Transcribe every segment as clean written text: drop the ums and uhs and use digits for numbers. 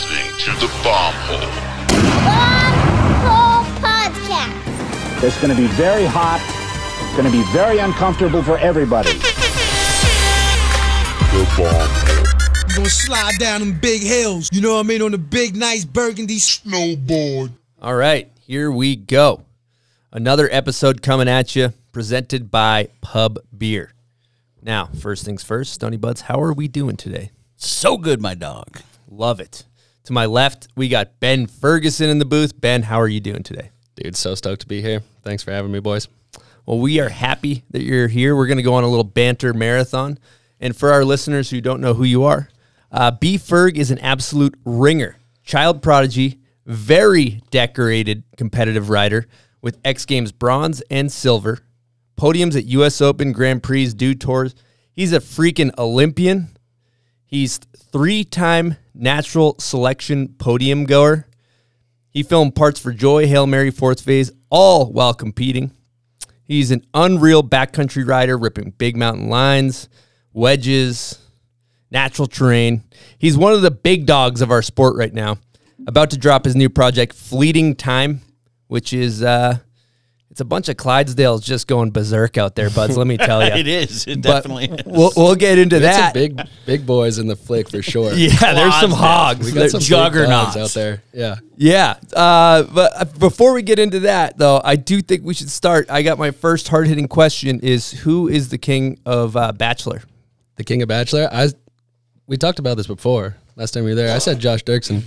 listening to the Bomb Hole. Bomb Hole Podcast. It's going to be very hot. It's going to be very uncomfortable for everybody. The Bomb Hole. You're going to slide down them big hills, you know what I mean, on the big, nice burgundy snowboard. All right, here we go. Another episode coming at you, presented by Pub Beer. Now, first things first, Stoney Buds, how are we doing today? So good, my dog. Love it. To my left, we got Ben Ferguson in the booth. Ben, how are you doing today? Dude, so stoked to be here. Thanks for having me, boys. Well, we are happy that you're here. We're going to go on a little banter marathon. And for our listeners who don't know who you are, B. Ferg is an absolute ringer, child prodigy, very decorated competitive rider, with X Games bronze and silver, podiums at U.S. Open, Grand Prix, Dew Tours. He's a freaking Olympian. He's three-time natural selection podium goer. He filmed parts for Joy, Hail Mary, Fourth Phase, all while competing. He's an unreal backcountry rider, ripping big mountain lines, wedges, natural terrain. He's one of the big dogs of our sport right now, about to drop his new project, Fleeting Time, which is, it's a bunch of Clydesdales just going berserk out there, buds, let me tell you. It is. It definitely is. We'll get into that. Some big boys in the flick for sure. Yeah, there's some hogs. We got some juggernauts out there. Yeah. Yeah. But before we get into that, though, I do think we should start. I got my first hard-hitting question is, who is the king of Bachelor? The king of Bachelor? We talked about this before. Last time we were there, I said Josh Dirksen.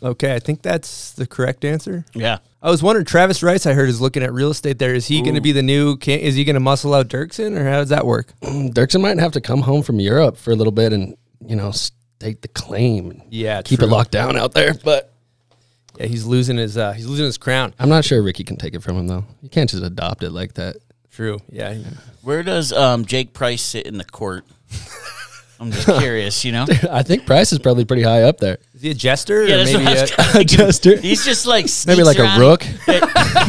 Okay, I think that's the correct answer. Yeah. I was wondering, Travis Rice, I heard, is looking at real estate there. Is he going to be the new, is he going to muscle out Dirksen, or how does that work? Dirksen might have to come home from Europe for a little bit and, you know, stake the claim. And yeah, keep it locked down out there, but. Yeah, he's losing his crown. I'm not sure Ricky can take it from him, though. You can't just adopt it like that. True, yeah. Where does Jake Price sit in the court? I'm just curious, you know? Dude, I think Price is probably pretty high up there. Is he a jester? Yeah, or maybe a jester. He's just like maybe like a rook.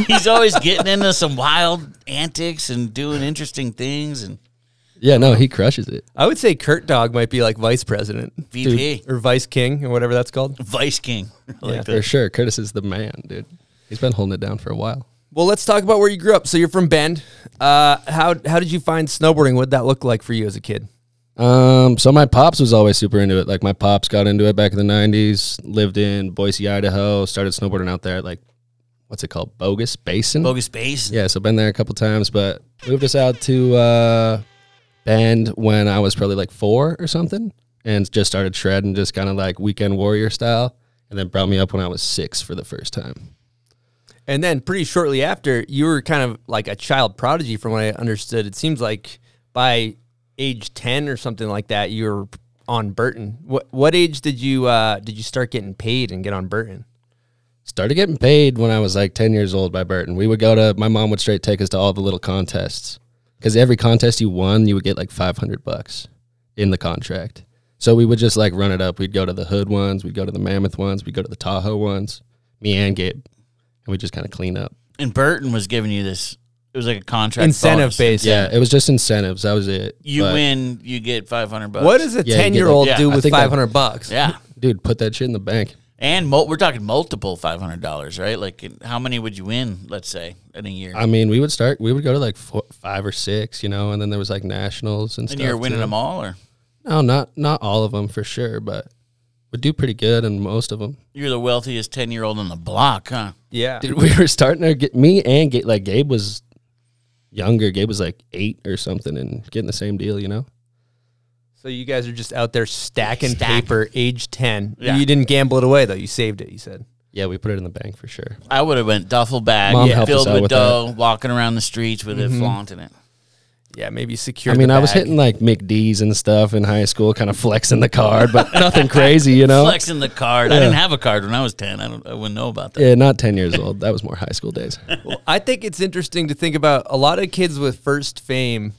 He's always getting into some wild antics and doing interesting things. And yeah, no, he crushes it. I would say Kurt Dog might be like vice president. VP. Dude, or vice king or whatever that's called. Vice king. Like yeah, for sure. Curtis is the man, dude. He's been holding it down for a while. Well, let's talk about where you grew up. So you're from Bend. How did you find snowboarding? What did that look like for you as a kid? So my pops was always super into it. Like my pops got into it back in the 90s, lived in Boise, Idaho, started snowboarding out there at like, what's it called? Bogus Basin? Bogus Basin. Yeah. So been there a couple times, but moved us out to, Bend when I was probably like 4 or something and just started shredding, just kind of like weekend warrior style. And then brought me up when I was 6 for the first time. And then pretty shortly after, you were kind of like a child prodigy from what I understood. It seems like by age 10 or something like that, you were on Burton. What age did you start getting paid and get on Burton? Started getting paid when I was like 10 years old by Burton. We would go to, my mom would straight take us to all the little contests because every contest you won, you would get like $500 in the contract. So we would just like run it up. We'd go to the Hood ones. We'd go to the Mammoth ones. We'd go to the Tahoe ones, me and Gabe. And we just kind of clean up. And Burton was giving you this. It was like a contract incentive based. Yeah, it was just incentives. That was it. You win, you get $500. What does a 10-year-old do with $500? Yeah, dude, put that shit in the bank. And we're talking multiple $500, right? Like, how many would you win? Let's say in a year. I mean, we would go to like 4, 5, or 6, you know, and then there was like nationals and stuff. And you were winning them all, or no, not all of them for sure, but would do pretty good in most of them. You're the wealthiest 10-year-old on the block, huh? Yeah, dude, we were starting to get me and get like Gabe was. Younger, Gabe was like 8 or something and getting the same deal, you know? So you guys are just out there stacking paper, age 10. Yeah. You didn't gamble it away, though. You saved it, you said. Yeah, we put it in the bank for sure. I would have went duffel bag, filled with dough, walking around the streets with it, flaunting it. Yeah, maybe secure. I mean, I was hitting like McD's and stuff in high school, kind of flexing the card, but nothing crazy, you know? Flexing the card. Yeah. I didn't have a card when I was 10. I wouldn't know about that. Yeah, not 10 years old. That was more high school days. Well, I think it's interesting to think about a lot of kids with first fame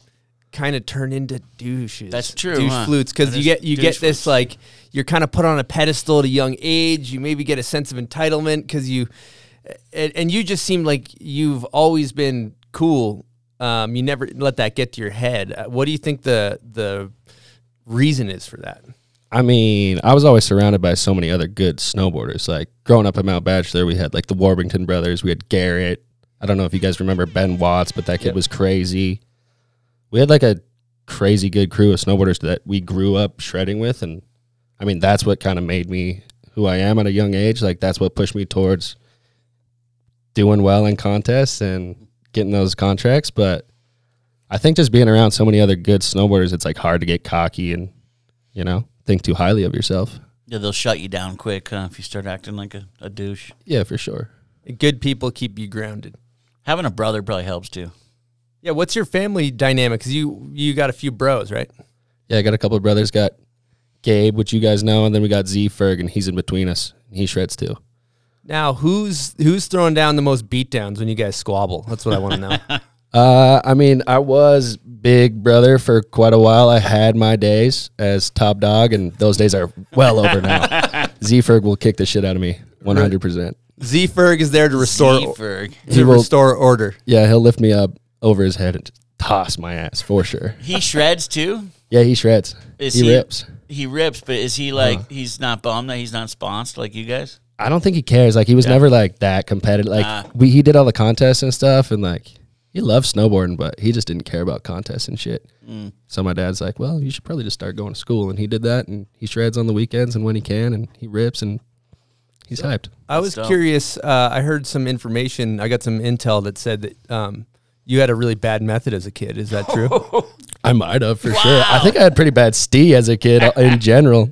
kind of turn into douches. That's true. Douche flutes, because you get this, like, you're kind of put on a pedestal at a young age. You maybe get a sense of entitlement because you just seem like you've always been cool. You never let that get to your head. What do you think the reason is for that? I mean, I was always surrounded by so many other good snowboarders. Like, growing up at Mount Bachelor, we had, like, the Warbington brothers. We had Garrett. I don't know if you guys remember Ben Watts, but that kid was crazy. We had, like, a crazy good crew of snowboarders that we grew up shredding with. And, I mean, that's what kind of made me who I am at a young age. Like, that's what pushed me towards doing well in contests and getting those contracts. But I think just being around so many other good snowboarders, it's, like, hard to get cocky and, you know, think too highly of yourself. Yeah, they'll shut you down quick if you start acting like a douche. Yeah, for sure. Good people keep you grounded. Having a brother probably helps too. Yeah, what's your family dynamic? Because you got a few bros, right? Yeah, I got a couple of brothers. Got Gabe, which you guys know, and then we got Z Ferg, and he's in between us. And he shreds too. Now, who's throwing down the most beatdowns when you guys squabble? That's what I want to know. I mean, I was big brother for quite a while. I had my days as top dog, and those days are well over now. Z-Ferg will kick the shit out of me, 100%. Z-Ferg is there to restore order. Yeah, he'll lift me up over his head and just toss my ass, for sure. He shreds, too? Yeah, he shreds. He rips. He rips, but is he, like, he's not bummed that he's not sponsored like you guys? I don't think he cares. Like, he was never, like, that competitive. Like, he did all the contests and stuff, and, like... He loved snowboarding, but he just didn't care about contests and shit. Mm. So my dad's like, well, you should probably just start going to school. And he did that, and he shreds on the weekends and when he can, and he rips, and he's hyped. I was curious. I heard some information. I got some intel that said that you had a really bad method as a kid. Is that true? I might have, for sure. I think I had pretty bad ski as a kid in general.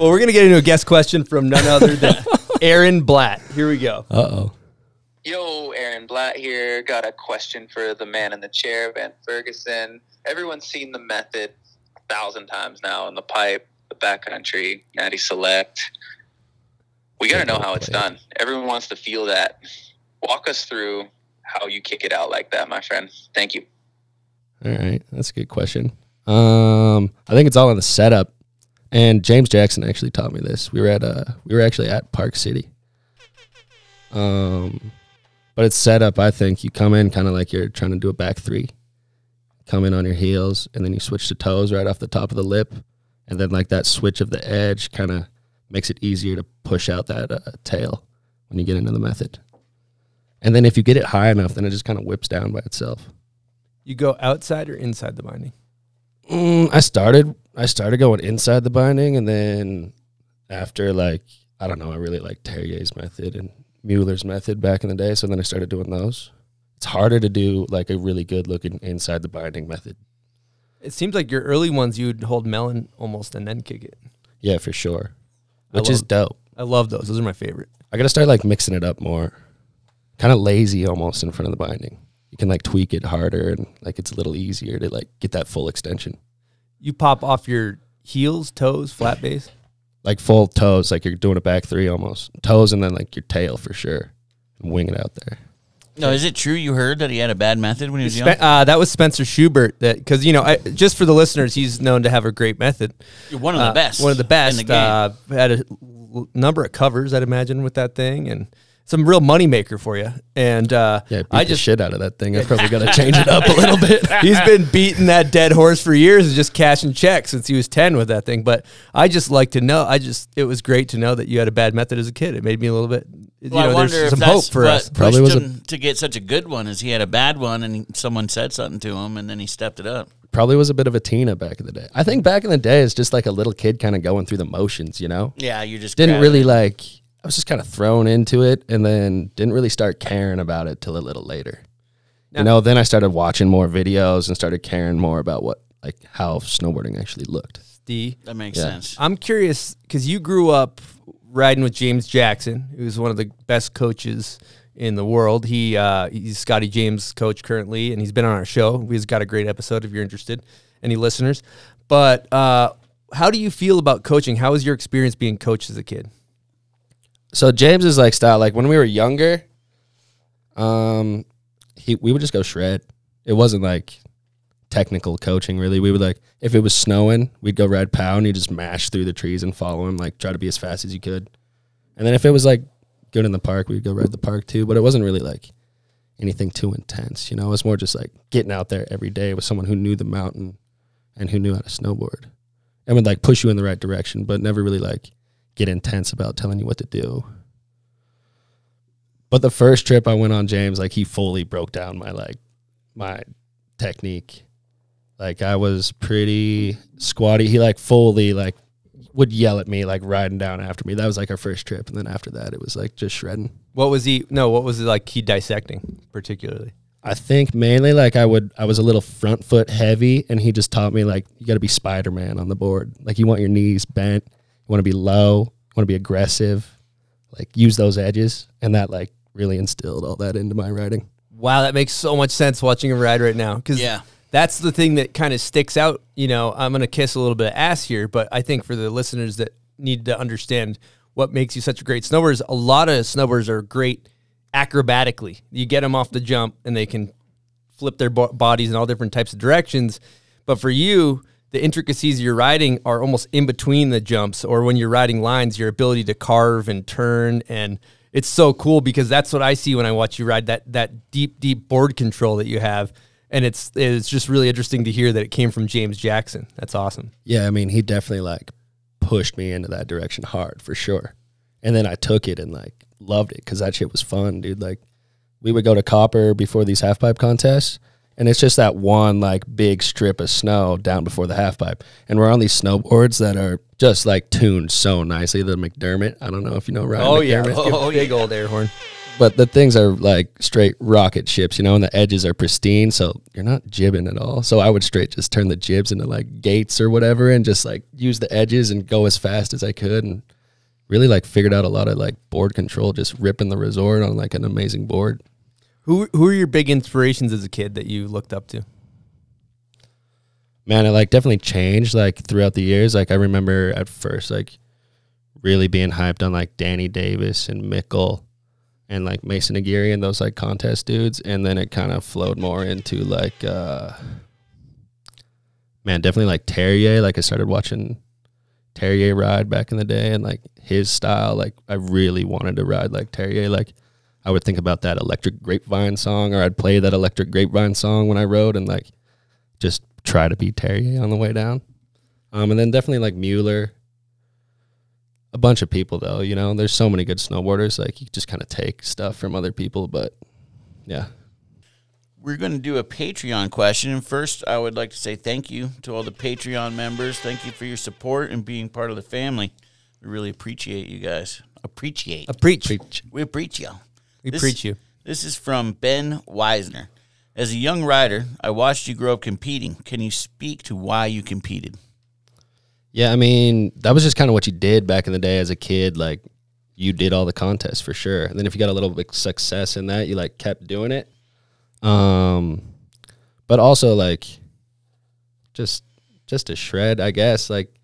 Well, we're going to get into a guest question from none other than Aaron Blatt. Here we go. Uh-oh. Yo, Aaron Blatt here. Got a question for the man in the chair, Ben Ferguson. Everyone's seen the method 1,000 times now in the pipe, the backcountry, Natty Select. We got to know how it's done. Everyone wants to feel that. Walk us through how you kick it out like that, my friend. Thank you. All right. That's a good question. I think it's all in the setup. And James Jackson actually taught me this. We were actually at Park City. But it's set up, I think. You come in kind of like you're trying to do a back three. Come in on your heels, and then you switch to toes right off the top of the lip. And then, like, that switch of the edge kind of makes it easier to push out that tail when you get into the method. And then if you get it high enough, then it just kind of whips down by itself. You go outside or inside the binding? I started going inside the binding, and then after, like, I don't know, I really like Terrier's method and Mueller's method back in the day, so then I started doing those. It's harder to do, like, a really good looking inside the binding method. It seems like your early ones you'd hold melon almost and then kick it. Yeah, for sure. Which is dope. I love those. Those are my favorite. I gotta start, like, mixing it up more. Kind of lazy almost in front of the binding. You can, like, tweak it harder, and, like, it's a little easier to, like, get that full extension. You pop off your heels, toes, flat base? Like, full toes, like you're doing a back three almost. Toes and then, like, your tail for sure. Wing it out there. No, is it true you heard that he had a bad method when he was young? That was Spencer Schubert. Because, you know, just for the listeners, he's known to have a great method. You're one of the best. One of the best. In the game. Had a number of covers, I'd imagine, with that thing. And some real moneymaker for you. And yeah, I beat the shit out of that thing. I've probably got to change it up a little bit. He's been beating that dead horse for years and just cashing checks since he was 10 with that thing. But I just like to know. It was great to know that you had a bad method as a kid. It made me a little bit, you know, there's some hope for us. Probably pushed him to get such a good one as he had a bad one, and someone said something to him, and then he stepped it up. Probably was a bit of a Tina back in the day. I think back in the day, it's just like a little kid kind of going through the motions, you know? Yeah, you just didn't really like... I was just kind of thrown into it, and then didn't really start caring about it till a little later. No. You know, then I started watching more videos and started caring more about how snowboarding actually looked. That makes sense. I'm curious because you grew up riding with James Jackson, who's one of the best coaches in the world. He's Scotty James' coach currently, and he's been on our show. He's got a great episode if you're interested, any listeners. But how do you feel about coaching? How was your experience being coached as a kid? So James's like style, like when we were younger, we would just go shred. It wasn't like technical coaching really. We would, like, if it was snowing, we'd go ride pow, and you just mash through the trees and follow him, like try to be as fast as you could. And then if it was like good in the park, we'd go ride the park too. But it wasn't really like anything too intense, you know. It was more just like getting out there every day with someone who knew the mountain and who knew how to snowboard. and would like push you in the right direction, but never really like get intense about telling you what to do. But the first trip I went on, James, like he fully broke down my my technique. Like I was pretty squatty. He like fully like would yell at me, like riding down after me. That was like our first trip. And then after that, it was like just shredding. What was he, no, what was it like he dissecting particularly? I think mainly like I was a little front foot heavy, and he just taught me like, you got to be Spider-Man on the board. Like you want your knees bent, you want to be low, you want to be aggressive, like use those edges. And that like really instilled all that into my riding. Wow. That makes so much sense watching him ride right now. Cause yeah. That's the thing that kind of sticks out. You know, I'm going to kiss a little bit of ass here, but I think for the listeners that need to understand what makes you such a great snowboarder, a lot of snowboarders are great acrobatically. You get them off the jump and they can flip their bodies in all different types of directions. But for you, the intricacies of your riding are almost in between the jumps, or when you're riding lines, your ability to carve and turn. And it's so cool because that's what I see when I watch you ride, that deep, deep board control that you have. And it's just really interesting to hear that it came from James Jackson. That's awesome. Yeah, I mean, he definitely, like, pushed me into that direction hard, for sure. And then I took it and, like, loved it because that shit was fun, dude. Like, we would go to Copper before these half-pipe contests, and it's just that one, like, big strip of snow down before the half-pipe. And we're on these snowboards that are just, like, tuned so nicely. The McDermott, I don't know if you know Ryan McDermott. Yeah. Oh, big old air horn. But the things are like straight rocket ships, you know, and the edges are pristine, so you're not jibbing at all. So I would straight just turn the jibs into like gates or whatever and just like use the edges and go as fast as I could, and really like figured out a lot of like board control, just ripping the resort on like an amazing board. Who are your big inspirations as a kid that you looked up to? Man, it like definitely changed like throughout the years. Like I remember at first like really being hyped on like Danny Davis and Mickle and like Mason Aguirre and those like contest dudes. And then it kind of flowed more into like, man, definitely like Terrier. Like I started watching Terrier ride back in the day, and like his style, like I really wanted to ride like Terrier. Like I would think about that Electric Grapevine song, or I'd play that Electric Grapevine song when I rode, and like just try to be Terrier on the way down. And then definitely like Mueller. A bunch of people, though, you know, there's so many good snowboarders. Like, you just kind of take stuff from other people, but, yeah. We're going to do a Patreon question. And first, I would like to say thank you to all the Patreon members. Thank you for your support and being part of the family. We really appreciate you guys. Appreciate. Appreciate. We appreciate you. We appreciate you. This is from Ben Weisner. As a young rider, I watched you grow up competing. Can you speak to why you competed? Yeah, I mean, that was just kind of what you did back in the day as a kid. Like, you did all the contests for sure. And then if you got a little bit of success in that, you, like, kept doing it. But also, like, just a shred, I guess. Like,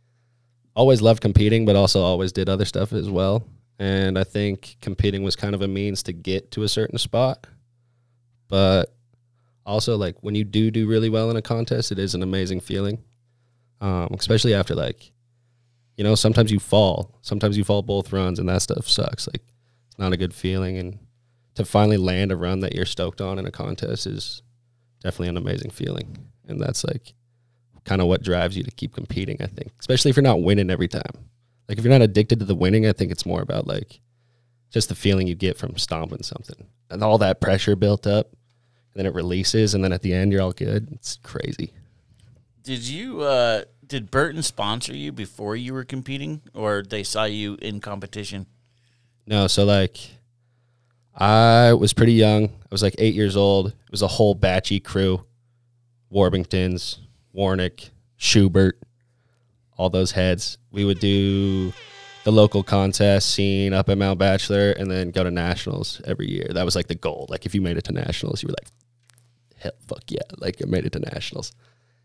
always loved competing, but also always did other stuff as well. And I think competing was kind of a means to get to a certain spot. But also, like, when you do really well in a contest, it is an amazing feeling. Especially after, like, you know, sometimes you fall. Sometimes you fall both runs, and that stuff sucks. Like, it's not a good feeling. And to finally land a run that you're stoked on in a contest is definitely an amazing feeling. And that's, like, kind of what drives you to keep competing, I think. Especially if you're not winning every time. Like, if you're not addicted to the winning, I think it's more about, like, just the feeling you get from stomping something. And all that pressure built up, and then it releases, and then at the end you're all good. It's crazy. Did you, did Burton sponsor you before you were competing, or they saw you in competition? No, so, like, I was pretty young. I was, like, 8 years old. It was a whole batchy crew, Warbingtons, Warnick, Schubert, all those heads. We would do the local contest scene up at Mount Bachelor and then go to nationals every year. That was, like, the goal. Like, if you made it to nationals, you were like, hell, fuck yeah, like, I made it to nationals.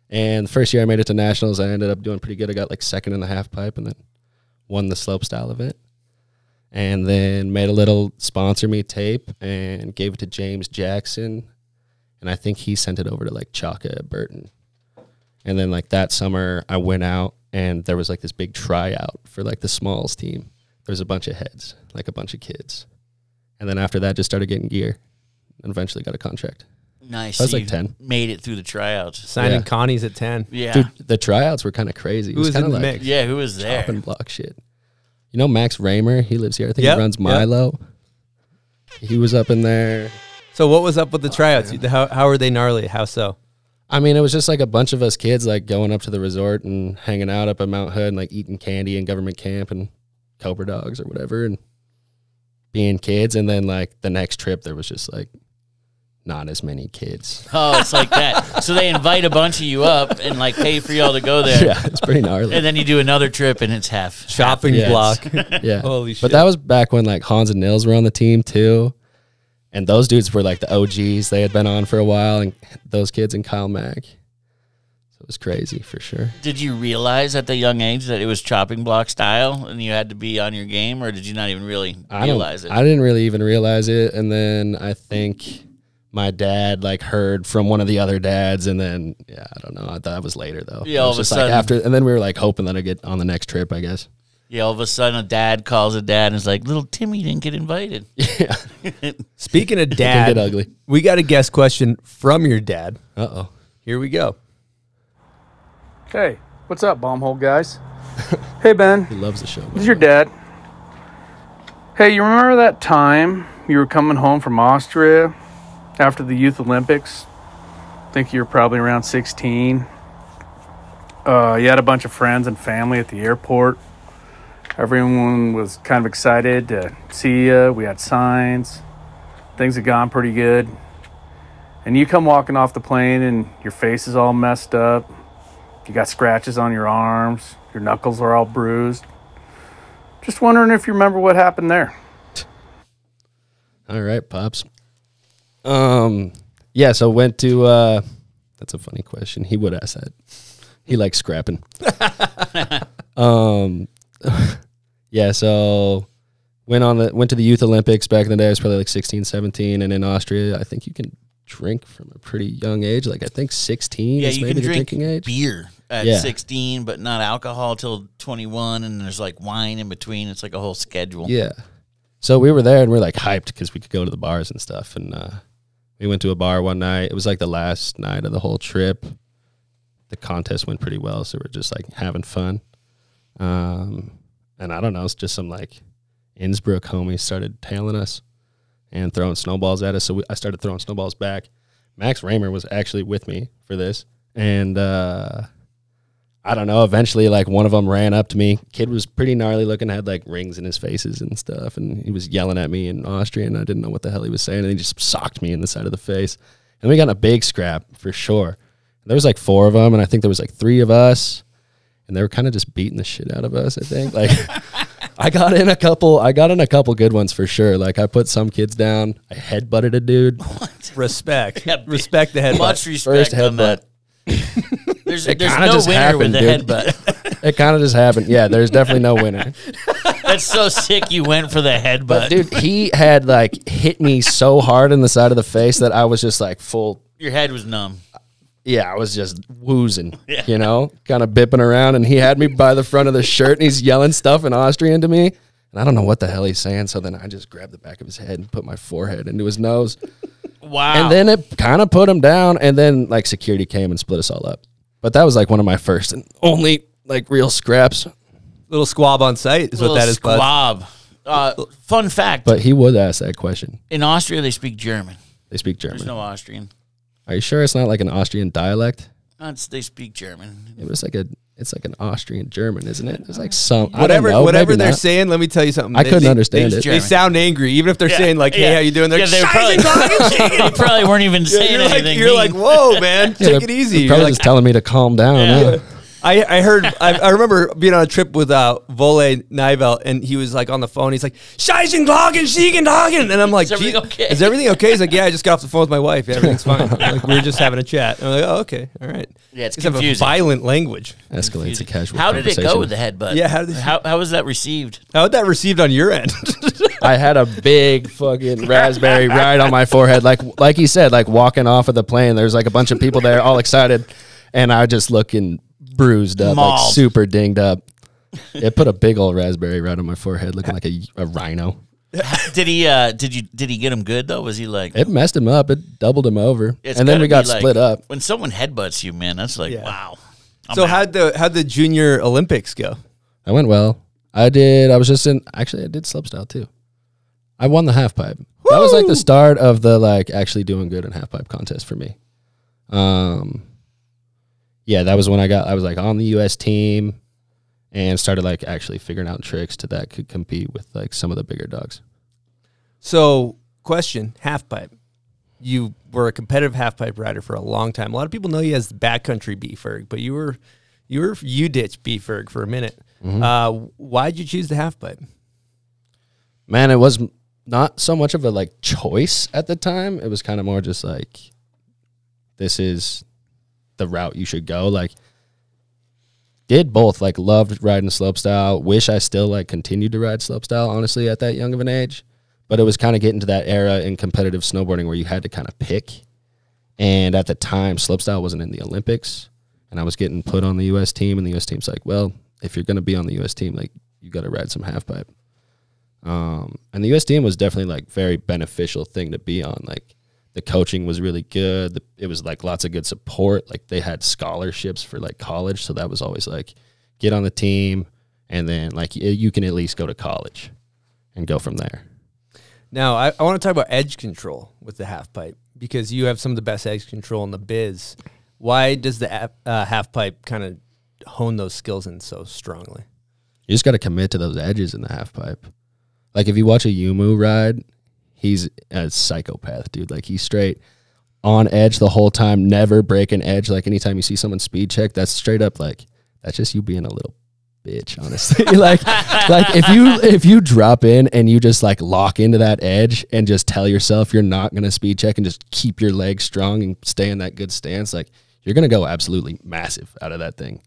And the first year I made it to nationals, I ended up doing pretty good. I got like second in the half pipe, and then won the slope style event. And then made a little sponsor me tape and gave it to James Jackson. And I think he sent it over to like Chaka at Burton. And then like that summer I went out, and there was like this big tryout for like the smalls team. There was a bunch of heads, like a bunch of kids. And then after that just started getting gear and eventually got a contract. Nice. I was like 10. Made it through the tryouts. Signing Connie's at 10. Yeah. Dude, the tryouts were kind of crazy. Who was in the mix? Yeah, who was there? Chop and block shit. You know Max Raymer? He lives here. I think he runs Milo. Yep. He was up in there. So what was up with the tryouts? Man. How were they gnarly? How so? I mean, it was just like a bunch of us kids like going up to the resort and hanging out up at Mount Hood and like eating candy and government camp and Cobra dogs or whatever and being kids. And then like the next trip there was just like not as many kids. Oh, it's like that. So they invite a bunch of you up and like pay for y'all to go there. Yeah, it's pretty gnarly. And then you do another trip and it's half. Shopping block. Yeah. Holy shit. But that was back when like Hans and Nils were on the team too. And those dudes were like the OGs. They had been on for a while, and those kids and Kyle Mack. So it was crazy for sure. Did you realize at the young age that it was chopping block style and you had to be on your game, or did you not even really realize it? I didn't really even realize it. And then I think my dad like heard from one of the other dads, and then, yeah, I don't know. I thought it was later, though. Yeah, all of a sudden. Like after, and then we were like hoping that I'd get on the next trip, I guess. Yeah, all of a sudden a dad calls a dad and is like, little Timmy didn't get invited. Yeah. Speaking of dad, it can get ugly. We got a guest question from your dad. Uh-oh. Here we go. Hey, what's up, bombhole guys? Hey, Ben. He loves the show. This is your dad. Hey, you remember that time you were coming home from Austria after the Youth Olympics? I think you were probably around 16. You had a bunch of friends and family at the airport. Everyone was kind of excited to see you. We had signs. Things had gone pretty good. And you come walking off the plane and your face is all messed up. You got scratches on your arms. Your knuckles are all bruised. Just wondering if you remember what happened there. All right, Pops. Yeah, so went to... that's a funny question. He would ask that. He likes scrapping. Yeah, so went to the Youth Olympics back in the day. I was probably like 16, 17, and in Austria, I think you can drink from a pretty young age. Like I think 16 is maybe the drinking age. Beer at 16, but not alcohol till 21, and there's like wine in between. It's like a whole schedule. Yeah. So we were there and we were like hyped because we could go to the bars and stuff. And we went to a bar one night. It was like the last night of the whole trip. The contest went pretty well, so we're just like having fun. And I don't know, it's just some like Innsbruck homies started tailing us and throwing snowballs at us. So I started throwing snowballs back. Max Raymer was actually with me for this. And, I don't know, eventually like one of them ran up to me. Kid was pretty gnarly looking, had like rings in his faces and stuff. And he was yelling at me in Austrian. I didn't know what the hell he was saying. And he just socked me in the side of the face. And we got in a big scrap for sure. There was like four of them. And I think there was like three of us. And they were kind of just beating the shit out of us, I think. Like, I got in a couple good ones for sure. Like, I put some kids down. I headbutted a dude. What? Respect. Yeah, respect the headbutt. Much respect. First headbutt. There's no winner with the headbutt. It kind of just happened. Yeah, there's definitely no winner. That's so sick you went for the headbutt. But dude, he had, like, hit me so hard in the side of the face that I was just, like, full. Your head was numb. Yeah, I was just woozing, you know, kind of bipping around. And he had me by the front of the shirt, and he's yelling stuff in Austrian to me. And I don't know what the hell he's saying. So then I just grabbed the back of his head and put my forehead into his nose. Wow. And then it kind of put him down. And then, like, security came and split us all up. But that was, like, one of my first and only, like, real scraps. Little squab on site is what that is, bud. Squab. Fun fact. But he would ask that question. In Austria, they speak German. They speak German. There's no Austrian. Are you sure it's not like an Austrian dialect? They speak German. It was like it's like an Austrian German, isn't it? It's like some whatever, I don't know, whatever they're saying. Let me tell you something. I couldn't understand it. They sound angry, even if they're saying like, "Hey, how you doing?" They're they probably weren't even saying anything. Like, you're like, "Whoa, man, take it easy." You're probably just telling me to calm down. Yeah. Yeah. I heard, I remember being on a trip with Vole Nivell, and he was like on the phone. He's like, Scheißen Glocken, Siegen Dogen. And I'm like, is everything okay? He's like, yeah, I just got off the phone with my wife. Yeah, everything's fine. Like, we were just having a chat. And I'm like, oh, okay. All right. Yeah, it's confusing. It's a violent language. Escalates a casual conversation. How did it go with the headbutt? Yeah, how was that received? How was that received on your end? I had a big fucking raspberry right on my forehead. Like he said, like walking off of the plane, there's like a bunch of people there all excited. And I just looking bruised up, mauled. Like super dinged up. It put a big old raspberry right on my forehead, looking like a rhino. Did he get him good though? Was he like it messed him up? It doubled him over, and then we got split up. When someone headbutts you, man, that's like wow. So how'd the Junior Olympics go? I went well. I did. I was just in. Actually, I did slopestyle too. I won the half pipe. Woo! That was like the start of the actually doing good in half pipe contest for me. Yeah, that was when I was like on the U.S. team. And started actually figuring out tricks that could compete with some of the bigger dogs. So, question, half pipe. You were a competitive half pipe rider for a long time. A lot of people know you as the backcountry B-Ferg, but you were U-ditch B-Ferg for a minute. Mm-hmm. Why'd you choose the half pipe? Man, it was not so much of a choice at the time. It was kind of more just this is the route you should go. Did both, loved riding slopestyle. Wish I still, continued to ride slopestyle, honestly, at that young of an age. But it was kind of getting to that era in competitive snowboarding where you had to kind of pick. And at the time, slopestyle wasn't in the Olympics. And I was getting put on the U.S. team, and the U.S. team's like, well, if you're going to be on the U.S. team, you got to ride some halfpipe. And the U.S. team was definitely, very beneficial thing to be on. The coaching was really good. It was lots of good support. They had scholarships for college, so that was always get on the team, and then you can at least go to college and go from there. Now I want to talk about edge control with the half pipe because you have some of the best edge control in the biz. Why does the half pipe kind of hone those skills in so strongly? You just got to commit to those edges in the half pipe. If you watch a Yumu ride. He's a psychopath, dude. He's straight on edge the whole time, never break an edge. Anytime you see someone speed check, that's straight up that's just you being a little bitch, honestly. If you drop in and you just lock into that edge and just tell yourself you're not going to speed check and just keep your legs strong and stay in that good stance, you're going to go absolutely massive out of that thing.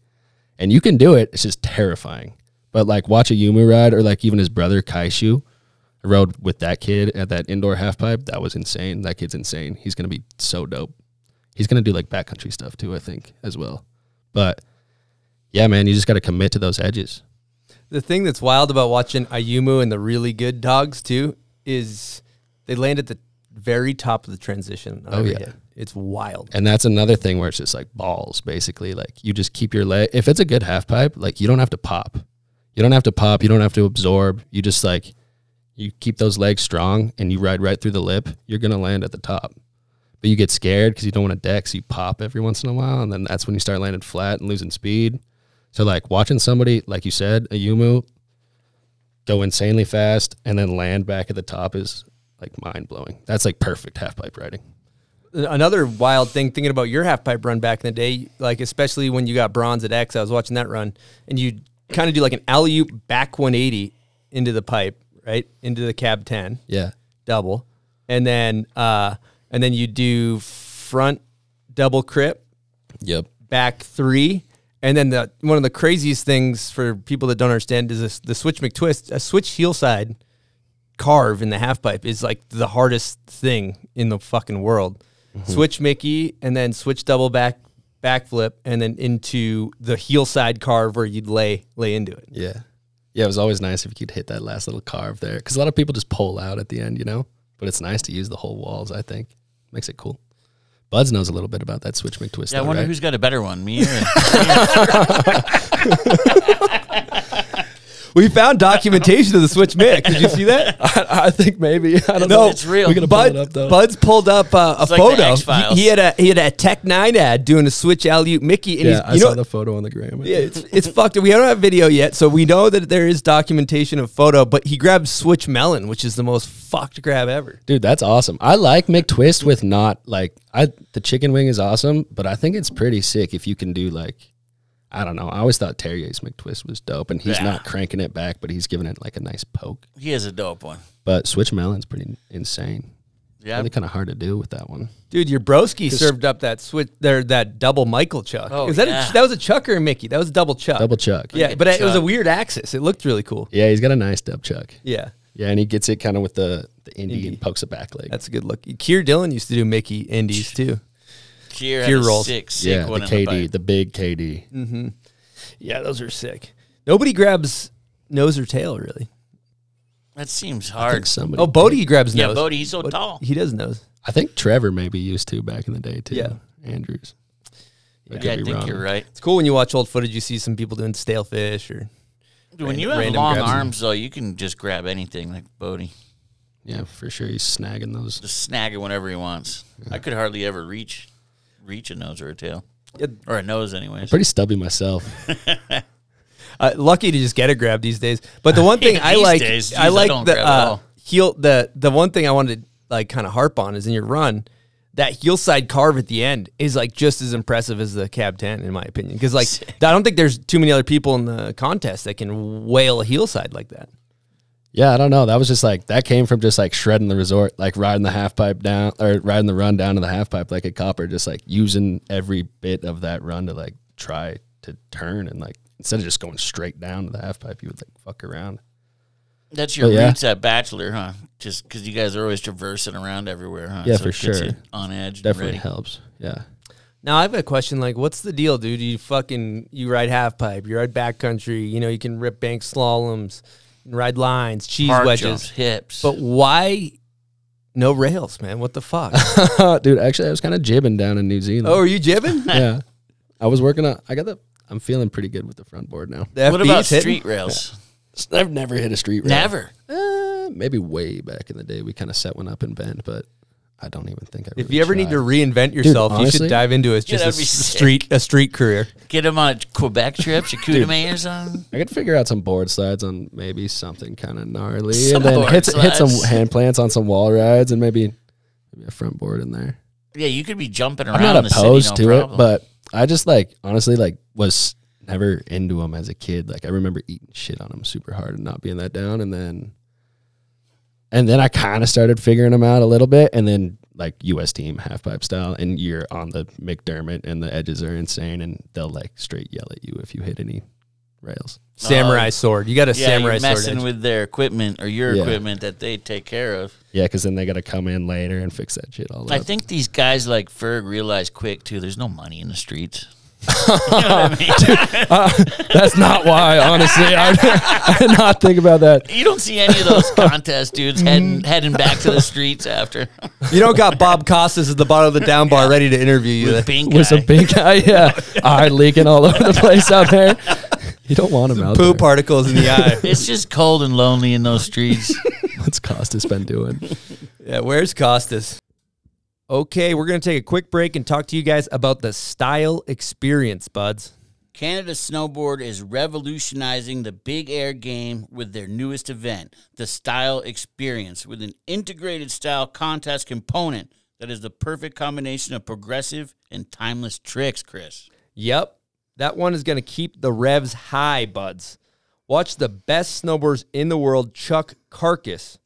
And you can do it. It's just terrifying. But watch a Yumu ride or even his brother Kaishu. I rode with that kid at that indoor half pipe. That was insane. That kid's insane. He's going to be so dope. He's going to do backcountry stuff too, I think, as well. But yeah, man, you just got to commit to those edges. The thing that's wild about watching Ayumu and the really good dogs too is they land at the very top of the transition. Oh yeah. Hit. It's wild. And that's another thing where it's just balls basically. You just keep your leg. If it's a good half pipe, you don't have to pop. You don't have to pop. You don't have to absorb. You just you keep those legs strong and you ride right through the lip, you're going to land at the top. But you get scared because you don't want to deck, so you pop every once in a while, and then that's when you start landing flat and losing speed. So, watching somebody, like you said, a Yumu, go insanely fast and then land back at the top is, mind-blowing. That's, perfect half-pipe riding. Another wild thing, thinking about your half-pipe run back in the day, especially when you got bronze at X, I was watching that run, and you kind of do, an alley-oop back 180 into the pipe. Right into the cab 10, yeah, double, and then you do front double crip, yep, back three, and then one of the craziest things for people that don't understand is the switch McTwist, a switch heel side carve in the half pipe is the hardest thing in the fucking world. Mm-hmm. Switch Mickey and then switch double backflip and then into the heel side carve where you'd lay into it. Yeah. Yeah, it was always nice if you could hit that last little carve there because a lot of people just pull out at the end, But it's nice to use the whole walls, I think. Makes it cool. Buds knows a little bit about that switch McTwist. Yeah, I wonder who's got a better one, me or... We found documentation of the switch mic. Did you see that? I think maybe. I don't know. It's real. We're gonna pull it up, though. Buds pulled up a photo. He had a Tech 9 ad doing a switch alley-oop Mickey. And yeah, I saw the photo on the gram. Yeah, it's fucked. We don't have video yet, so we know that there is documentation of photo. But he grabbed switch melon, which is the most fucked grab ever. Dude, that's awesome. I like McTwist with not the chicken wing is awesome, but I think it's pretty sick if you can do I don't know. I always thought Terrier's McTwist was dope, and he's not cranking it back, but he's giving it a nice poke. He is a dope one. But switch melon's pretty insane. Yeah, really kind of hard to do with that one. Dude, your broski served up that switch there, that double Michael chuck. Oh, that was a chuck or a Mickey? That was a double chuck. Double chuck. Yeah, but it was a weird axis. It looked really cool. Yeah, he's got a nice dub chuck. Yeah. Yeah, and he gets it kind of with the indie and pokes a back leg. That's a good look. Keir Dillon used to do Mickey indies too. Keir rolls. Sick yeah, one the KD, the big KD. Mm-hmm. Yeah, those are sick. Nobody grabs nose or tail, really. That seems hard. Somebody. Oh, Bodie grabs nose. Yeah, Bodie, he's so tall. He does nose. I think Trevor maybe used to back in the day, too. Yeah. Andrews. Yeah, I think wrong. You're right. It's cool when you watch old footage, you see some people doing stale fish or... Dude, when you have long arms, though, you can just grab anything like Bodie. Yeah, for sure. He's snagging those. Just snag it whenever he wants. Yeah. I could hardly ever reach a nose or a tail. Or a nose, anyways. I'm pretty stubby myself. Lucky to just get a grab these days. But the one thing I like, days, geez, I like heel. The one thing I wanted to like kind of harp on is in your run, that heel side carve at the end is like just as impressive as the cab 10 in my opinion. Because like I don't think there's too many other people in the contest that can whale a heel side like that. Yeah, I don't know. That was just like that came from just like shredding the resort, like riding the half pipe down or riding the run down to the half pipe like a copper, just like using every bit of that run to like try to turn and like. Instead of just going straight down to the half pipe, you would like fuck around. That's your roots at Bachelor, huh? Just because you guys are always traversing around everywhere, huh? Yeah, so for sure. On edge, definitely helps. Yeah. Now I've got a question. Like, what's the deal, dude? You ride half pipe, you ride backcountry. You know, you can rip bank slaloms, ride lines, cheese Park wedges, jumps, hips. But why? No rails, man. What the fuck, dude? Actually, I was kind of jibbing down in New Zealand. Oh, are you jibbing? Yeah, I was working on. I'm feeling pretty good with the front board now. What about street rails? Yeah. I've never hit a street rail. Never. Maybe way back in the day, we kind of set one up in Bend, but I don't even think I really If you ever tried. Need to reinvent yourself, dude, honestly, you should dive into it. Just a street career. Get him on a Quebec trip, Chicoutimi or something. I could figure out some board slides on maybe something kind of gnarly. Some and then hit some hand plants on some wall rides and maybe a front board in there. Yeah, you could be jumping around I'm not opposed to it, but... I just, like, honestly, like, was never into them as a kid. Like, I remember eating shit on them super hard and not being that down. And then I kind of started figuring them out a little bit. And then, like, U.S. team, half-pipe style, and you're on the McDermott, and the edges are insane, and they'll, like, straight yell at you if you hit any rails. Samurai sword. You got a samurai sword. Yeah, messing with their equipment or your equipment that they take care of. Yeah, because then they got to come in later and fix that shit all up. I think these guys like Ferg realize quick, too, there's no money in the streets. You know what I mean? Dude, that's not why, honestly. I did not think about that. You don't see any of those contest dudes heading back to the streets after. You don't got Bob Costas at the bottom of the down bar ready to interview you. With a pink eye, yeah. Eye leaking all over the place out there. You don't want them out there. Poo particles in the eye. It's just cold and lonely in those streets. What's Costas been doing? Yeah, where's Costas? Okay, we're going to take a quick break and talk to you guys about the Style Experience, buds. Canada Snowboard is revolutionizing the big air game with their newest event, the Style Experience, with an integrated style contest component that is the perfect combination of progressive and timeless tricks, Chris. Yep. That one is going to keep the revs high, buds. Watch the best snowboarders in the world chuck carcass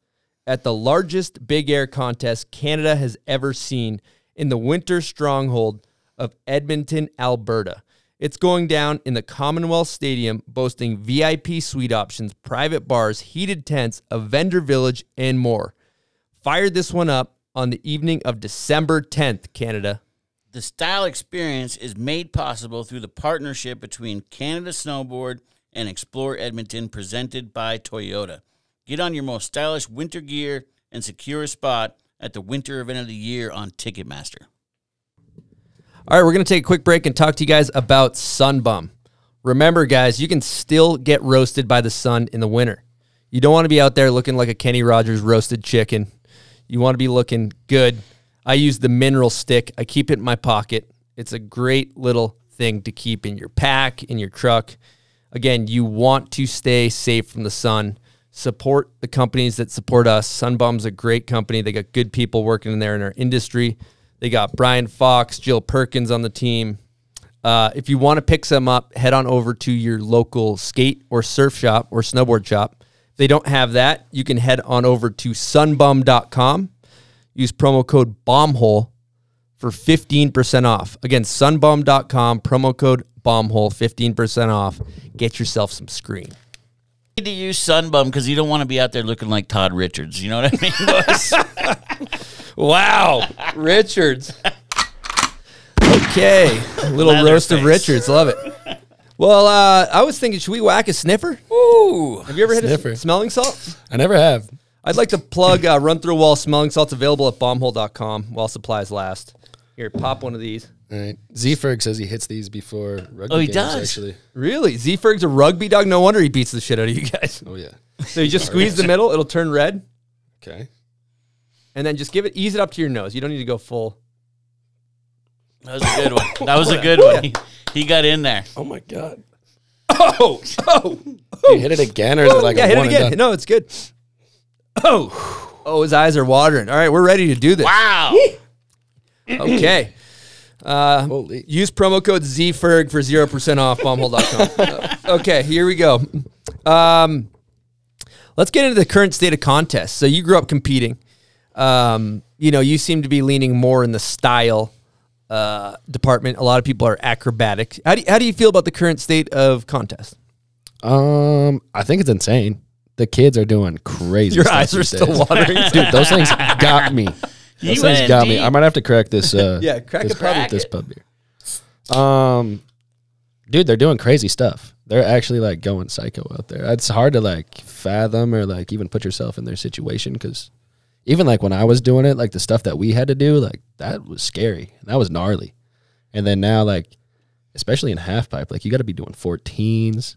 at the largest big air contest Canada has ever seen in the winter stronghold of Edmonton, Alberta. It's going down in the Commonwealth Stadium, boasting VIP suite options, private bars, heated tents, a vendor village, and more. Fire this one up on the evening of December 10th, Canada. The Style Experience is made possible through the partnership between Canada Snowboard and Explore Edmonton, presented by Toyota. Get on your most stylish winter gear and secure a spot at the winter event of the year on Ticketmaster. All right, we're going to take a quick break and talk to you guys about Sunbum. Remember, guys, you can still get roasted by the sun in the winter. You don't want to be out there looking like a Kenny Rogers roasted chicken. You want to be looking good. I use the mineral stick. I keep it in my pocket. It's a great little thing to keep in your pack, in your truck. Again, you want to stay safe from the sun. Support the companies that support us. Sunbum's a great company. They got good people working in there in our industry. They got Brian Fox, Jill Perkins on the team. If you want to pick some up, head on over to your local skate or surf shop or snowboard shop. If they don't have that, you can head on over to sunbum.com. Use promo code BOMBHOLE for 15% off. Again, sunbum.com, promo code BOMBHOLE, 15% off. Get yourself some screen. You need to use Sunbum because you don't want to be out there looking like Todd Richards. You know what I mean? Wow, Richards. Okay, a little roast of Richards. Love it. Well, I was thinking, should we whack a sniffer? Ooh. Have you ever hit a smelling salt? I never have. I'd like to plug Run Through a Wall Smelling Salts, available at bombhole.com while supplies last. Here, pop one of these. All right. Z-Ferg says he hits these before rugby games, actually. Really? Z-Ferg's a rugby dog? No wonder he beats the shit out of you guys. Oh, yeah. So you just squeeze the middle. It'll turn red. Okay. And then just give it, ease it up to your nose. You don't need to go full. That was a good one. That was a good one. He got in there. Oh, my God. Oh! Oh! You hit it again, or is it like a one and done? No, it's good. Oh! Oh, his eyes are watering. All right, we're ready to do this. Wow! Okay. Use promo code ZFERG for 0% off bombhole.com. Okay, here we go. Let's get into the current state of contest. So you grew up competing. You know, you seem to be leaning more in the style department. A lot of people are acrobatic. How do you feel about the current state of contest? I think it's insane. The kids are doing crazy. Your eyes are still watering. Dude, those things got me. Those things got me. I might have to crack this. Yeah, crack this pub beer. Dude, they're doing crazy stuff. They're actually like going psycho out there. It's hard to like fathom or like even put yourself in their situation, because even like when I was doing it, like the stuff that we had to do, like that was scary. That was gnarly. And then now, like especially in half pipe, like you got to be doing 14s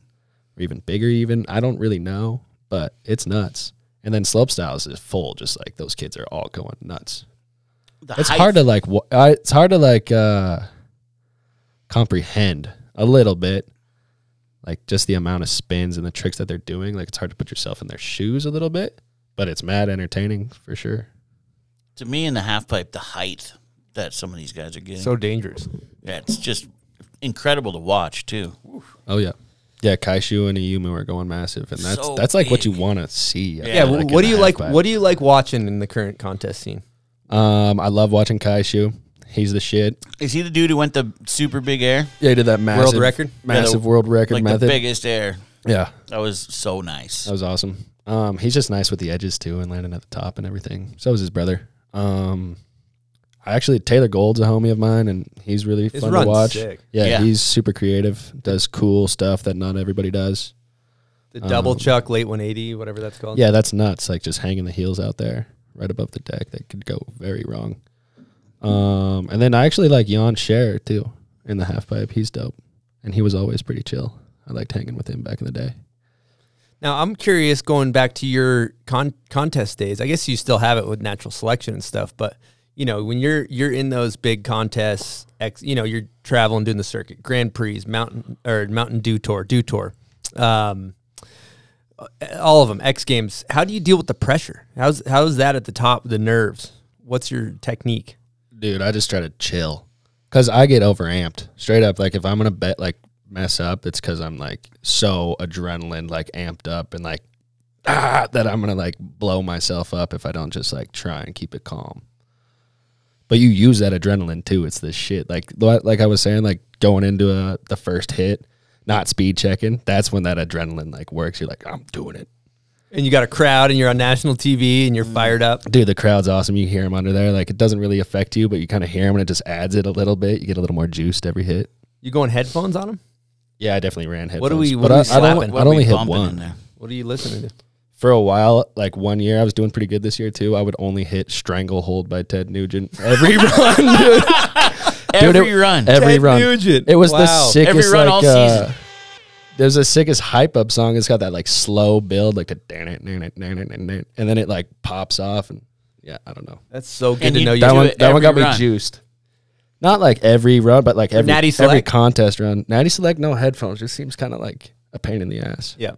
or even bigger. Even I don't really know, but it's nuts. And then slope styles is full. Just like those kids are all going nuts. It's hard to like. It's hard to like comprehend a little bit, like just the amount of spins and the tricks that they're doing. Like it's hard to put yourself in their shoes a little bit, but it's mad entertaining for sure. To me, in the half pipe, the height that some of these guys are getting, so dangerous. Yeah, it's just incredible to watch too. Oh yeah. Yeah, Kaishu and Iyumu are going massive, and that's so that's like big. What you want to see. Yeah, like what do you like? What do you like watching in the current contest scene? I love watching Kaishu. He's the shit. Is he the dude who went the super big air? Yeah, he did that massive world record, world record, like method. The biggest air. Yeah, that was so nice. That was awesome. He's just nice with the edges too, and landing at the top and everything. So was his brother. Actually, Taylor Gold's a homie of mine, and he's really fun to watch. Sick. Yeah, yeah, he's super creative, does cool stuff that not everybody does. The double chuck, late 180, whatever that's called. Yeah, that's nuts, like just hanging the heels out there right above the deck. That could go very wrong. And then I actually like Jan Scherer, too, in the half pipe. He's dope, and he was always pretty chill. I liked hanging with him back in the day. Now, I'm curious, going back to your contest days, I guess you still have it with natural selection and stuff, but... You know, when you're in those big contests, you know, you're traveling, doing the circuit, Grand Prix, Mountain Dew Tour, all of them, X Games. How do you deal with the pressure? How's that at the top, the nerves? What's your technique? Dude, I just try to chill, because I get overamped straight up. Like if I'm going to bet, like mess up, it's because I'm like so adrenaline, like amped up and like, that I'm going to like blow myself up if I don't just like try and keep it calm. But you use that adrenaline too. It's this shit. Like I was saying, like going into the first hit, not speed checking. That's when that adrenaline like works. You're like, I'm doing it. And you got a crowd, and you're on national TV, and you're fired up. Dude, the crowd's awesome. You hear them under there. Like it doesn't really affect you, but you kind of hear them, and it just adds it a little bit. You get a little more juiced every hit. You going headphones on them? Yeah, I definitely ran headphones. I'd only hit one. What are you listening to? For a while, like one year, I was doing pretty good this year too. I would only hit Stranglehold by Ted Nugent every run, dude. Every run. It was the sickest. Every run, like, all season. There's the sickest hype up song. It's got that like slow build, like a and then it like pops off, and yeah, I don't know. That's so good to know. You that one got me juiced. Not like every run, but like every contest run. Natty Select, no headphones, just seems kind of like a pain in the ass. Yeah.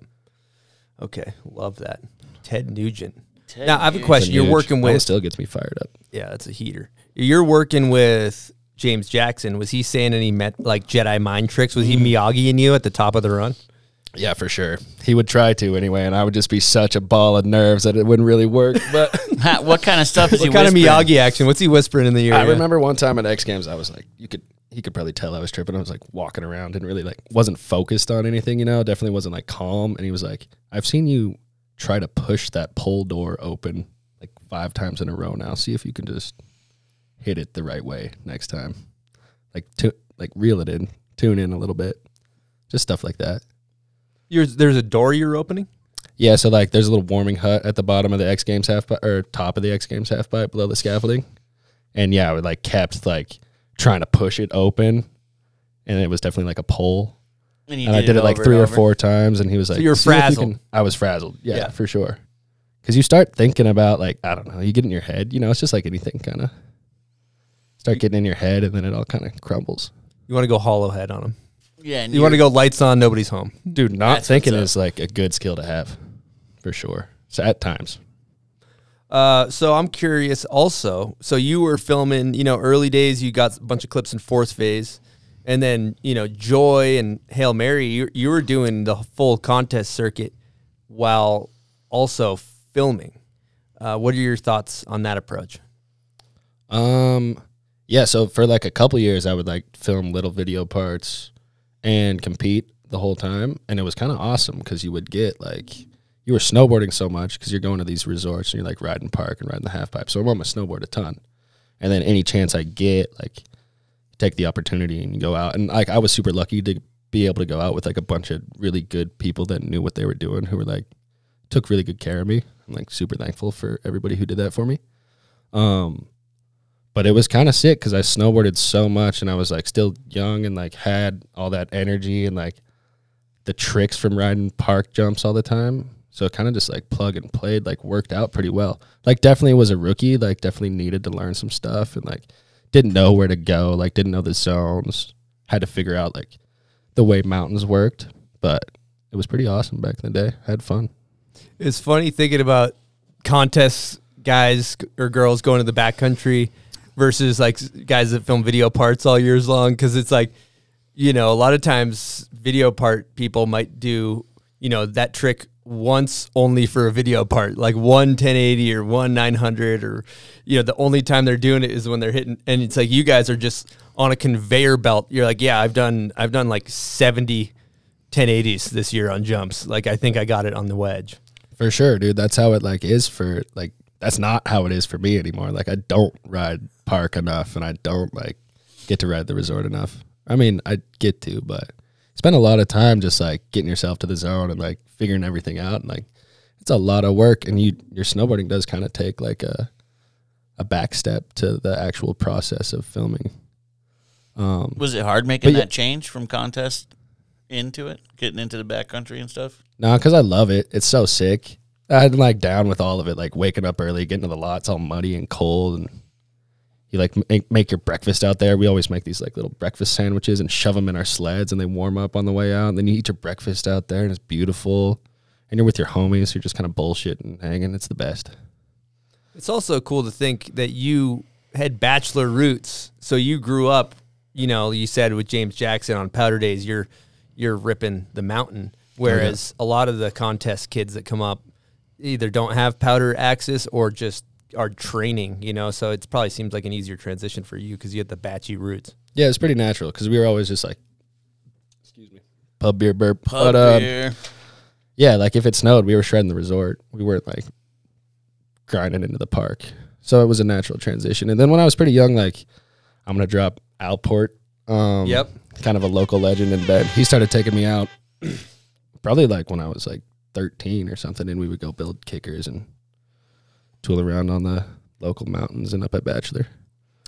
Okay, love that. Ted Nugent. Now, I have a question. You're working with... That still gets me fired up. Yeah, that's a heater. You're working with James Jackson. Was he saying any like Jedi mind tricks? Was he Miyagi-ing you at the top of the run? Yeah, for sure. He would try to anyway, and I would just be such a ball of nerves that it wouldn't really work. But what kind of stuff is he whispering? What kind of Miyagi action? What's he whispering in the ear? I remember one time at X Games, I was like, he could probably tell I was tripping. I was like walking around and really like wasn't focused on anything, you know, definitely wasn't like calm. And he was like, I've seen you try to push that pole door open like 5 times in a row now. See if you can just hit it the right way next time. Like reel it in, tune in a little bit. Just stuff like that. There's a door you're opening? Yeah, so like there's a little warming hut at the bottom of the X Games half pipe, or top of the X Games half pipe below the scaffolding. And yeah, I would like kept like trying to push it open, and it was definitely like a pole. And I did it like 3 or 4 times, and he was like, so you're frazzled. I was frazzled, yeah, for sure. Because you start thinking about, like, I don't know, you get in your head. You know, it's just like anything, kind of. Start getting in your head, and then it all kind of crumbles. You want to go hollow head on him. Yeah. You want to go lights on, nobody's home. Dude, not thinking is, like, a good skill to have, for sure. So at times. So I'm curious also. So you were filming, you know, early days, you got a bunch of clips in fourth phase. And then, you know, Joy and Hail Mary, you were doing the full contest circuit while also filming. What are your thoughts on that approach? Yeah, so for like a couple years, I would like film little video parts and compete the whole time. And it was kind of awesome because you would get like, you were snowboarding so much because you're going to these resorts and you're like riding park and riding the half pipe. So I'm on my snowboard a ton. And then any chance I get, like, take the opportunity and go out. And like I was super lucky to be able to go out with like a bunch of really good people that knew what they were doing, who were like, took really good care of me. I'm like super thankful for everybody who did that for me. But it was kind of sick because I snowboarded so much and I was like still young and like had all that energy and like the tricks from riding park jumps all the time. So it kind of just like plug and played, like worked out pretty well. Like definitely was a rookie, like definitely needed to learn some stuff and like didn't know where to go, like didn't know the zones, had to figure out like the way mountains worked, but it was pretty awesome back in the day. I had fun. It's funny thinking about contests, guys or girls going to the backcountry versus like guys that film video parts all years long, because it's like, you know, a lot of times video part people might do, you know, that trick once only for a video part, like one 1080 or one 900, or you know, the only time they're doing it is when they're hitting. And it's like you guys are just on a conveyor belt. You're like, yeah, I've done like 70 1080s this year on jumps. Like I think I got it on the wedge. For sure, dude. That's how it like is for like, that's not how it is for me anymore. Like I don't ride park enough and I don't like get to ride the resort enough. I mean, I get to, but spend a lot of time just like getting yourself to the zone and like figuring everything out, and like it's a lot of work. And your snowboarding does kind of take like a back step to the actual process of filming. Was it hard making that change from contest into it, getting into the backcountry and stuff? No, because I love it. It's so sick. I'm like down with all of it. Like waking up early, getting to the lots all muddy and cold, and you like make your breakfast out there. We always make these like little breakfast sandwiches and shove them in our sleds, and they warm up on the way out. And then you eat your breakfast out there, and it's beautiful. And you're with your homies, who are just kind of bullshitting and hanging. It's the best. It's also cool to think that you had bachelor roots, so you grew up. You know, you said with James Jackson on powder days, you're ripping the mountain. Whereas a lot of the contest kids that come up either don't have powder access or just our training, you know, so it probably seems like an easier transition for you because you had the batchy roots. Yeah, it's pretty natural because we were always just like, excuse me, pub beer burp. Pub beer. Yeah, like if it snowed, we were shredding the resort. We weren't like grinding into the park. So it was a natural transition. And then when I was pretty young, like I'm going to drop Alport. Kind of a local legend in bed. He started taking me out probably like when I was like 13 or something, and we would go build kickers and tool around on the local mountains and up at Bachelor.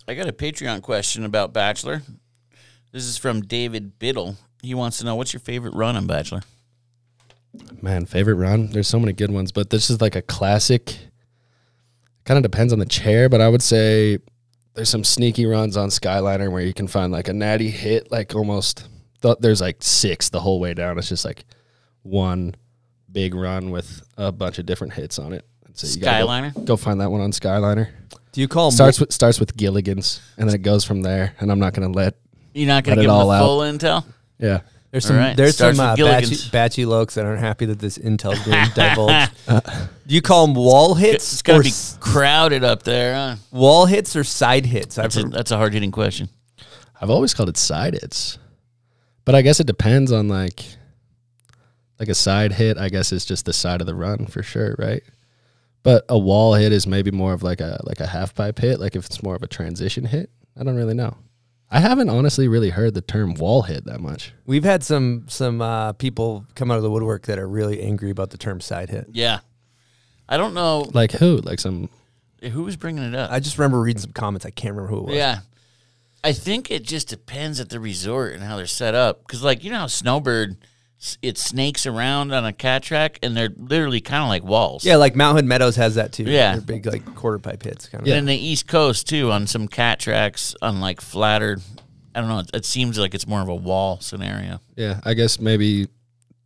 I got a Patreon question about Bachelor. This is from David Biddle. He wants to know, what's your favorite run on Bachelor? Man, favorite run? There's so many good ones, but this is like a classic. Kind of depends on the chair, but I would say there's some sneaky runs on Skyliner where you can find like a natty hit, like almost, there's like 6 the whole way down. It's just like one big run with a bunch of different hits on it. So Skyliner. Go find that one on Skyliner. Do you call them? Starts with Gilligan's, and then it goes from there. And I'm not going to let you're not going to give them the full intel. Yeah, there's some batchy lokes that aren't happy that this intel is being divulged. Do you call them wall hits? It's going to be crowded up there. Huh? Wall hits or side hits? That's a hard hitting question. I've always called it side hits, but I guess it depends on like a side hit. I guess it's just the side of the run for sure, right? But a wall hit is maybe more of like a half pipe hit, like if it's more of a transition hit. I don't really know. I haven't honestly really heard the term wall hit that much. We've had some people come out of the woodwork that are really angry about the term side hit. Yeah. I don't know. Like who? Like who was bringing it up? I just remember reading some comments. I can't remember who it was. Yeah. I think it just depends at the resort and how they're set up. Because, like, you know how Snowbird, it snakes around on a cat track, and they're literally kind of like walls. Yeah, like Mount Hood Meadows has that, too. Yeah. They're big, like, quarter pipe hits. Kind of. Yeah, and the East Coast, too, on some cat tracks, on, like, flatter. I don't know. It seems like it's more of a wall scenario. Yeah, I guess maybe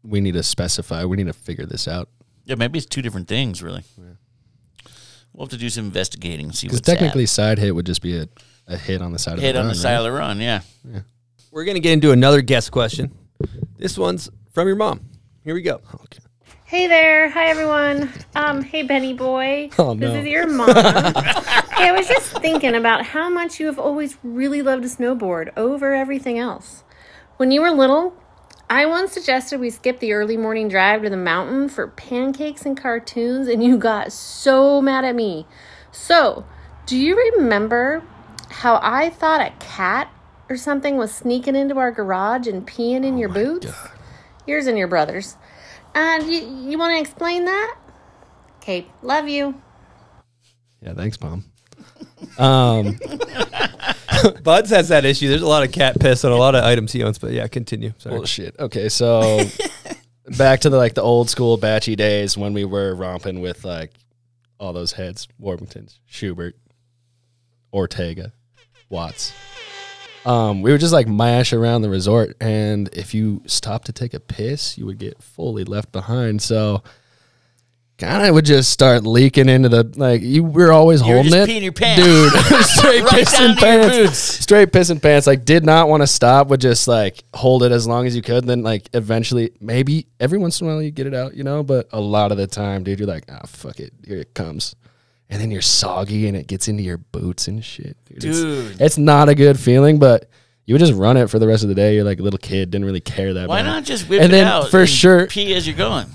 we need to specify. We need to figure this out. Yeah, maybe it's two different things, really. Yeah. We'll have to do some investigating and see what's happening. Because technically side hit would just be a hit on the side of the run. Hit on the side of the run, yeah. Yeah. We're going to get into another guest question. This one's from your mom. Here we go. Okay. Hey there. Hi, everyone. Hey, Benny boy. Oh, no. This is your mom. Hey, I was just thinking about how much you have always really loved to snowboard over everything else. When you were little, I once suggested we skip the early morning drive to the mountain for pancakes and cartoons, and you got so mad at me. So, do you remember how I thought a cat or something was sneaking into our garage and peeing in your boots? God. Yours and your brother's. And you want to explain that? Okay, love you. Yeah, thanks, Mom. Buds has that issue. There's a lot of cat piss on a lot of items he owns, but yeah, continue. Sorry. Bullshit. Okay, so back to the old school batchy days when we were romping with like all those heads, Warbingtons, Schubert, Ortega, Watts. We would just like mash around the resort, and if you stopped to take a piss, you would get fully left behind. So kind of would just start leaking into the, like, we were always holding it. Peeing your pants. Dude, straight right pissing pants. Straight pissing pants. Like, did not want to stop, would just, like, hold it as long as you could. And then, like, eventually, maybe every once in a while you get it out, you know? But a lot of the time, dude, you're like, ah, fuck it. Here it comes. And then you're soggy and it gets into your boots and shit. Dude. It's not a good feeling, but you would just run it for the rest of the day. You're like a little kid, didn't really care that much. Why not just whip it out for sure, pee as you're going?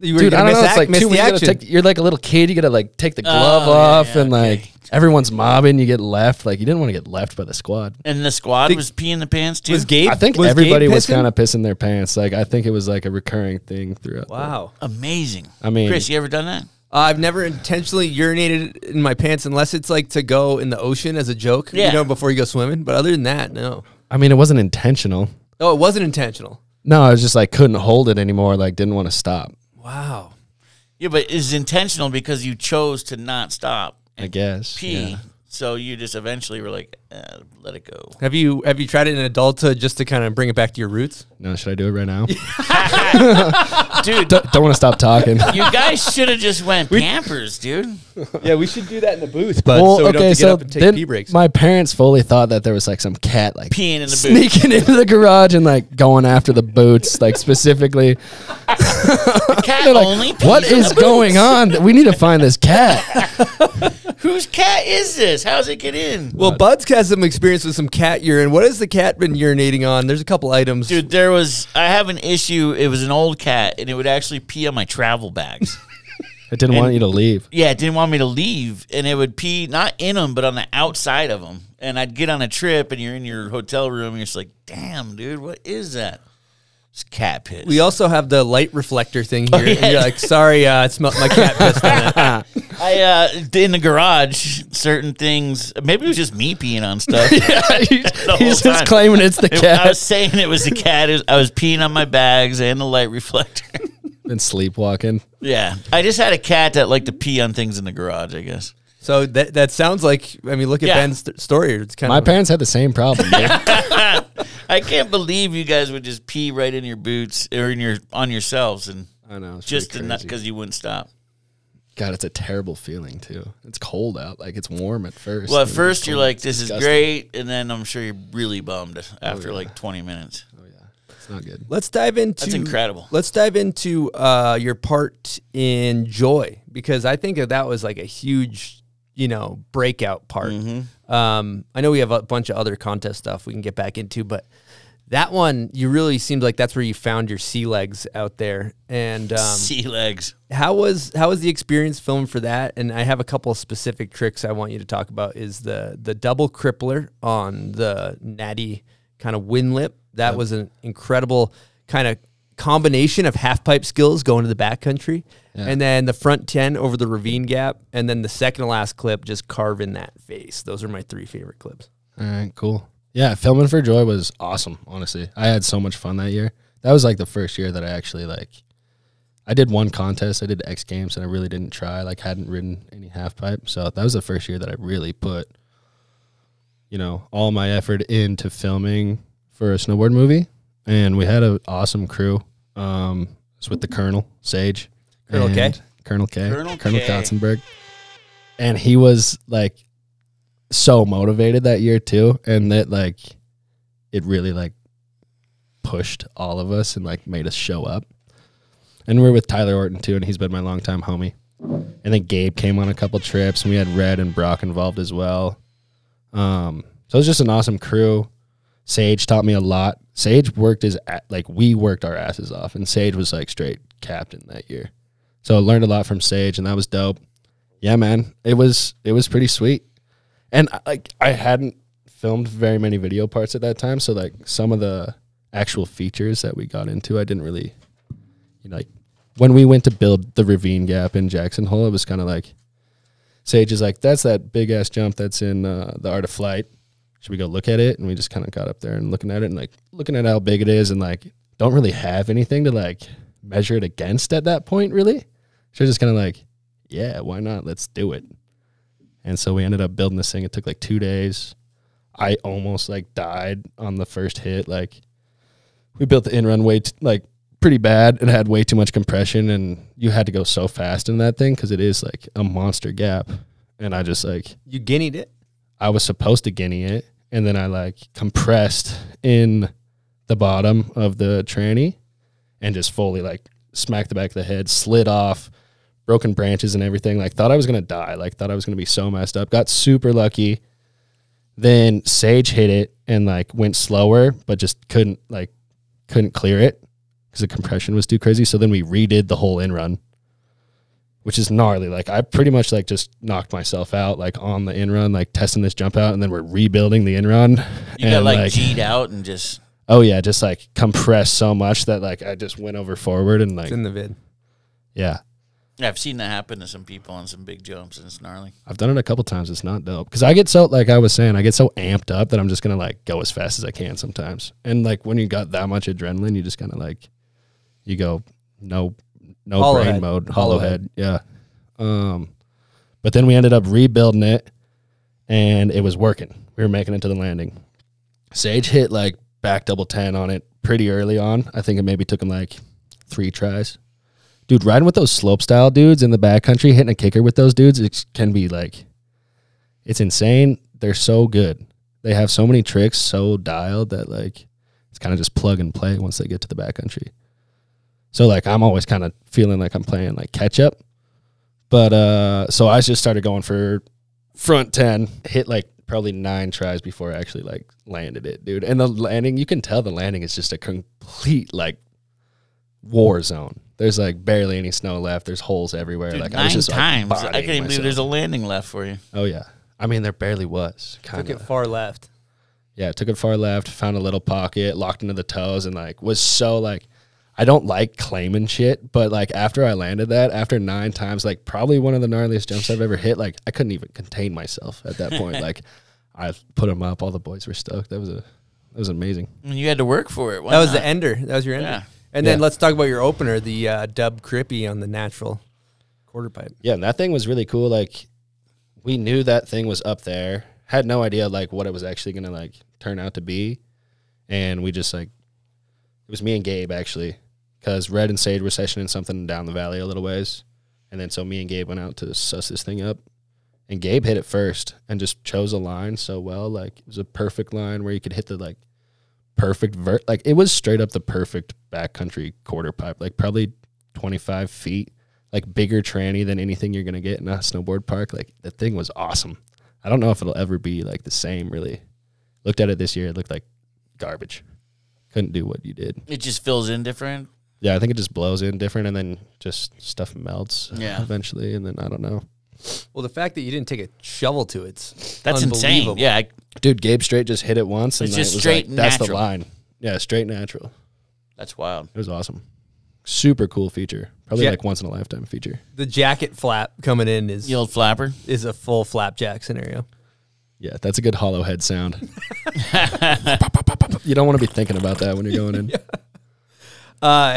Dude, I don't know. It's like 2 weeks. You're like a little kid. You got to like take the glove off, yeah, and like everyone's mobbing. You get left. Like you didn't want to get left by the squad. And the squad was peeing the pants too. Was Gabe? I think everybody was kind of pissing their pants. Like I think it was like a recurring thing throughout. Wow, amazing. I mean, Chris, you ever done that? I've never intentionally urinated in my pants unless it's like to go in the ocean as a joke, yeah, you know, before you go swimming. But other than that, no. I mean, it wasn't intentional. Oh, it wasn't intentional. No, I was just like couldn't hold it anymore. Like didn't want to stop. Wow. Yeah, but it's intentional because you chose to not stop. I guess. Pee. Yeah. So you just eventually were like, let it go. Have you tried it in adulthood just to kind of bring it back to your roots? No, should I do it right now? Dude. Don't want to stop talking. You guys should have just went Pampers, dude. Yeah, we should do that in the booth, but well, so we don't have to get up and take pee breaks. My parents fully thought that there was like some cat like peeing in the booth. Sneaking into the garage and like going after the boots, like specifically. The cat like, only pees what is going on? We need to find this cat. Whose cat is this? How does it get in? Well, Bud's has some experience with some cat urine. What has the cat been urinating on? There's a couple items. Dude, I have an issue. It was an old cat, and it would actually pee on my travel bags. It didn't want you to leave. Yeah, it didn't want me to leave, and it would pee, not in them, but on the outside of them. And I'd get on a trip, and you're in your hotel room, and you're just like, damn, dude, what is that? It's cat piss. We also have the light reflector thing here. Oh, yeah. You're like, sorry, I smelled my cat piss on it. In the garage, certain things, maybe it was just me peeing on stuff. Yeah, he's just claiming it's the cat. I was saying it was the cat. I was peeing on my bags and the light reflector. Been sleepwalking. Yeah. I just had a cat that liked to pee on things in the garage, I guess. So that sounds like, I mean, look at Ben's story. It's kind of my parents had the same problem, dude. I can't believe you guys would just pee right in your boots or on yourselves, and I know, just enough because you wouldn't stop. God, it's a terrible feeling too. It's cold out, like it's warm at first. Well, at first you're like, "This is great," and then I'm sure you're really bummed after like 20 minutes. Oh yeah, it's not good. Let's dive into that's incredible. Let's dive into your part in Joy, because I think that was like a huge, you know, breakout part. Mm-hmm. I know we have a bunch of other contest stuff we can get back into, but That one, you really seemed like that's where you found your sea legs out there. And sea legs. How was the experience filming for that? And I have a couple of specific tricks I want you to talk about. Is the double crippler on the Natty kind of wind lip. That was an incredible kind of combination of half pipe skills going to the backcountry. Yeah. And then the front 10 over the ravine gap. And then the second to last clip, just carving that face. Those are my three favorite clips. All right, cool. Yeah, filming for Joy was awesome, honestly. I had so much fun that year. That was, like, the first year that I actually, like, I did one contest. I did X Games, and I really didn't try. Like, hadn't ridden any halfpipe. So that was the first year that I really put, you know, all my effort into filming for a snowboard movie. And we had an awesome crew. It's with the Colonel, Sage. Colonel K. Kotsenburg. And he was, like, so motivated that year too, and that like it really like pushed all of us and like made us show up. And we're with Tyler Orton too, and he's been my longtime homie. And then Gabe came on a couple trips, and we had Red and Brock involved as well. So it was just an awesome crew. Sage taught me a lot. Sage worked his like we worked our asses off, and Sage was like straight captain that year. So I learned a lot from Sage, and that was dope. Yeah, man, it was pretty sweet. And, like, I hadn't filmed very many video parts at that time, so, like, some of the actual features that we got into, I didn't really, you know, like, when we went to build the ravine gap in Jackson Hole, it was kind of like, Sage is like, that's that big-ass jump that's in the Art of Flight. Should we go look at it? And we just kind of got up there and looking at it and, like, looking at how big it is and, like, don't really have anything to, like, measure it against at that point, really. So just kind of like, yeah, why not? Let's do it. And so we ended up building this thing. It took like 2 days. I almost like died on the first hit. Like we built the in runway like pretty bad. It had way too much compression, and you had to go so fast in that thing because it is like a monster gap. And I just like you guineed it. I was supposed to guinea it, and then I like compressed in the bottom of the tranny and just fully like smacked the back of the head, slid off. Broken branches and everything. Like, thought I was going to die. Like, thought I was going to be so messed up. Got super lucky. Then Sage hit it and, like, went slower, but just couldn't clear it because the compression was too crazy. So then we redid the whole in run, which is gnarly. Like, I pretty much, like, just knocked myself out, like, on the in run, like, testing this jump out, and then we're rebuilding the in run. You got, like, G'd out and just. Oh, yeah, just, like, compressed so much that, like, I just went over forward and, like. It's in the vid. Yeah. I've seen that happen to some people on some big jumps, and it's gnarly. I've done it a couple times. It's not dope. Because I get so, like I was saying, I get so amped up that I'm just going to, like, go as fast as I can sometimes. And, like, when you got that much adrenaline, you just kind of, like, you go no brain mode, hollow head. Yeah. But then we ended up rebuilding it, and it was working. We were making it to the landing. Sage hit, like, back double 10 on it pretty early on. I think it maybe took him, like, 3 tries. Dude, riding with those slope-style dudes in the backcountry, hitting a kicker with those dudes, it can be, like, it's insane. They're so good. They have so many tricks so dialed that, like, it's kind of just plug and play once they get to the backcountry. So, like, I'm always kind of feeling like I'm playing, like, catch-up. But, so I just started going for front 10, hit, like, probably 9 tries before I actually, like, landed it, dude. And the landing, you can tell the landing is just a complete, like, war zone. There's like barely any snow left. There's holes everywhere. Dude, like 9 times, like, I can't even believe there's a landing left for you. Oh yeah, I mean there barely was. Kinda. Took it far left. Yeah, took it far left. Found a little pocket, locked into the toes, and like was so like, I don't like claiming shit, but like after I landed that, after 9 times, like probably one of the gnarliest jumps I've ever hit. Like I couldn't even contain myself at that point. Like I put them up. All the boys were stoked. That was amazing. And you had to work for it. Why that was not? The ender. That was your ender. Yeah. And then let's talk about your opener, the dub crippy on the natural quarter pipe. Yeah, and that thing was really cool. Like, we knew that thing was up there. Had no idea, like, what it was actually going to, like, turn out to be. And we just, like, it was me and Gabe, actually, because Red and Sage were sessioning something down the valley a little ways. And then so me and Gabe went out to suss this thing up. And Gabe hit it first and just chose a line so well. Like, it was a perfect line where you could hit the, like, perfect vert. Like it was straight up the perfect backcountry quarter pipe, like probably 25 feet, like bigger tranny than anything you're going to get in a snowboard park. Like the thing was awesome. I don't know if it'll ever be like the same really. Looked at it this year. It looked like garbage. couldn't do what you did. It just fills in different. Yeah, I think it just blows in different, and then just stuff melts eventually, and then I don't know. Well, the fact that you didn't take a shovel to it's that's insane. Yeah, dude, Gabe Straight just hit it once, and then just it was straight like, that's the line. Yeah, straight natural. That's wild. It was awesome. Super cool feature. Probably like once in a lifetime feature. The jacket flap coming in is the old flapper is a full flapjack scenario. Yeah, that's a good hollow head sound. You don't want to be thinking about that when you're going in. Yeah.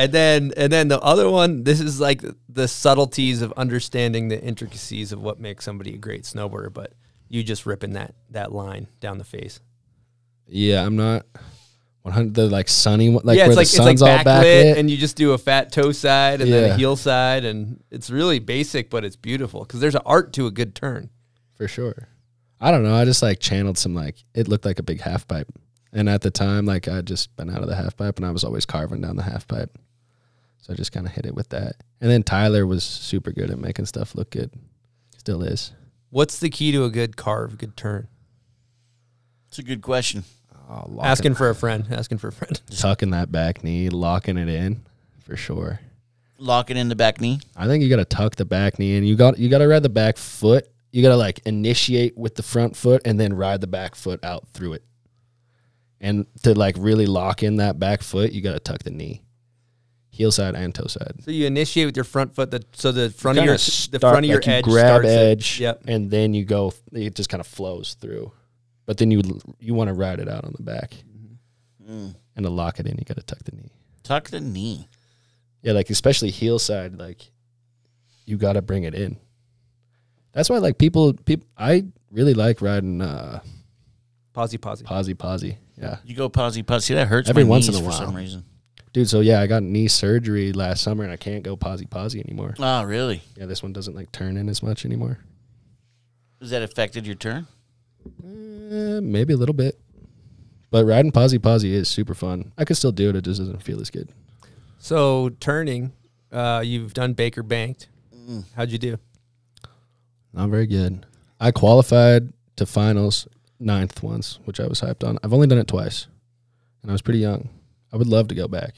And then the other one, this is like the subtleties of understanding the intricacies of what makes somebody a great snowboarder, but you just ripping that line down the face. Yeah, I'm not 100. The like sunny, like yeah, where the sun's all backlit, and you just do a fat toe side and then a heel side, and it's really basic, but it's beautiful because there's an art to a good turn, for sure. I don't know. I just like channeled some like it looked like a big half pipe. And at the time, like, I'd just been out of the half pipe, and I was always carving down the half pipe. So I just kind of hit it with that. And then Tyler was super good at making stuff look good. Still is. What's the key to a good carve, good turn? It's a good question. Oh, asking for a friend. Asking for a friend. Tucking that back knee, locking it in, for sure. Locking in the back knee? I think you got to tuck the back knee in. You got to ride the back foot. You got to, like, initiate with the front foot and then ride the back foot out through it. And to, like, really lock in that back foot, you got to tuck the knee, heel side and toe side. So you initiate with your front foot, so the front of your edge, grab edge, and then you go. It just kind of flows through, but then you want to ride it out on the back, and to lock it in, you got to tuck the knee. Tuck the knee. Yeah, like especially heel side, like you got to bring it in. That's why, like people, I really like riding. Posy posy. Yeah. You go posy posy. See, that hurts every once in a while for some reason. Dude, so yeah, I got knee surgery last summer and I can't go posy posy anymore. Oh, really? Yeah, this one doesn't like turn in as much anymore. Has that affected your turn? Maybe a little bit. But riding posy posy is super fun. I could still do it. It just doesn't feel as good. So turning, you've done Baker Banked. How'd you do? Not very good. I qualified to finals. 9th once, which I was hyped on. I've only done it twice, and I was pretty young. I would love to go back.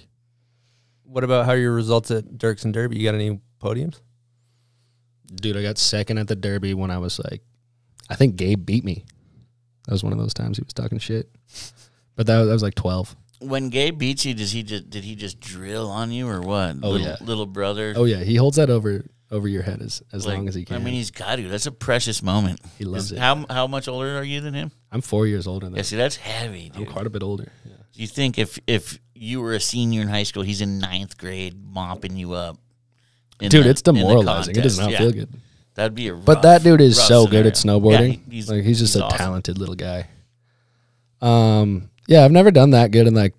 What about how are your results at Dirks and Derby? You got any podiums? Dude, I got second at the Derby when I was like, I think Gabe beat me. That was one of those times he was talking shit. But that was like 12. When Gabe beats you, did he just drill on you or what? Oh, little brother. Oh yeah, he holds that over your head as like, long as he can. I mean, he's got to. That's a precious moment. He loves it. How much older are you than him? I'm 4 years older than him. Yeah, see, that's heavy, dude. I'm quite a bit older. Yeah. Do you think if you were a senior in high school, he's in 9th grade mopping you up? Dude, it's demoralizing. It does not feel good. That'd be a rough, but that dude is so good at snowboarding. Yeah, he's just a awesome, talented little guy. Yeah, I've never done that good in, like,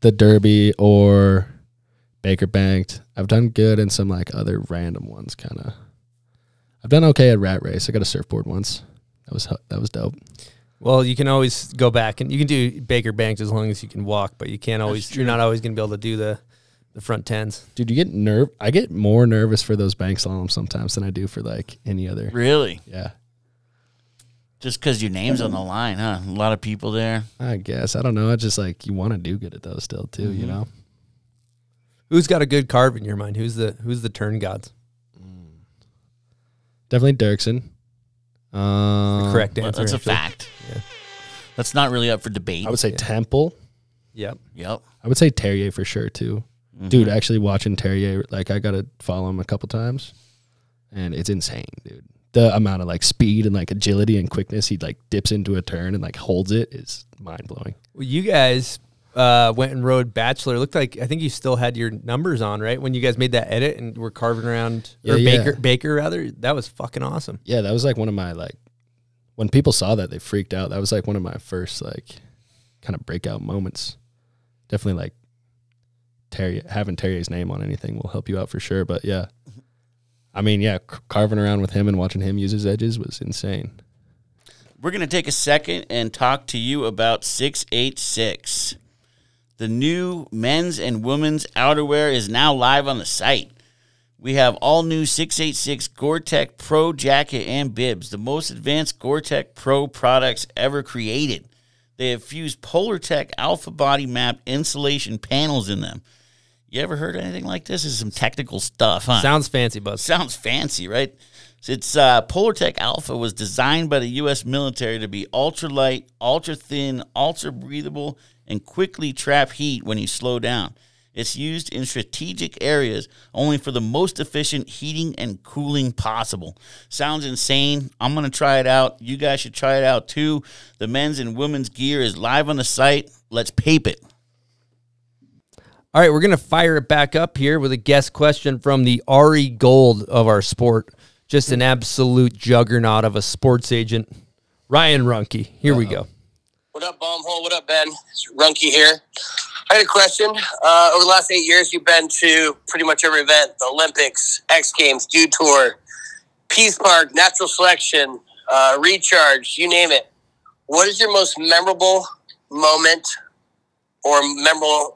the Derby or Baker Banked. I've done good in some, like, other random ones, kind of. I've done okay at Rat Race. I got a surfboard once. That was dope. Well, you can always go back, and you can do Baker Banked as long as you can walk, but you can't always. You're not always going to be able to do the front tens. Dude, you get nerve. I get more nervous for those bank slaloms sometimes than I do for, like, any other. Really? Yeah. Just because your name's on the line, huh? A lot of people there. I guess. I don't know. It's just, like, you want to do good at those still, too, you know? Who's got a good carve in your mind? Who's the turn gods? Definitely Dirksen. The correct answer. That's actually a fact. Yeah. That's not really up for debate. I would say Temple. Yep. I would say Terrier for sure too. Dude, actually watching Terrier, like I gotta follow him a couple times, and it's insane, dude. The amount of like speed and like agility and quickness he like dips into a turn and like holds it is mind blowing. Well, you guys went and rode Bachelor. Looked like I think you still had your numbers on, right? When you guys made that edit and were carving around, or Baker rather. That was fucking awesome. Yeah, that was like one of my like when people saw that they freaked out. That was like one of my first like kind of breakout moments. Definitely like Terry having Terry's name on anything will help you out for sure. But yeah, I mean yeah, carving around with him and watching him use his edges was insane. We're gonna take a second and talk to you about 686. The new men's and women's outerwear is now live on the site. We have all new 686 Gore-Tex Pro jacket and bibs, the most advanced Gore-Tex Pro products ever created. They have fused Polartec alpha body map insulation panels in them. You ever heard of anything like this? This is some technical stuff, huh? Sounds fancy, bud. Sounds fancy, right? It's Polartec alpha was designed by the U.S. military to be ultralight, ultra-thin, ultra-breathable, and quickly trap heat when you slow down. It's used in strategic areas only for the most efficient heating and cooling possible. Sounds insane. I'm going to try it out. You guys should try it out, too. The men's and women's gear is live on the site. Let's pape it. All right, we're going to fire it back up here with a guest question from the Ari Gold of our sport. Just an absolute juggernaut of a sports agent, Ryan Runke. Here we go. What up, Baumhole? What up, Ben? It's Runke here. I had a question. Over the last 8 years, you've been to pretty much every event, the Olympics, X Games, Dew Tour, Peace Park, Natural Selection, Recharge, you name it. What is your most memorable moment or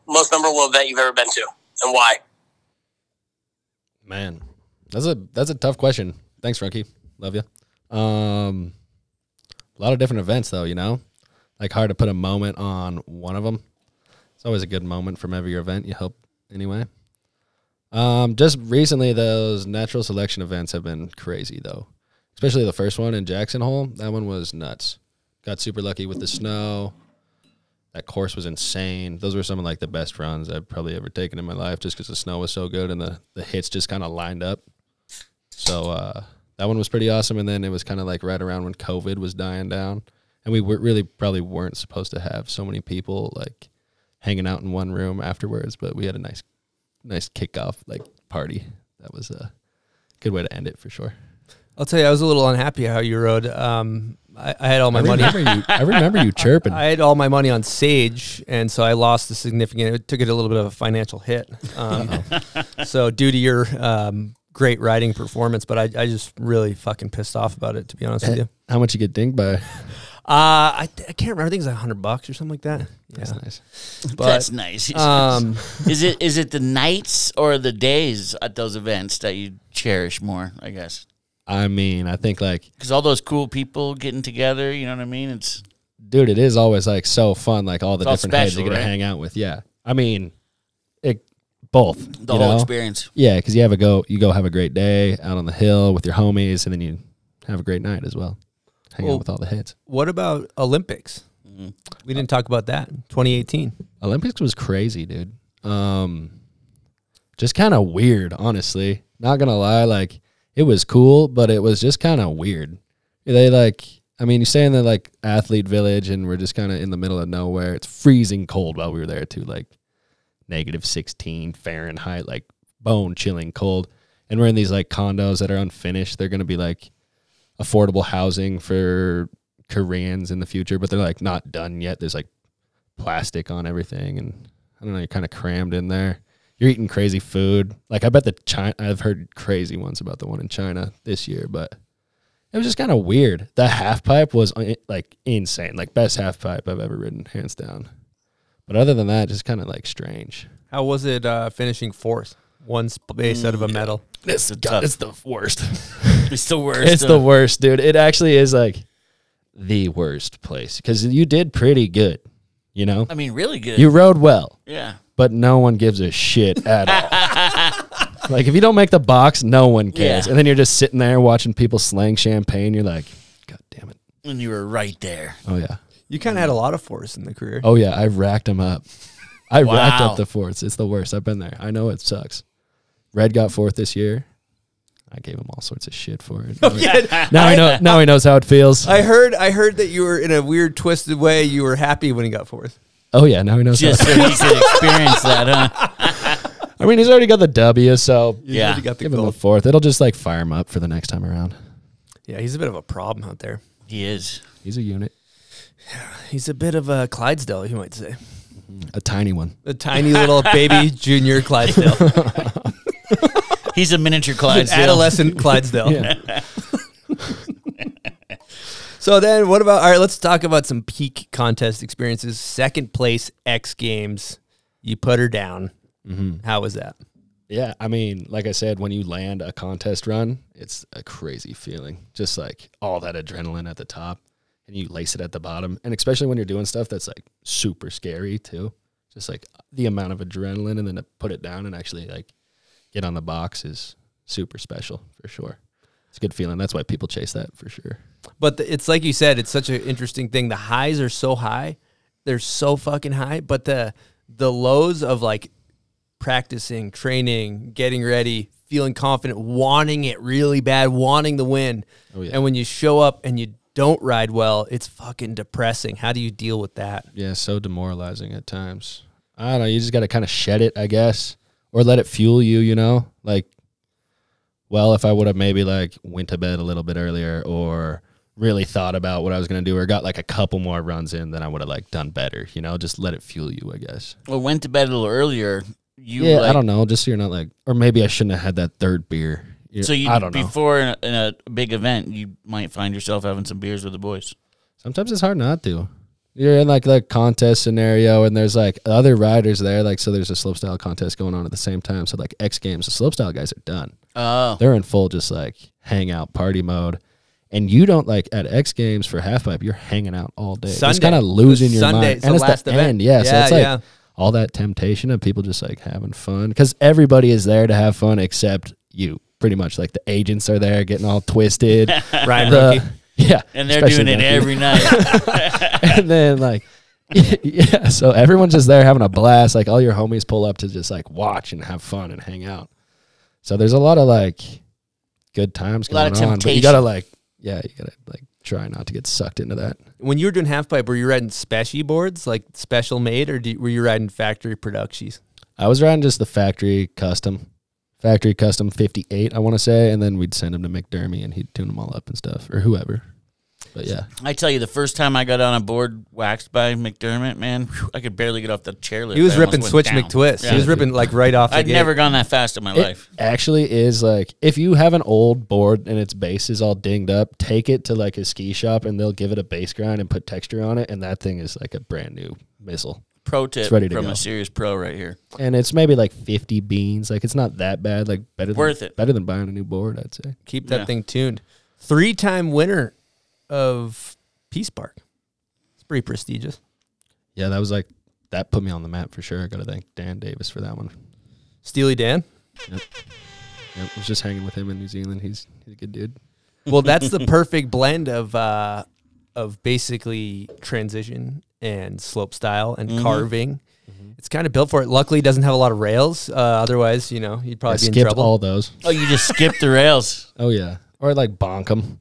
most memorable event you've ever been to, and why? Man, that's a tough question. Thanks, Runke. Love you. A lot of different events, though, you know? Like, hard to put a moment on one of them. Always a good moment from every event you help anyway. Just recently, those natural selection events have been crazy, though. Especially the first one in Jackson Hole. That one was nuts. Got super lucky with the snow. That course was insane. Those were some of, like, the best runs I've probably ever taken in my life just because the snow was so good and the hits just kind of lined up. So that one was pretty awesome. And then it was kind of, like, right around when COVID was dying down. And we really probably weren't supposed to have so many people, like, hanging out in one room afterwards, but we had a nice kickoff like party. That was a good way to end it for sure. I'll tell you, I was a little unhappy how you rode. I had all my money. I remember you chirping. I had all my money on Sage, and so I lost the significant. It took it a little bit of a financial hit. So due to your great riding performance, but I just really fucking pissed off about it, to be honest with you. How much you get dinged by? I can't remember. I think it's like $100 or something like that. Yeah. That's nice. But, that's nice. Is it the nights or the days at those events that you cherish more? I guess. I mean, I think like because all those cool people getting together. You know what I mean? It's dude, it is always like so fun. Like all the different heads you're gonna hang out with. Yeah, I mean, both the whole experience. Yeah, because you go have a great day out on the hill with your homies, and then you have a great night as well. Hang out with all the heads. What about Olympics? Mm-hmm. We didn't talk about that. 2018. Olympics was crazy, dude. Just kind of weird, honestly. Not going to lie. Like, it was cool, but it was just kind of weird. They, like, I mean, you stay in the, like, athlete village, and we're just kind of in the middle of nowhere. It's freezing cold while we were there, too. Like, -16 Fahrenheit, like, bone-chilling cold. And we're in these, like, condos that are unfinished. They're going to be, like, affordable housing for Koreans in the future, but they're like not done yet. There's like plastic on everything, and I don't know, you're kind of crammed in there. You're eating crazy food. Like I bet I've heard crazy ones about the one in China this year, but it was just kind of weird. The half pipe was like insane, like best half pipe I've ever ridden, hands down. But other than that, just kind of like strange. How was it finishing fourth? One space out of a medal. It's the worst. It's the worst. It's the worst, dude. It actually is like the worst place because you did pretty good, you know? I mean, really good. You rode well. Yeah. But no one gives a shit at all. Like, if you don't make the box, no one cares. Yeah. And then you're just sitting there watching people slang champagne. You're like, God damn it. And you were right there. Oh, yeah. You kind of had a lot of fours in the career. Oh, yeah. I racked them up. I racked up the fours. It's the worst. I've been there. I know it sucks. Red got fourth this year. I gave him all sorts of shit for it. Now he knows how it feels. I heard that you were in a weird twisted way. You were happy when he got fourth. Oh yeah, now he knows. Just how it feels. He could experience that, huh? I mean, he's already got the W, so yeah, give him the fourth. It'll just like fire him up for the next time around. Yeah, he's a bit of a problem out there. He is. He's a unit. Yeah, he's a bit of a Clydesdale, you might say. A tiny one. A tiny little baby junior Clydesdale. He's a miniature Clydesdale. Adolescent Clydesdale. Yeah. So then what about, all right, let's talk about some peak contest experiences. Second place X Games. You put her down. Mm-hmm. How was that? Yeah, I mean, like I said, when you land a contest run, it's a crazy feeling. Just like all that adrenaline at the top. and you lace it at the bottom. And especially when you're doing stuff that's like super scary too, just like the amount of adrenaline, and then to put it down and actually like get on the box is super special for sure. It's a good feeling. That's why people chase that for sure. But it's like you said, it's such an interesting thing. The highs are so high. They're so fucking high, but the lows of like practicing, training, getting ready, feeling confident, wanting it really bad, wanting the win. Oh, yeah. And when you show up and you don't ride well, it's fucking depressing. How do you deal with that? Yeah, so demoralizing at times. I don't know. You just got to kind of shed it, I guess, or let it fuel you, you know? Like, well, if I would have maybe like went to bed a little bit earlier or really thought about what I was going to do or got like a couple more runs in, then I would have like done better, you know? Just let it fuel you, I guess. Well, went to bed a little earlier. Yeah, like, I don't know, just so you're not like, or maybe I shouldn't have had that third beer. So you, I don't know. Before in a big event, you might find yourself having some beers with the boys. Sometimes it's hard not to. You're in like the contest scenario and there's like other riders there. Like, so there's a slopestyle contest going on at the same time. So like X Games, the slopestyle guys are done. Oh. They're in full just like hangout party mode. And you don't, like, at X Games for halfpipe, you're hanging out all day. Sunday. It's kind of losing your mind. And it's the end. Yeah, so it's like all that temptation of people just, like, having fun. Because everybody is there to have fun except you, pretty much. Like, the agents are there getting all twisted. Ryan Rookie. Yeah. And they're doing it every night. And then, like, yeah, so everyone's just there having a blast. Like, all your homies pull up to just, like, watch and have fun and hang out. So there's a lot of, like, good times going on. But you got to, like... Yeah, you gotta like try not to get sucked into that. When you were doing halfpipe, were you riding specie boards, like special made, or were you riding factory productions? I was riding just the factory custom 58, I want to say, and then we'd send them to McDermott and he'd tune them all up and stuff, or whoever. But yeah, I tell you, the first time I got on a board waxed by McDermott, man, whew, I could barely get off the chairlift. He was ripping switch McTwist. Yeah. He was ripping like right off the I'd gate. Never gone that fast in my life. Actually is like, if you have an old board and its base is all dinged up, take it to like a ski shop and they'll give it a base grind and put texture on it. And that thing is like a brand new missile. Pro tip from a serious pro right here. And it's maybe like 50 beans. Like it's not that bad. Like better than buying a new board, I'd say. Keep that thing tuned. 3-time winner of Peace Park. It's pretty prestigious. Yeah, that was like, that put me on the map for sure. I gotta thank Dan Davis for that one. Steely Dan? Yep. Yep. I was just hanging with him in New Zealand. He's a good dude. Well, that's the perfect blend of basically transition and slope style and carving. It's kind of built for it. Luckily, it doesn't have a lot of rails. Otherwise, you know, you'd probably be in trouble. All those. Oh, you just skip the rails. Oh, yeah. Or like bonk them,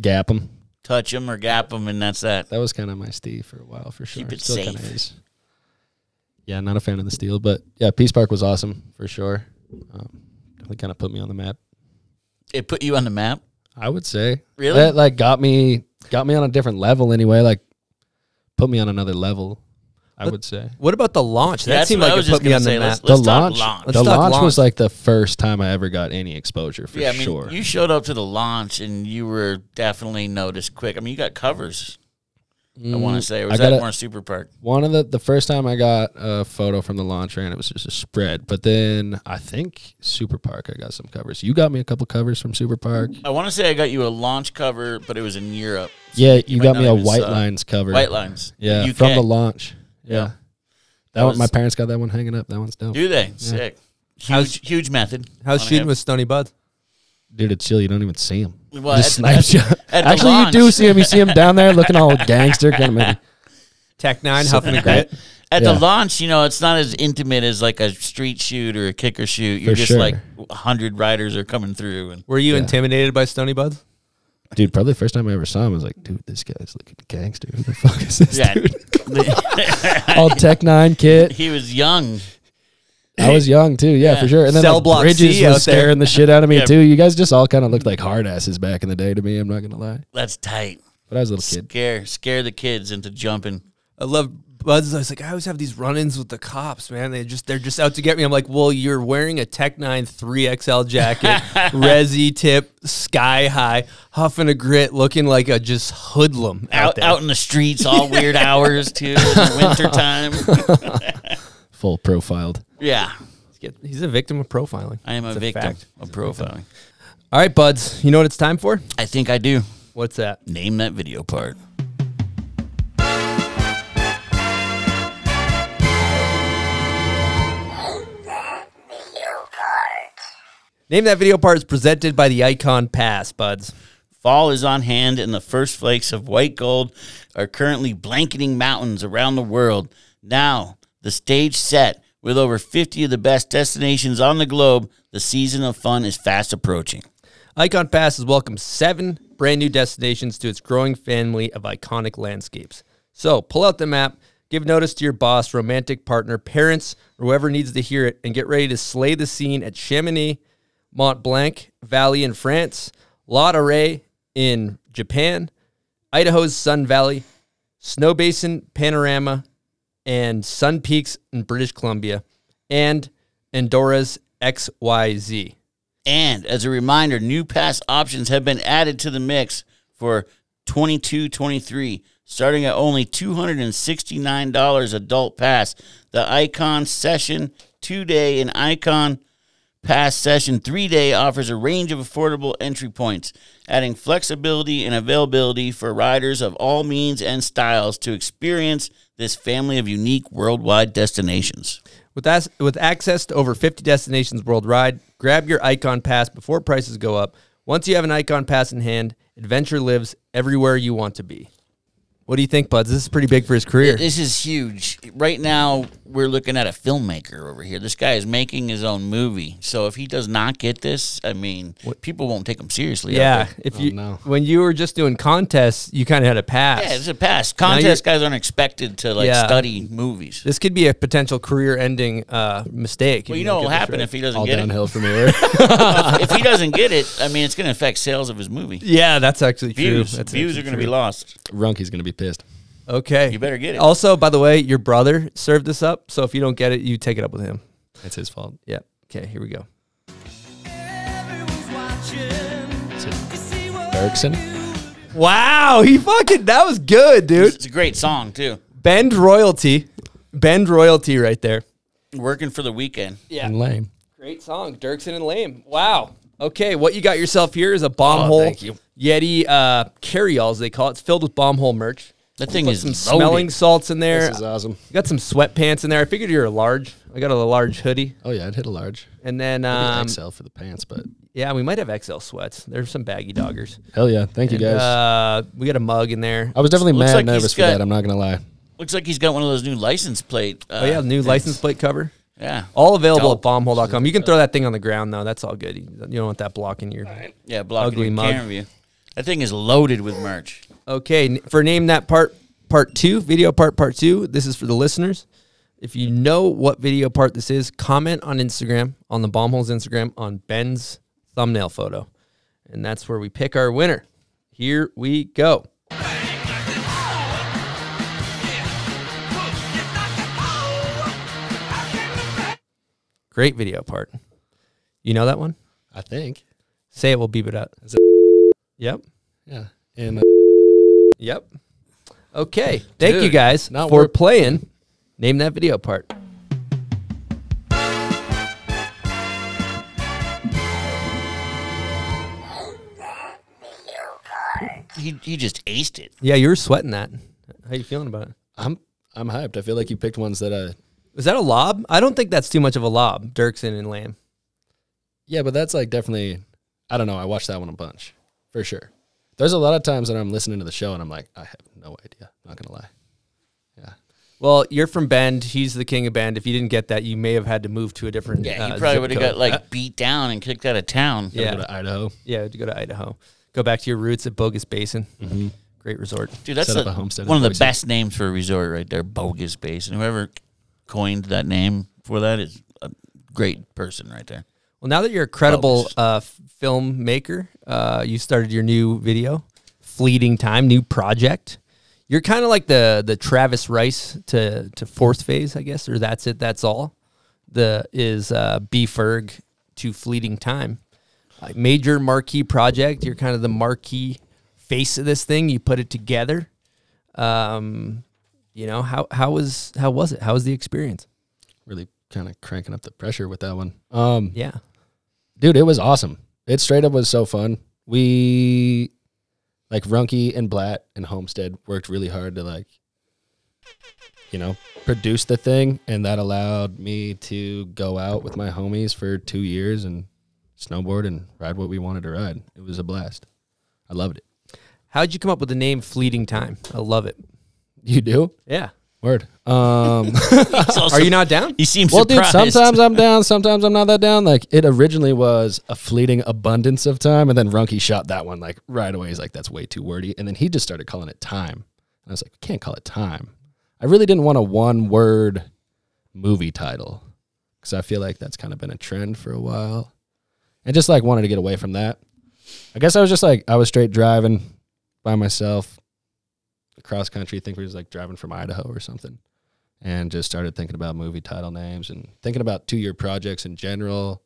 gap them. Touch them or gap them, and that's that. That was kind of my steel for a while, for sure. Keep it still safe. Is. Yeah, not a fan of the steel, but yeah, Peace Park was awesome, for sure. It kind of put me on the map. It put you on the map? I would say. Really? That, like, got me on a different level anyway, like, put me on another level, I would say. What about the launch? That seemed like it put me on the map. The launch was, like, the first time I ever got any exposure, for sure. I mean, you showed up to the launch, and you were definitely noticed quick. I mean, you got covers, I want to say. Or was that more Super Park? One of the first time I got a photo from the launch ran, it was just a spread. But then I think Super Park, I got some covers. You got me a couple covers from Super Park. I want to say I got you a launch cover, but it was in Europe. So yeah, you got me a White Lines cover. White Lines. Yeah, from the launch. Yeah, that one. My parents got that one hanging up. That one's dope. Do they? Yeah. Sick. Huge method. How's shooting with Stony Bud? Dude, it's chill. You don't even see him. Well, just snipes you. Actually, you do see him. You see him down there looking all gangster, kind of Tech-9 huffing a grit. At the launch, you know, it's not as intimate as like a street shoot or a kicker shoot. You're just like 100 riders are coming through. And were you intimidated by Stony Bud? Dude, probably the first time I ever saw him, I was like, dude, this guy's looking gangster. Who the fuck is this dude? All Tech-9 kid. He was young. I was young, too. Yeah, for sure. And then like, Bridges was scaring the shit out of me, too. You guys just all kind of looked like hard asses back in the day to me. I'm not going to lie. That's tight. But I was a little kid. Scare the kids into jumping. I love Buds. I was like, I always have these run-ins with the cops, man. They're just out to get me. I'm like, well, you're wearing a Tech-9 3XL jacket, resi tip, sky high, huffing a grit, looking like a just hoodlum out in the streets, all weird hours too, in the wintertime. Full profiled. Yeah, he's a victim of profiling. I am a victim of profiling. All right, Buds, you know what it's time for? I think I do. What's that? Name that video part. Name That Video part is presented by the Icon Pass, buds. Fall is on hand, and the first flakes of white gold are currently blanketing mountains around the world. Now, the stage set with over 50 of the best destinations on the globe, the season of fun is fast approaching. Icon Pass has welcomed 7 brand new destinations to its growing family of iconic landscapes. So pull out the map, give notice to your boss, romantic partner, parents, or whoever needs to hear it, and get ready to slay the scene at Chamonix, Mont Blanc Valley in France, La Rae in Japan, Idaho's Sun Valley, Snow Basin Panorama, and Sun Peaks in British Columbia, and Andorra's XYZ. And as a reminder, new pass options have been added to the mix for 22-23, starting at only $269 adult pass. The Icon Session 2-day and Icon Pass Session 3-day offers a range of affordable entry points, adding flexibility and availability for riders of all means and styles to experience this family of unique worldwide destinations. With access to over 50 destinations worldwide, grab your Icon Pass before prices go up. Once you have an Icon Pass in hand, adventure lives everywhere you want to be. What do you think, buds? This is pretty big for his career. This is huge. Right now, we're looking at a filmmaker over here. This guy is making his own movie. So if he does not get this, I mean, people won't take him seriously. Yeah. When you were just doing contests, you kind of had a pass. Yeah, it's a pass. Contest guys aren't expected to study movies. This could be a potential career-ending mistake. Well, you know what will happen if he doesn't get it. All downhill from here. If he doesn't get it, I mean, it's going to affect sales of his movie. Yeah, that's actually true. Views are going to be lost. Runke's going to be pissed. Okay. You better get it. Also, by the way, your brother served this up, so if you don't get it, you take it up with him. That's his fault. Yeah. Okay, here we go. Bergson. Wow, that was good, dude. It's a great song, too. Bend Royalty. Bend Royalty right there. Working for the Weekend. Yeah. And Lame. Great song. Dirksen and Lame. Wow. Okay, what you got yourself here is a bomb hole. Thank you. Yeti carry-alls, they call it. It's filled with bomb hole merch. That thing is loaded. Some smelling salts in there. This is awesome. You got some sweatpants in there. I figured you're a large. I got a large hoodie. Oh, yeah, I'd hit a large. And then... XL for the pants, but... Yeah, we might have XL sweats. There's some baggy doggers. Hell yeah. Thank you, guys. We got a mug in there. I was definitely nervous for that. I'm not going to lie. Looks like he's got one of those new license plate. New license plate cover. Yeah. All available at bombhole.com. You can throw that thing on the ground, though. That's all good. You don't want that blocking your blocking your camera view. That thing is loaded with merch. Okay, for Name That Part 2, Video Part 2, this is for the listeners. If you know what video part this is, comment on Instagram, on the Bombhole's Instagram, on Ben's thumbnail photo. And that's where we pick our winner. Here we go. Great video part. You know that one? I think. Say it, we'll beep it out. Yep. Yeah. And yep. Okay. Thank you guys for playing Name That Video Part. You just aced it. Yeah, you were sweating that. How you feeling about it? I'm hyped. I feel like you picked ones that was that a lob? I don't think that's too much of a lob, Dirksen and Lamb. Yeah, but that's like definitely, I don't know, I watched that one a bunch. For sure. There's a lot of times that I'm listening to the show and I'm like, I have no idea. I'm not going to lie. Yeah. Well, you're from Bend. He's the king of Bend. If you didn't get that, you may have had to move to a different you probably would have got beat down and kicked out of town. Yeah. Go to Idaho. Yeah, to go to Idaho. Go back to your roots at Bogus Basin. Mm-hmm. Great resort. Dude, that's one of the best names for a resort right there, Bogus Basin. Whoever coined that name for that is a great person right there. Well, now that you're a credible filmmaker, you started your new video, Fleeting Time, new project. You're kind of like the Travis Rice to Fourth Phase, I guess, or That's It, That's All. B Ferg to Fleeting Time. Major marquee project. You're kind of the marquee face of this thing. You put it together. You know, how was it? How was the experience? Really kind of cranking up the pressure with that one. Yeah. Dude, it was awesome. It straight up was so fun. We, like, Runke and Blatt and Homestead worked really hard to, like, you know, produce the thing, and that allowed me to go out with my homies for 2 years and snowboard and ride what we wanted to ride. It was a blast. I loved it. How did you come up with the name Fleeting Time? I love it. You do? Yeah. Word. Also, are you not down? He seems surprised. Dude, sometimes I'm down, sometimes I'm not that down. Like, it originally was a fleeting abundance of time, and then Runke shot that one, like, right away. He's like, that's way too wordy. And then he just started calling it time. And I was like, we can't call it time. I really didn't want a one-word movie title because I feel like that's kind of been a trend for a while. I just, like, wanted to get away from that. I guess I was just, like, I was straight driving by myself across country. I think we was, like, driving from Idaho or something, and just started thinking about movie title names and thinking about two-year projects in general,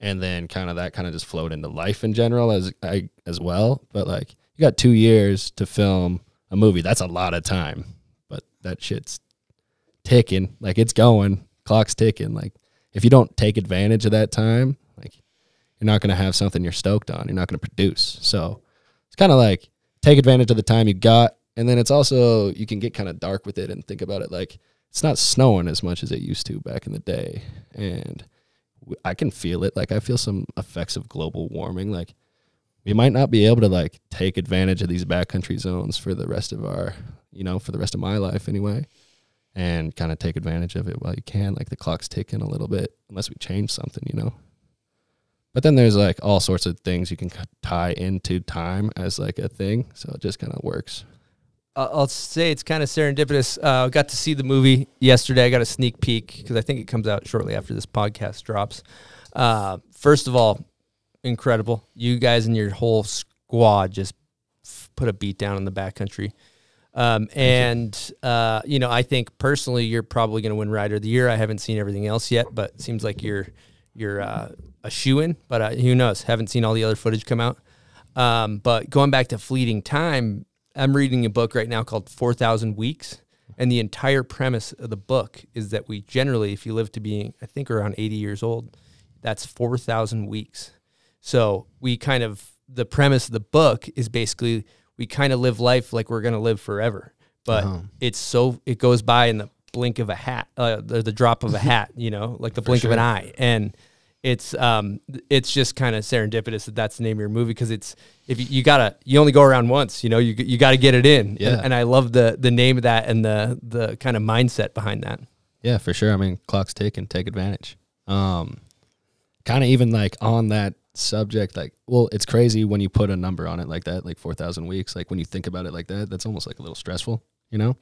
and then kind of that kind of just flowed into life in general as well. But, like, you got 2 years to film a movie. That's a lot of time, but that shit's ticking. Like, it's going. Clock's ticking. Like, if you don't take advantage of that time, like, you're not going to have something you're stoked on. You're not going to produce. So it's kind of like take advantage of the time you got. And then it's also, you can get kind of dark with it and think about it like it's not snowing as much as it used to back in the day. And I can feel it. Like, I feel some effects of global warming. Like, we might not be able to, like, take advantage of these backcountry zones for the rest of our, you know, for the rest of my life anyway, and kind of take advantage of it while you can. Like, the clock's ticking a little bit unless we change something, you know. But then there's, like, all sorts of things you can tie into time as, like, a thing. So it just kind of works. I'll say it's kind of serendipitous. I got to see the movie yesterday. I got a sneak peek because I think it comes out shortly after this podcast drops. First of all, incredible. You guys and your whole squad just put a beat down in the backcountry. You know, I think personally you're probably going to win Rider of the Year. I haven't seen everything else yet, but it seems like you're a shoe-in, but who knows? Haven't seen all the other footage come out. But going back to Fleeting Time, I'm reading a book right now called 4,000 Weeks, and the entire premise of the book is that we generally, if you live to being, I think, around 80 years old, that's 4,000 weeks. So we kind of, the premise of the book is basically we kind of live life like we're going to live forever, but it's so, it goes by in the blink of a hat, the drop of a hat, you know, like the blink of an eye. And it's just kind of serendipitous that that's the name of your movie. Cause it's, if you, you only go around once, you know, you gotta get it in. Yeah. And I love the name of that and the kind of mindset behind that. Yeah, for sure. I mean, clock's ticking, take advantage. Kind of even like on that subject, like, well, it's crazy when you put a number on it like that, like 4,000 weeks, like when you think about it like that, that's almost like a little stressful, you know?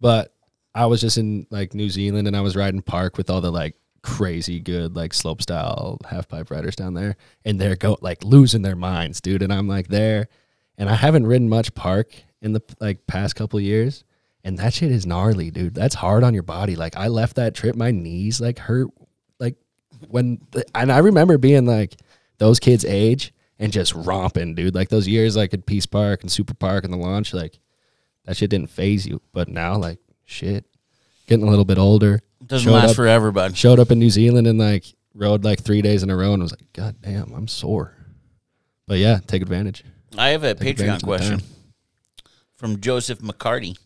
But I was just in, like, New Zealand, and I was riding park with all the, like, crazy good, like, slope style half pipe riders down there, and they're like losing their minds, dude. And I'm like there, and I haven't ridden much park in the, like, past couple years, and that shit is gnarly, dude. That's hard on your body. Like, I left that trip, my knees, like, hurt, like, and I remember being, like, those kids' age and just romping, dude. Like, those years, like, at Peace Park and Super Park and the launch, like, that shit didn't phase you. But now, like, shit, getting a little bit older, doesn't last forever, bud. Showed up in New Zealand and, like, rode, like, 3 days in a row and was like, God damn, I'm sore. But yeah, take advantage. I have a Patreon question from Joseph McCarty.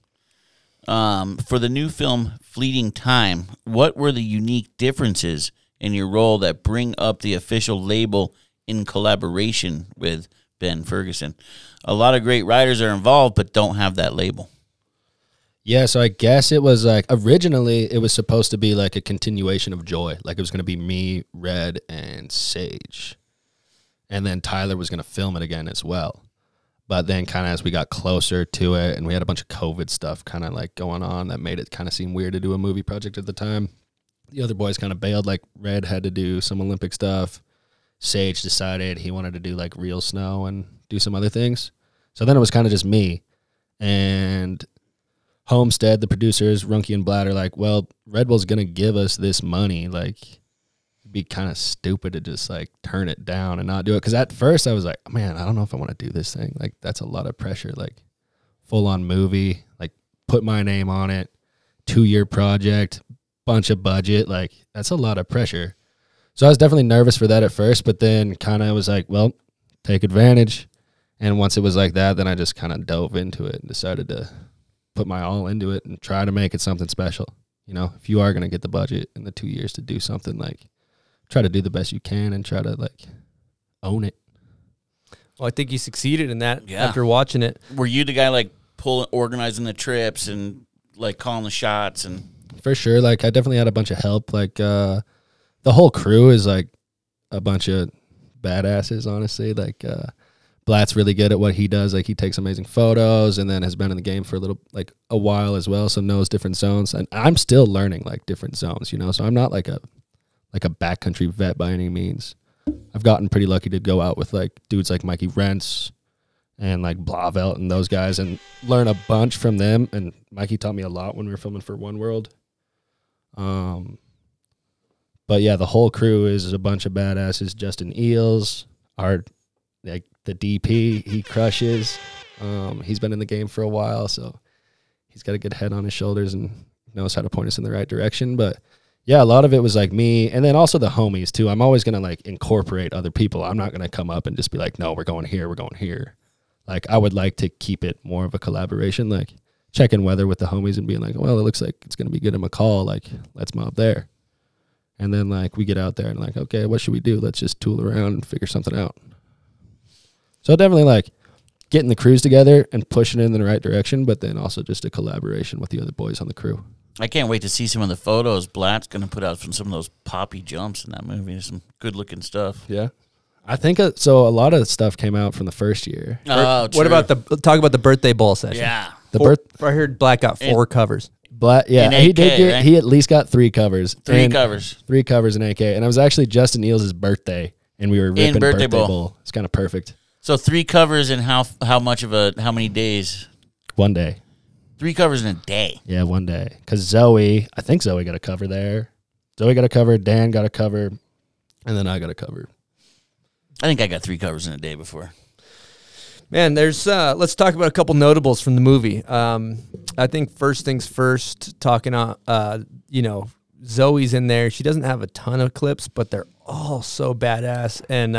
For the new film Fleeting Time, what were the unique differences in your role that bring up the official label in collaboration with Ben Ferguson? A lot of great riders are involved but don't have that label. Yeah, so I guess it was, like, originally it was supposed to be, like, a continuation of Joy. Like, it was going to be me, Red, and Sage. And then Tyler was going to film it again as well. But then kind of as we got closer to it, and we had a bunch of COVID stuff kind of, like, going on that made it kind of seem weird to do a movie project at the time. The other boys kind of bailed. Like, Red had to do some Olympic stuff. Sage decided he wanted to do, like, real snow and do some other things. So then it was kind of just me. And Homestead, the producers, Runke and Blatt, are like, well, Red Bull's going to give us this money. Like, it'd be kind of stupid to just, like, turn it down and not do it. Because at first I was like, man, I don't know if I want to do this thing. Like, that's a lot of pressure. Like, full-on movie. Like, put my name on it. Two-year project. Bunch of budget. Like, that's a lot of pressure. So I was definitely nervous for that at first. But then kind of was like, well, take advantage. And once it was like that, then I just kind of dove into it and decided to put my all into it and try to make it something special. You know, if you are going to get the budget and the 2 years to do something, like, try to do the best you can and try to like own it. Well, I think you succeeded in that after watching it. Were you the guy like organizing the trips and like calling the shots? And for sure, like I definitely had a bunch of help. Like the whole crew is like a bunch of badasses, honestly. Like Blatt's really good at what he does. Like he takes amazing photos and then has been in the game for a little, like a while as well. So knows different zones. And I'm still learning like different zones, you know? So I'm not like a backcountry vet by any means. I've gotten pretty lucky to go out with like dudes like Mikey Rencz and like Blavelt and those guys and learn a bunch from them. And Mikey taught me a lot when we were filming for One World. But yeah, the whole crew is a bunch of badasses. Justin Eels, Art, like the DP, he crushes. He's been in the game for a while, so he's got a good head on his shoulders and knows how to point us in the right direction. But yeah, a lot of it was like me, and then also the homies too. I'm always gonna like incorporate other people. I'm not gonna come up and just be like, no, we're going here, we're going here. Like I would like to keep it more of a collaboration, like checking weather with the homies and being like, well, it looks like it's gonna be good in McCall. Like let's mob there. And then, like, we get out there and, like, okay, what should we do? Let's just tool around and figure something out. So definitely, like, getting the crews together and pushing it in the right direction, but then also just a collaboration with the other boys on the crew. I can't wait to see some of the photos Blatt's going to put out from some of those poppy jumps in that movie. There's some good-looking stuff. Yeah. I think so a lot of stuff came out from the first year. Oh, true. What about talk about the birthday bowl session? Yeah. I heard Blatt got four covers. Blatt, yeah, AK, he did. Get, right? He at least got three covers. Three covers in AK, and it was actually Justin Eels' birthday, and we were ripping in birthday bowl. It's kind of perfect. So three covers in how many days? One day. Three covers in a day. Yeah, one day. Because Zoe, I think Zoe got a cover there. Zoe got a cover. Dan got a cover, and then I got a cover. I think I got three covers in a day before. Man, there's. Let's talk about a couple notables from the movie. I think first things first. Talking on, you know, Zoe's in there. She doesn't have a ton of clips, but they're all so badass. And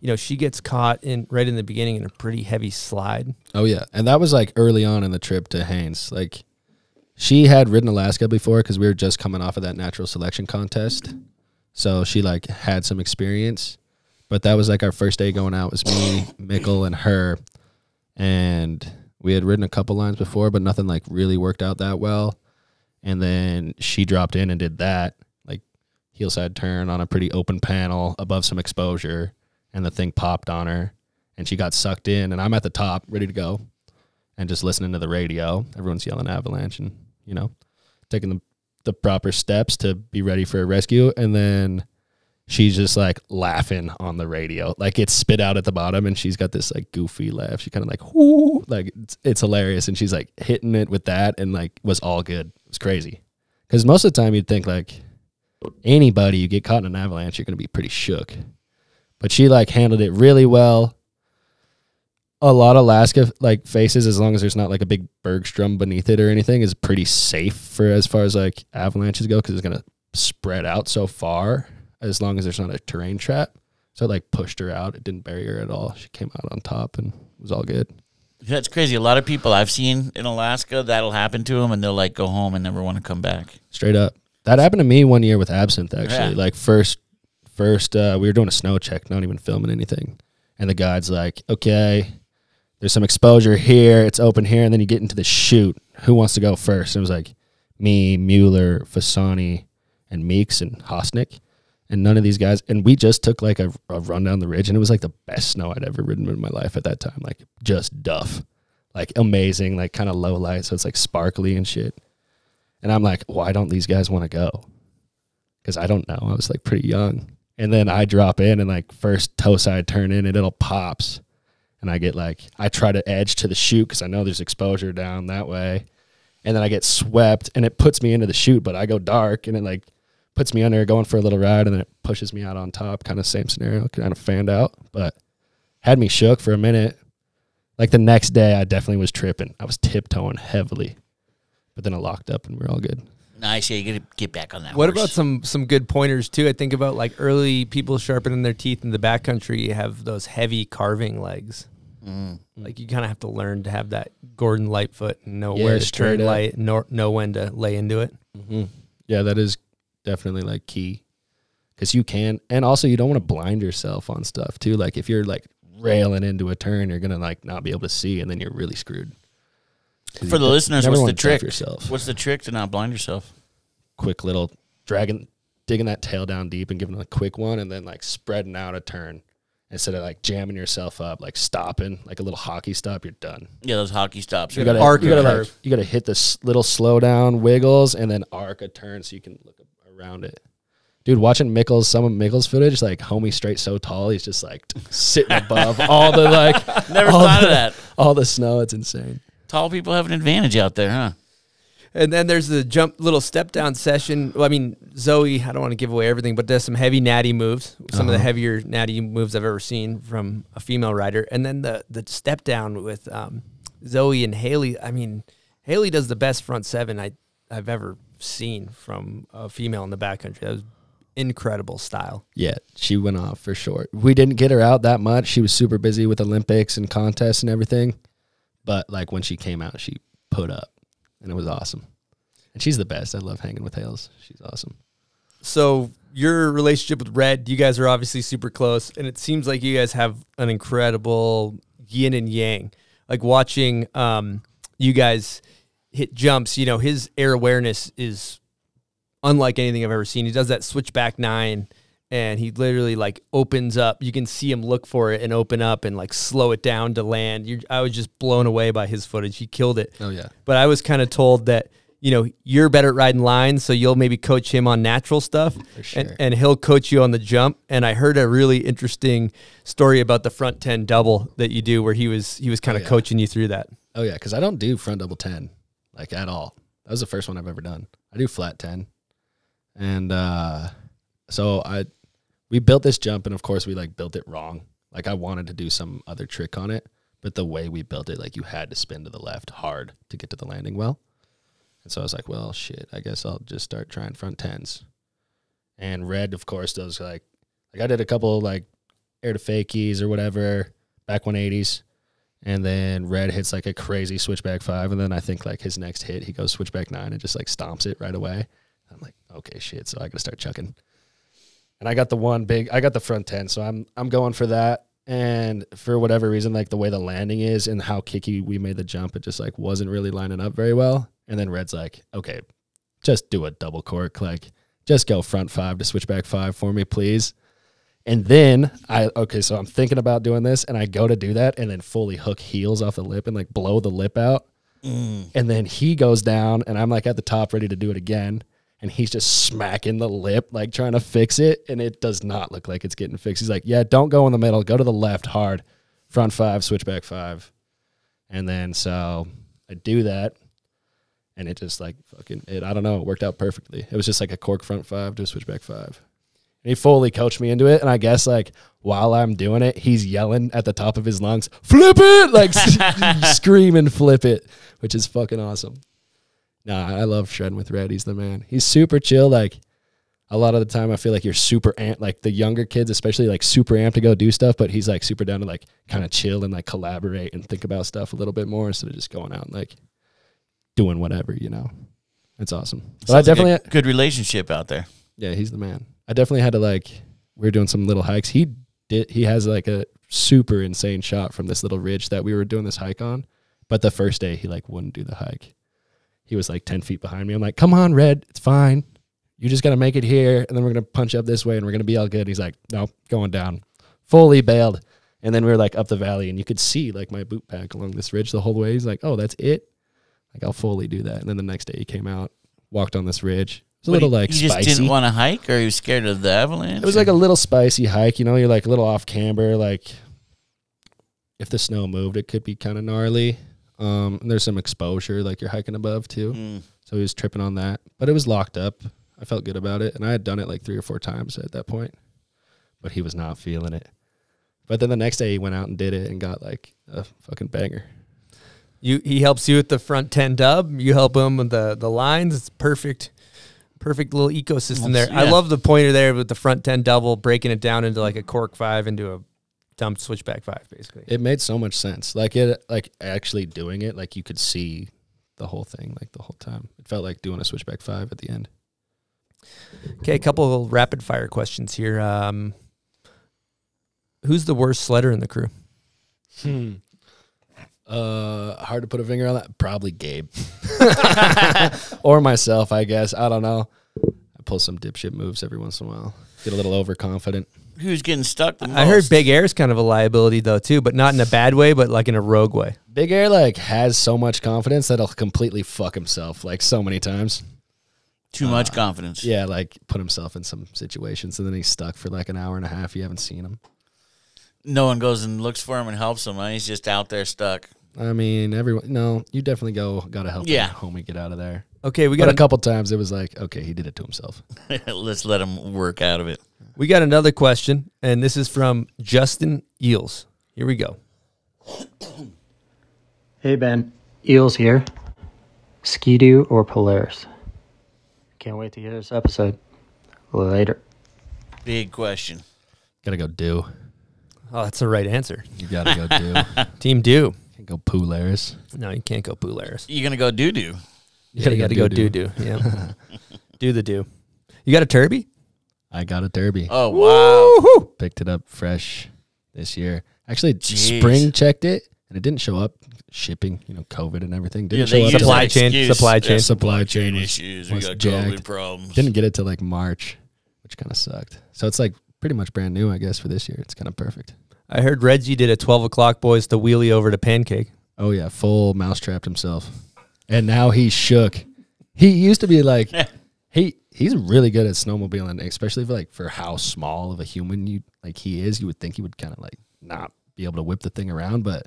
you know, she gets caught right in the beginning in a pretty heavy slide. Oh yeah, and that was like early on in the trip to Haines. Like, she had ridden Alaska before because we were just coming off of that natural selection contest, so she like had some experience. But that was like our first day going out. It was me, Mickle, and her. And we had ridden a couple lines before, but nothing like really worked out that well. And then she dropped in and did that, like heel side turn on a pretty open panel above some exposure. And the thing popped on her and she got sucked in. And I'm at the top, ready to go. And just listening to the radio. Everyone's yelling avalanche and, you know, taking the proper steps to be ready for a rescue. And then she's just like laughing on the radio. Like it's spit out at the bottom and she's got this like goofy laugh. She kind of like, whoo, like it's hilarious. And she's like hitting it with that and like was all good. It was crazy. Because most of the time you'd think like anybody you get caught in an avalanche, you're going to be pretty shook. But she like handled it really well. A lot of Alaska like faces, as long as there's not like a big bergstrom beneath it or anything, is pretty safe for as far as like avalanches go because it's going to spread out so far. As long as there's not a terrain trap. So it like pushed her out. It didn't bury her at all. She came out on top and it was all good. That's crazy. A lot of people I've seen in Alaska, that'll happen to them and they'll like go home and never want to come back. Straight up. That happened to me one year with Absinthe actually. Yeah. Like first, we were doing a snow check, not even filming anything. And the guide's like, okay, there's some exposure here. It's open here. And then you get into the chute. Who wants to go first? And it was like me, Mueller, Fasani, and Meeks and Hosnick. And none of these guys, and we just took like a run down the ridge, and it was like the best snow I'd ever ridden in my life at that time. Like just duff, like amazing, like kind of low light. So it's like sparkly and shit. And I'm like, why don't these guys want to go? Because I don't know. I was like pretty young. And then I drop in and like first toe side turn in and it'll pops. And I get like, I try to edge to the chute because I know there's exposure down that way. And then I get swept and it puts me into the chute, but I go dark and it like, puts me under, going for a little ride, and then it pushes me out on top. Kind of same scenario, kind of fanned out, but had me shook for a minute. Like the next day, I definitely was tripping. I was tiptoeing heavily, but then I locked up and we were all good. Nice, yeah, you gotta get back on that. What about some good pointers too? I think about like early people sharpening their teeth in the backcountry. You have those heavy carving legs. Mm. Like you kind of have to learn to have that Gordon Lightfoot and know where to turn light, know when to lay into it. Mm-hmm. Yeah, that is. Definitely like key because you can. And also, you don't want to blind yourself on stuff too. Like if you're like railing into a turn, you're gonna like not be able to see, and then you're really screwed. For the listeners, what's the trick? What's the trick to not blind yourself? Quick little dragging, digging that tail down deep and giving a quick one, and then like spreading out a turn instead of like jamming yourself up, like stopping, like a little hockey stop. You're done. Yeah, those hockey stops. You got to arc. You got to hit this little slow down wiggles and then arc a turn so you can look around it. Dude, watching Mickle's, some of Mickle's footage, like homie straight so tall, he's just like sitting above all the like. Never thought of that. All the snow, it's insane. Tall people have an advantage out there, huh? And then there's the jump, little step down session. Well, I mean, Zoe, I don't want to give away everything, but does some heavy natty moves, some of the heavier natty moves I've ever seen from a female rider. And then the step down with Zoe and Haley. I mean, Haley does the best front seven I've ever seen from a female in the backcountry. That was incredible style. Yeah, she went off for sure. We didn't get her out that much. She was super busy with Olympics and contests and everything. But like when she came out, she put up, and it was awesome. And she's the best. I love hanging with Hales. She's awesome. So your relationship with Red, you guys are obviously super close, and it seems like you guys have an incredible yin and yang. Like watching you guys hit jumps, you know, his air awareness is unlike anything I've ever seen. He does that switchback nine, and he literally like opens up. You can see him look for it and open up and like slow it down to land. I was just blown away by his footage. He killed it. Oh yeah. But I was kind of told that, you know, you're better at riding lines, so you'll maybe coach him on natural stuff, sure. and he'll coach you on the jump. And I heard a really interesting story about the front 10 double that you do, where he was kind of coaching you through that. Oh yeah, because I don't do front double 10 like at all. That was the first one I've ever done. I do flat 10, and so we built this jump, and of course we like built it wrong. Like I wanted to do some other trick on it, but the way we built it, like you had to spin to the left hard to get to the landing well. And so I was like, well, shit, I guess I'll just start trying front tens. And Red, of course, does like I did a couple like air to fakies or whatever, back 180s. And then Red hits like a crazy switchback five. And then I think like his next hit, he goes switchback nine and just like stomps it right away. I'm like, okay, shit. So I got to start chucking. And I got the one big, I got the front 10, so I'm going for that. And for whatever reason, like the way the landing is and how kicky we made the jump, it just like wasn't really lining up very well. And then Red's like, okay, just do a double cork. Like just go front five to switchback five for me, please. And then so I'm thinking about doing this, and I go to do that and then fully hook heels off the lip and like blow the lip out. Mm. And then he goes down, and I'm like at the top ready to do it again. And he's just smacking the lip, like trying to fix it. And it does not look like it's getting fixed. He's like, yeah, don't go in the middle. Go to the left hard. Front five, switchback five. And then so I do that. And it just like fucking, I don't know, it worked out perfectly. It was just like a cork front five to a switchback five. And he fully coached me into it. And I guess like while I'm doing it, he's yelling at the top of his lungs, flip it, like screaming flip it, which is fucking awesome. Nah, I love shredding with Red. He's the man. He's super chill. Like a lot of the time I feel like you're super amped, like the younger kids especially, like super amped to go do stuff, but he's like super down to like kind of chill and like collaborate and think about stuff a little bit more instead of just going out and like doing whatever, you know. It's awesome. But I definitely like a good relationship out there. Yeah, he's the man. I definitely had to like, we were doing some little hikes. He has like a super insane shot from this little ridge that we were doing this hike on, but the first day he like wouldn't do the hike. He was like 10 feet behind me. I'm like, come on, Red. It's fine. You just got to make it here, and then we're going to punch up this way, and we're going to be all good. And he's like, no, going down. Fully bailed. And then we were like up the valley, and you could see like my boot pack along this ridge the whole way. He's like, oh, that's it? Like, I'll fully do that. And then the next day he came out, walked on this ridge. It was a little like spicy. You just didn't want to hike, or you were scared of the avalanche? It was like a little spicy hike. You know, you're like a little off camber. Like if the snow moved, it could be kind of gnarly. And there's some exposure, like you're hiking above too. Mm. So he was tripping on that, but it was locked up. I felt good about it, and I had done it like 3 or 4 times at that point, but he was not feeling it. But then the next day he went out and did it and got like a fucking banger. He helps you with the front 10 dub. You help him with the lines. It's perfect little ecosystem there. Yeah. I love the pointer there with the front 10 double, breaking it down into like a cork five into a dumped switchback five, basically. It made so much sense. Like actually doing it, like you could see the whole thing, like the whole time. It felt like doing a switchback five at the end. Okay, a couple of rapid fire questions here. Who's the worst sledder in the crew? Hard to put a finger on that. Probably Gabe or myself, I guess. I don't know. I pull some dipshit moves every once in a while. Get a little overconfident. Who's getting stuck the most? I heard Big Air's kind of a liability though too, but not in a bad way, but like in a rogue way. Big Air like has so much confidence that he'll completely fuck himself like so many times. Too much confidence. Yeah, like put himself in some situations and then he's stuck for like an hour and a half. You haven't seen him. No one goes and looks for him and helps him. Right? He's just out there stuck. I mean, everyone. No, you definitely gotta help your homie get out of there. Okay, we got a couple times. It was like, okay, he did it to himself. Let's let him work out of it. We got another question, and this is from Justin Eels. Here we go. Hey Ben, Eels here. Ski-Doo or Polaris? Can't wait to hear this episode. Later. Big question. Gotta go do. Oh, that's the right answer. You gotta go do. Team do. Can't go Polaris. No, you can't go Polaris. You're gonna go doo-doo. You gotta go doo-doo. Yeah. Do the do. You got a derby? I got a derby. Oh, wow. Woo-hoo! Picked it up fresh this year. Actually, spring checked it, and it didn't show up. Shipping, you know, COVID and everything. Didn't show up. Supply chain issues. We got COVID problems. Didn't get it till like March, which kind of sucked. So it's like pretty much brand new, I guess, for this year. It's kind of perfect. I heard Reggie did a 12 o'clock, boys, the wheelie over to Pancake. Oh, yeah. Full mousetrapped himself. And now he's shook. He used to be like... He's really good at snowmobiling, especially for how small of a human he is. You would think he would kind of not be able to whip the thing around, but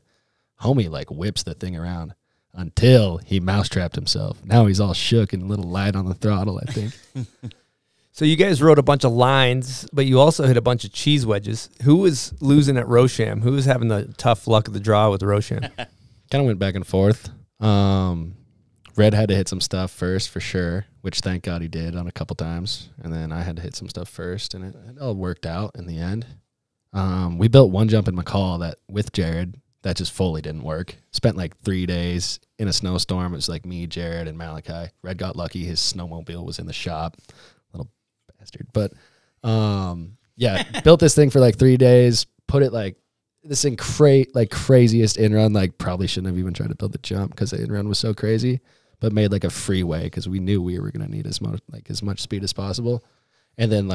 homie whips the thing around until he mousetrapped himself. Now he's all shook and a little light on the throttle, I think. So you guys rode a bunch of lines, but you also hit a bunch of cheese wedges. Who was losing at Rosham? Who was having the tough luck of the draw with Rosham? Kind of went back and forth. Red had to hit some stuff first for sure, which thank God he did on a couple times. And then I had to hit some stuff first, and it all worked out in the end. We built one jump in McCall with Jared that just fully didn't work. Spent 3 days in a snowstorm. It was me, Jared, and Malachi. Red got lucky. His snowmobile was in the shop. Little bastard. But, yeah, built this thing for 3 days, put it this craziest in run. Probably shouldn't have even tried to build the jump because the in run was so crazy. But made a freeway because we knew we were gonna need as much speed as possible, and then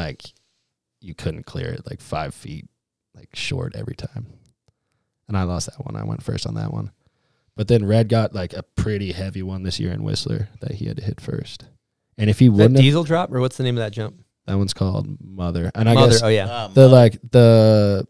you couldn't clear it 5 feet short every time, and I lost that one. I went first on that one, but then Red got a pretty heavy one this year in Whistler that he had to hit first, and if he wouldn't diesel drop or what's the name of that jump? That one's called Mother, and I guess the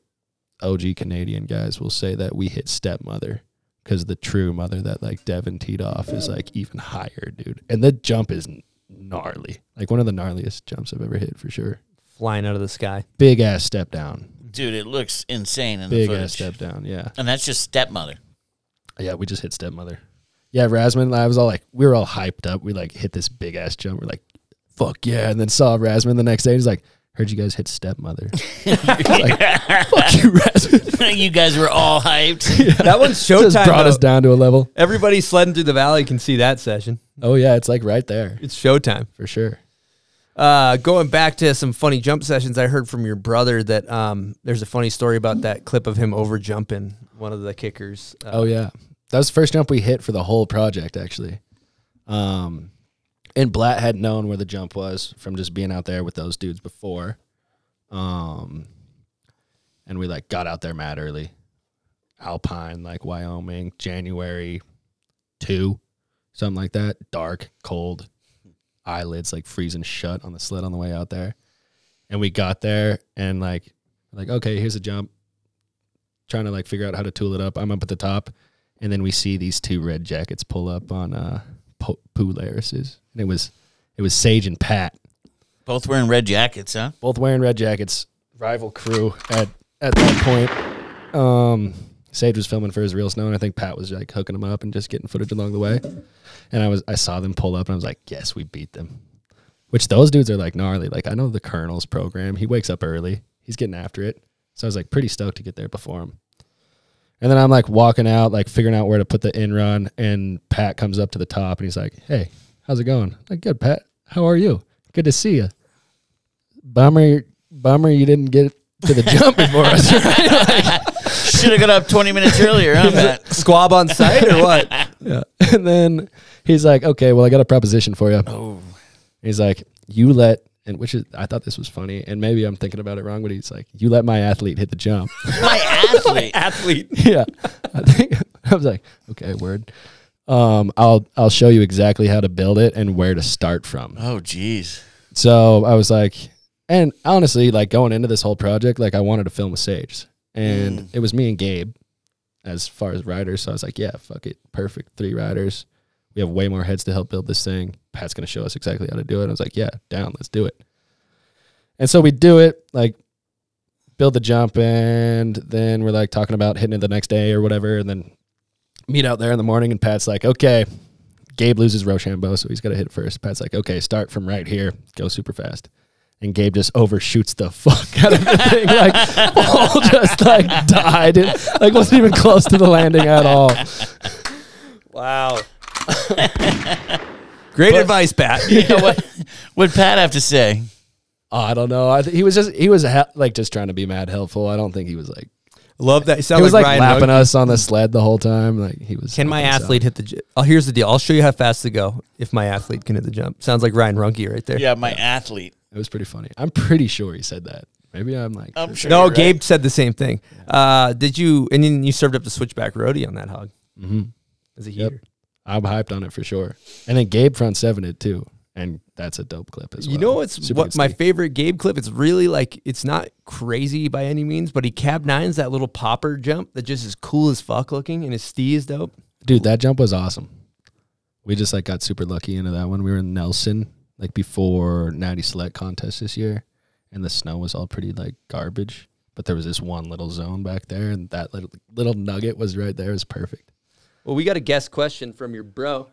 OG Canadian guys will say that we hit Stepmother. Because the true mother that Devin teed off is even higher, dude. And the jump is gnarly. One of the gnarliest jumps I've ever hit for sure. Flying out of the sky. Big ass step down. Dude, it looks insane in the footage. Big ass step down, yeah. And that's just Stepmother. Yeah, we just hit Stepmother. Yeah, Rasman, I was all we were all hyped up. We hit this big ass jump. We're fuck yeah. And then saw Rasman the next day. He's heard you guys hit Stepmother. Fuck you, Rasmus. You guys were all hyped. Yeah. That one's showtime. Just brought us down to a level. Everybody sledding through the valley can see that session. Oh, yeah. It's right there. It's showtime. For sure. Going back to some funny jump sessions, I heard from your brother that there's a funny story about that clip of him over-jumping one of the kickers. Oh, yeah. That was the first jump we hit for the whole project, actually. And Blatt had known where the jump was from just being out there with those dudes before. And we, got out there mad early. Alpine, Wyoming, January 2, something like that. Dark, cold, eyelids, freezing shut on the sled on the way out there. And we got there and, okay, here's a jump. Trying to, figure out how to tool it up. I'm up at the top. And then we see these two red jackets pull up on Polaris's. And it was Sage and Pat. Both wearing red jackets, huh? Both wearing red jackets. Rival crew at that point. Sage was filming for his real snow, and I think Pat was hooking him up and just getting footage along the way. And I saw them pull up, and I was like, yes, we beat them. Which those dudes are gnarly. I know the Colonel's program. He wakes up early. He's getting after it. So I was pretty stoked to get there before him. And then I'm walking out, figuring out where to put the in run, and Pat comes up to the top and he's like, hey, how's it going? I'm like, good, Pat. How are you? Good to see you. Bummer you didn't get to the jump before us. Right? Like, should have got up 20 minutes earlier, huh, Pat? Squab on site or what? Yeah. And then he's like, okay, well, I got a proposition for you. Oh. He's like, you let, and which is, I thought this was funny, and maybe I'm thinking about it wrong, but he's like, you let my athlete hit the jump. My athlete? Yeah. I was like, okay, word. I'll show you exactly how to build it and where to start from. Oh, geez. So I was like, and honestly, like going into this whole project, like I wanted to film with Sage. And it was me and Gabe as far as riders. So I was like, yeah, fuck it. Perfect. 3 riders. We have way more heads to help build this thing. Pat's going to show us exactly how to do it. I was like, yeah, down. Let's do it. And so we do it, like build the jump. And then we're like talking about hitting it the next day or whatever. And then meet out there in the morning. And Pat's like, okay, Gabe loses Rochambeau. So he's got to hit first. Pat's like, okay, start from right here. Go super fast. And Gabe just overshoots the fuck out of the thing. Like, all just, like, died. It, like, wasn't even close to the landing at all. Wow. Great advice, Pat. Yeah. You know, what'd Pat have to say? Oh, I don't know. He was just trying to be mad helpful. I don't think he was, like... Love that. He was, like lapping us on the sled the whole time. Like, he was... Can my athlete hit the... Oh, here's the deal. I'll show you how fast to go if my athlete can hit the jump. Sounds like Ryan Runke right there. Yeah, my athlete. It was pretty funny. I'm pretty sure he said that. Maybe I'm like... I'm sure no, Gabe said the same thing. Did you... And then you served up the switchback roadie on that hog. Mm-hmm. As a heater. Yep. I'm hyped on it for sure. And then Gabe front seven it too. And that's a dope clip as well. You know what's my favorite Gabe clip? It's really like... It's not crazy by any means, but he cab nines that little popper jump that just is cool as fuck looking, and his stee is dope. Dude, that jump was awesome. We just like got super lucky into that one. We were in Nelson... like before Natty Select contest this year, and the snow was all pretty like garbage, but there was this one little zone back there, and that little nugget was right there. It was perfect. Well, we got a guest question from your bro.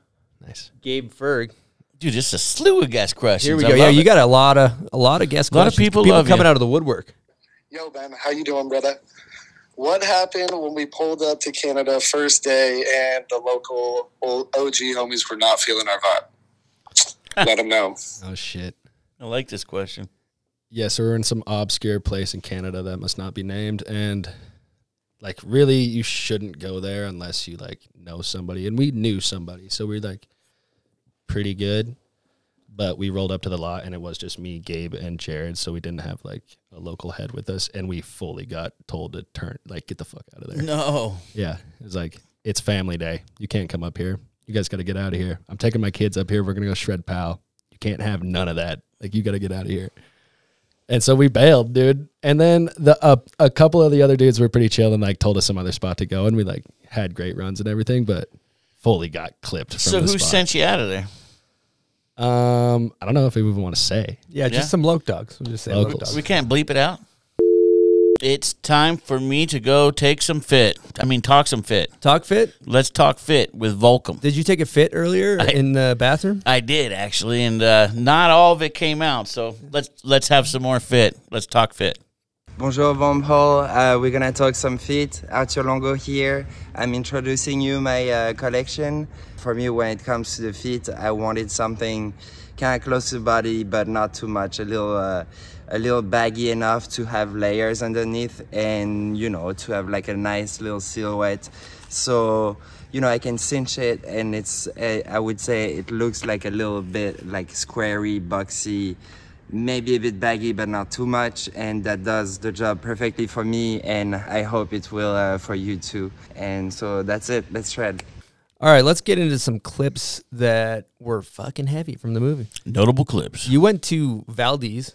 Nice. Gabe Ferg. Dude, just a slew of guest questions. Here we go. Yeah, you got a lot of guest questions. A lot of people love coming out of the woodwork. Yo, Ben, how you doing, brother? What happened when we pulled up to Canada first day and the local OG homies were not feeling our vibe? Let them know. Oh, shit. I like this question. Yeah, so we're in some obscure place in Canada that must not be named. And, like, really, you shouldn't go there unless you, like, know somebody. And we knew somebody, so we were, like, pretty good. But we rolled up to the lot, and it was just me, Gabe, and Jared, so we didn't have, like, a local head with us. And we fully got told to turn, like, get the fuck out of there. No. Yeah. It was like, it's family day. You can't come up here. You guys got to get out of here. I'm taking my kids up here. We're going to go shred pal. You can't have none of that. Like, you got to get out of here. And so we bailed, dude. And then a couple of the other dudes were pretty chill and, like, told us some other spot to go. And we, like, had great runs and everything, but fully got clipped from the spot. So who sent you out of there? I don't know if we even want to say. Yeah, just some loc dogs. We'll just say loc dogs. We can't bleep it out. It's time for me to go take some fit. I mean, talk some fit. Talk fit? Let's talk fit with Volcom. Did you take a fit earlier in the bathroom? I did, actually, and not all of it came out, so let's have some more fit. Let's talk fit. Bonjour, Van Paul. We're going to talk some fit. Artur Longo here. I'm introducing you my collection. For me, when it comes to the fit, I wanted something kind of close to the body, but not too much, a little baggy enough to have layers underneath and, you know, to have like a nice little silhouette. So, you know, I can cinch it and it's, I would say it looks like a little bit like squarey, boxy, maybe a bit baggy, but not too much. And that does the job perfectly for me. And I hope it will for you too. And so that's it. Let's shred. All right, let's get into some clips that were fucking heavy from the movie. Notable clips. You went to Valdez.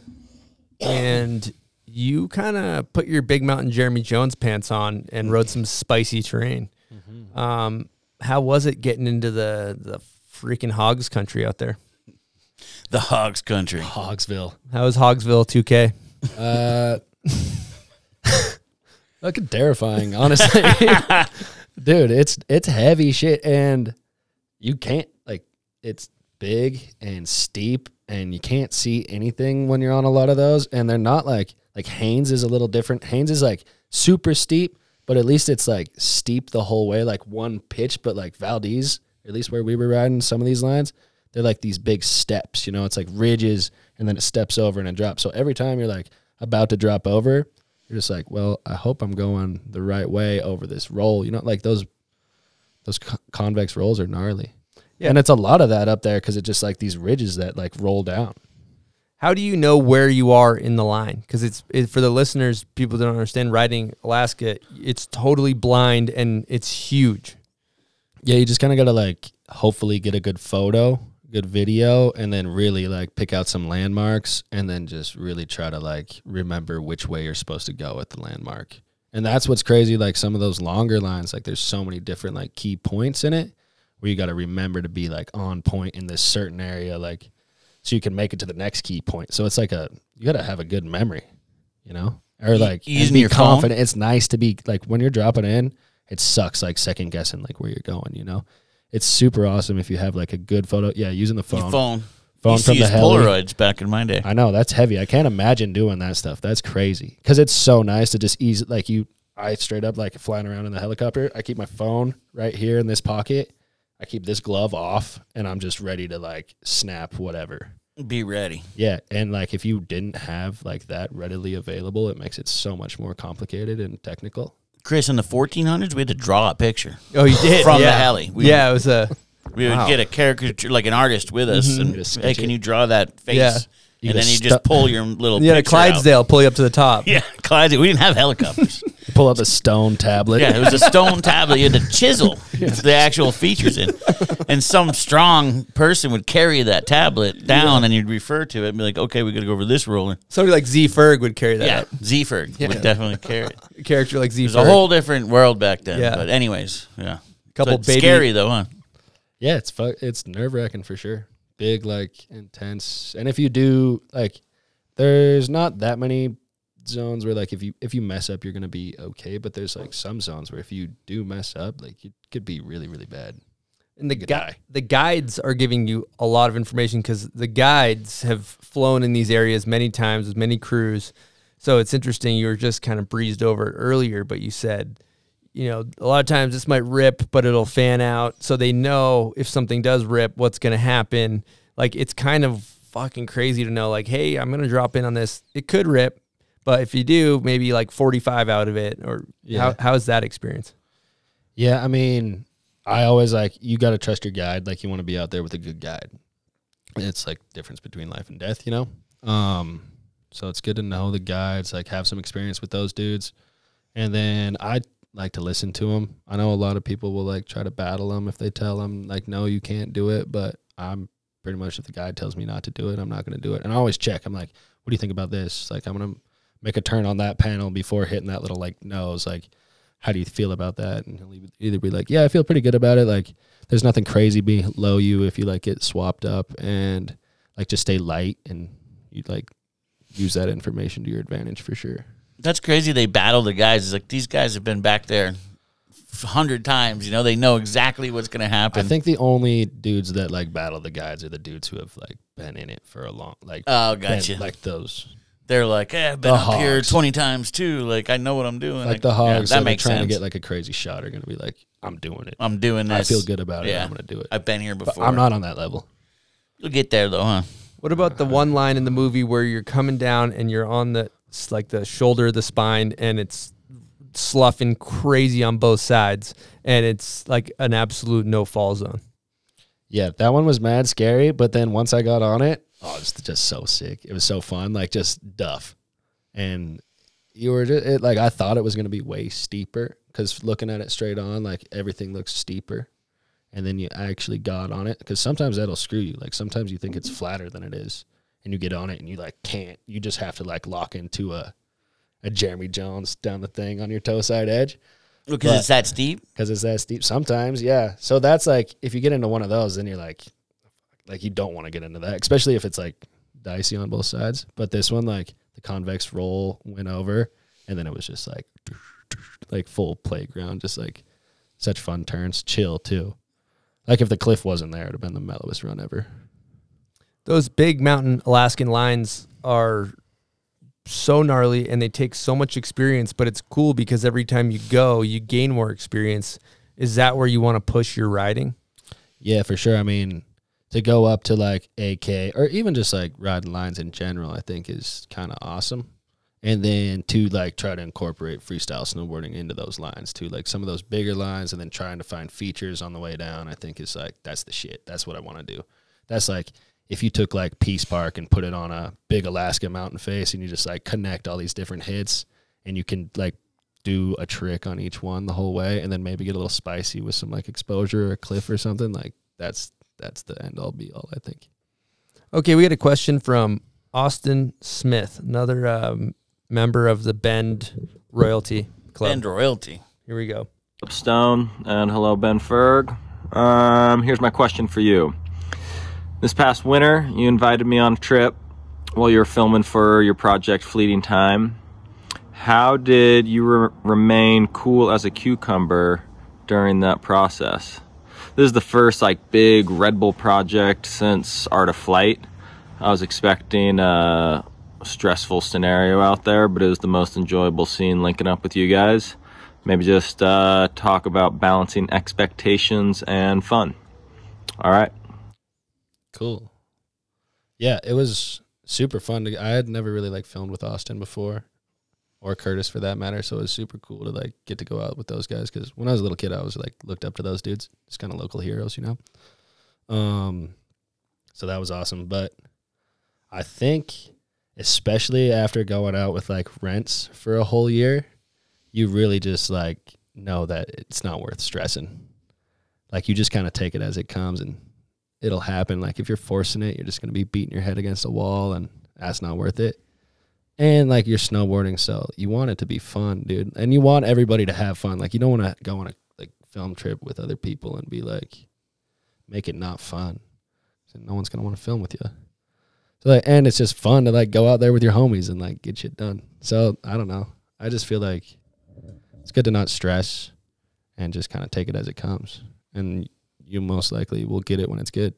And you kind of put your big mountain Jeremy Jones pants on and rode some spicy terrain. Mm-hmm. How was it getting into the freaking hogs country out there? The hogs country. Hogsville. How was Hogsville 2K? Fucking terrifying, honestly. Dude, it's heavy shit, and you can't, like, it's big and steep. And you can't see anything when you're on a lot of those. And they're not like Haines is a little different. Haines is like super steep, but at least it's like steep the whole way, like one pitch. But like Valdez, at least where we were riding some of these lines, they're like these big steps, you know, it's like ridges and then it steps over and it drops. So every time you're like about to drop over, you're just like, well, I hope I'm going the right way over this roll. You know, like those convex rolls are gnarly. Yeah. And it's a lot of that up there because it's just like these ridges that like roll down. How do you know where you are in the line? Because it's for the listeners, people don't understand riding Alaska, it's totally blind and it's huge. Yeah, you just kind of got to like hopefully get a good photo, good video, and then really like pick out some landmarks and then just really try to like remember which way you're supposed to go at the landmark. And that's what's crazy, like some of those longer lines, like there's so many different like key points in it where you got to remember to be like on point in this certain area, like so you can make it to the next key point. So it's like you got to have a good memory, you know, or like be confident. It's nice to be like when you're dropping in, it sucks like second guessing like where you're going, you know. It's super awesome if you have like a good photo. Yeah, using the phone. Your phone. Phone from the heli. Polaroids back in my day. I know, that's heavy. I can't imagine doing that stuff. That's crazy because it's so nice to just ease like I straight up like flying around in the helicopter. I keep my phone right here in this pocket. I keep this glove off, and I'm just ready to, like, snap whatever. Be ready. Yeah, and, like, if you didn't have, like, that readily available, it makes it so much more complicated and technical. Chris, in the 1400s, we had to draw a picture. Oh, you did? From the alley. Yeah, it was a... We would get a caricature, like an artist with us, and, hey, can you draw that face? Yeah. You and then you just pull your little picture Clydesdale out. Pull you up to the top. Yeah, Clydesdale. We didn't have helicopters. Pull up a stone tablet. Yeah, it was a stone tablet. You had to chisel the actual features in. And some strong person would carry that tablet down, and you'd refer to it and be like, okay, we got to go over this roller. Somebody like Z-Ferg would carry that up. Z-Ferg would definitely carry it. A character like Z-Ferg. It was a whole different world back then. Yeah. But anyways, yeah. It's scary, though, huh? Yeah, it's nerve-wracking for sure. Big, like, intense. And if you do, like, there's not that many zones where, like, if you mess up, you're going to be okay. But there's, like, some zones where if you do mess up, like, it could be really, really bad. And the guides are giving you a lot of information because the guides have flown in these areas many times with many crews. So it's interesting. You were just kind of breezed over it earlier, but you said, you know, a lot of times this might rip, but it'll fan out. So they know if something does rip, what's going to happen. Like, it's kind of fucking crazy to know, like, hey, I'm going to drop in on this. It could rip, but if you do, maybe like 45 out of it. Or how is that experience? Yeah, I mean, I always like, you got to trust your guide. Like, you want to be out there with a good guide. It's like difference between life and death, you know? So it's good to know the guides, like have some experience with those dudes. And then I like to listen to them. I know a lot of people will like try to battle them if they tell them like, no, you can't do it. But I'm pretty much, if the guy tells me not to do it, I'm not going to do it. And I always check. I'm like, what do you think about this? Like, I'm going to make a turn on that panel before hitting that little like nose. Like, how do you feel about that? And he'll either be like, yeah, I feel pretty good about it. Like, there's nothing crazy below you if you like get swapped up, and like just stay light, and you'd like use that information to your advantage for sure. That's crazy. They battle the guys. It's like these guys have been back there 100 times. You know, they know exactly what's going to happen. I think the only dudes that like battle the guys are the dudes who have like been in it for a long. Like, oh, gotcha. Like those. They're like, hey, I've been up here 20 times too. Like, I know what I'm doing. Like the hogs. Yeah, that makes sense. Trying to get like a crazy shot are going to be like, I'm doing it. I'm doing this. I feel good about it. I'm going to do it. I've been here before. But I'm not on that level. You'll get there though, huh? What about the one line in the movie where you're coming down and you're on the, it's like the shoulder of the spine, and it's sloughing crazy on both sides, and it's like an absolute no-fall zone? Yeah, that one was mad scary, but then once I got on it, oh, it's just so sick. It was so fun, like just duff. And you were just, like I thought it was going to be way steeper because looking at it straight on, like everything looks steeper. And then you actually got on it because sometimes that'll screw you. Like sometimes you think it's flatter than it is. And you get on it and you like can't. You just have to like lock into a Jeremy Jones down the thing on your toe side edge. Because it's that steep? Because it's that steep sometimes, yeah. So that's like if you get into one of those, then you're like you don't want to get into that, especially if it's like dicey on both sides. But this one, like the convex roll went over, and then it was just like full playground, just like such fun turns, chill too. Like if the cliff wasn't there, it would have been the mellowest run ever. Those big mountain Alaskan lines are so gnarly and they take so much experience, but it's cool because every time you go, you gain more experience. Is that where you want to push your riding? Yeah, for sure. I mean, to go up to like AK or even just like riding lines in general, I think is kind of awesome. And then to like try to incorporate freestyle snowboarding into those lines too, like some of those bigger lines, and then trying to find features on the way down, I think is like, that's the shit. That's what I want to do. That's like, if you took like Peace Park and put it on a big Alaska mountain face and you just like connect all these different hits and you can like do a trick on each one the whole way and then maybe get a little spicy with some like exposure or a cliff or something, like that's the end all be all, I think. Okay, we got a question from Austin Smith, another member of the Bend Royalty Club. Bend Royalty. Here we go. Stone, and hello, Ben Ferg. Here's my question for you. This past winter, you invited me on a trip while you were filming for your project Fleeting Time. How did you remain cool as a cucumber during that process? This is the first like big Red Bull project since Art of Flight. I was expecting a stressful scenario out there, but it was the most enjoyable scene linking up with you guys. Maybe just talk about balancing expectations and fun. All right. Cool. Yeah, it was super fun. I had never really like filmed with Austin before, or Curtis for that matter, so it was super cool to like get to go out with those guys, because when I was a little kid I was like looked up to those dudes, just kind of local heroes, you know. So that was awesome. But I think especially after going out with like Rencz for a whole year, you really just like know that it's not worth stressing. Like you just kind of take it as it comes and it'll happen. Like if you're forcing it, you're just going to be beating your head against a wall, and that's not worth it. And like you're snowboarding, so you want it to be fun, dude. And you want everybody to have fun. Like you don't want to go on a like film trip with other people and be like, make it not fun. So no one's going to want to film with you. So like, and it's just fun to like go out there with your homies and like get shit done. So I don't know. I just feel like it's good to not stress and just kind of take it as it comes. And you most likely will get it when it's good.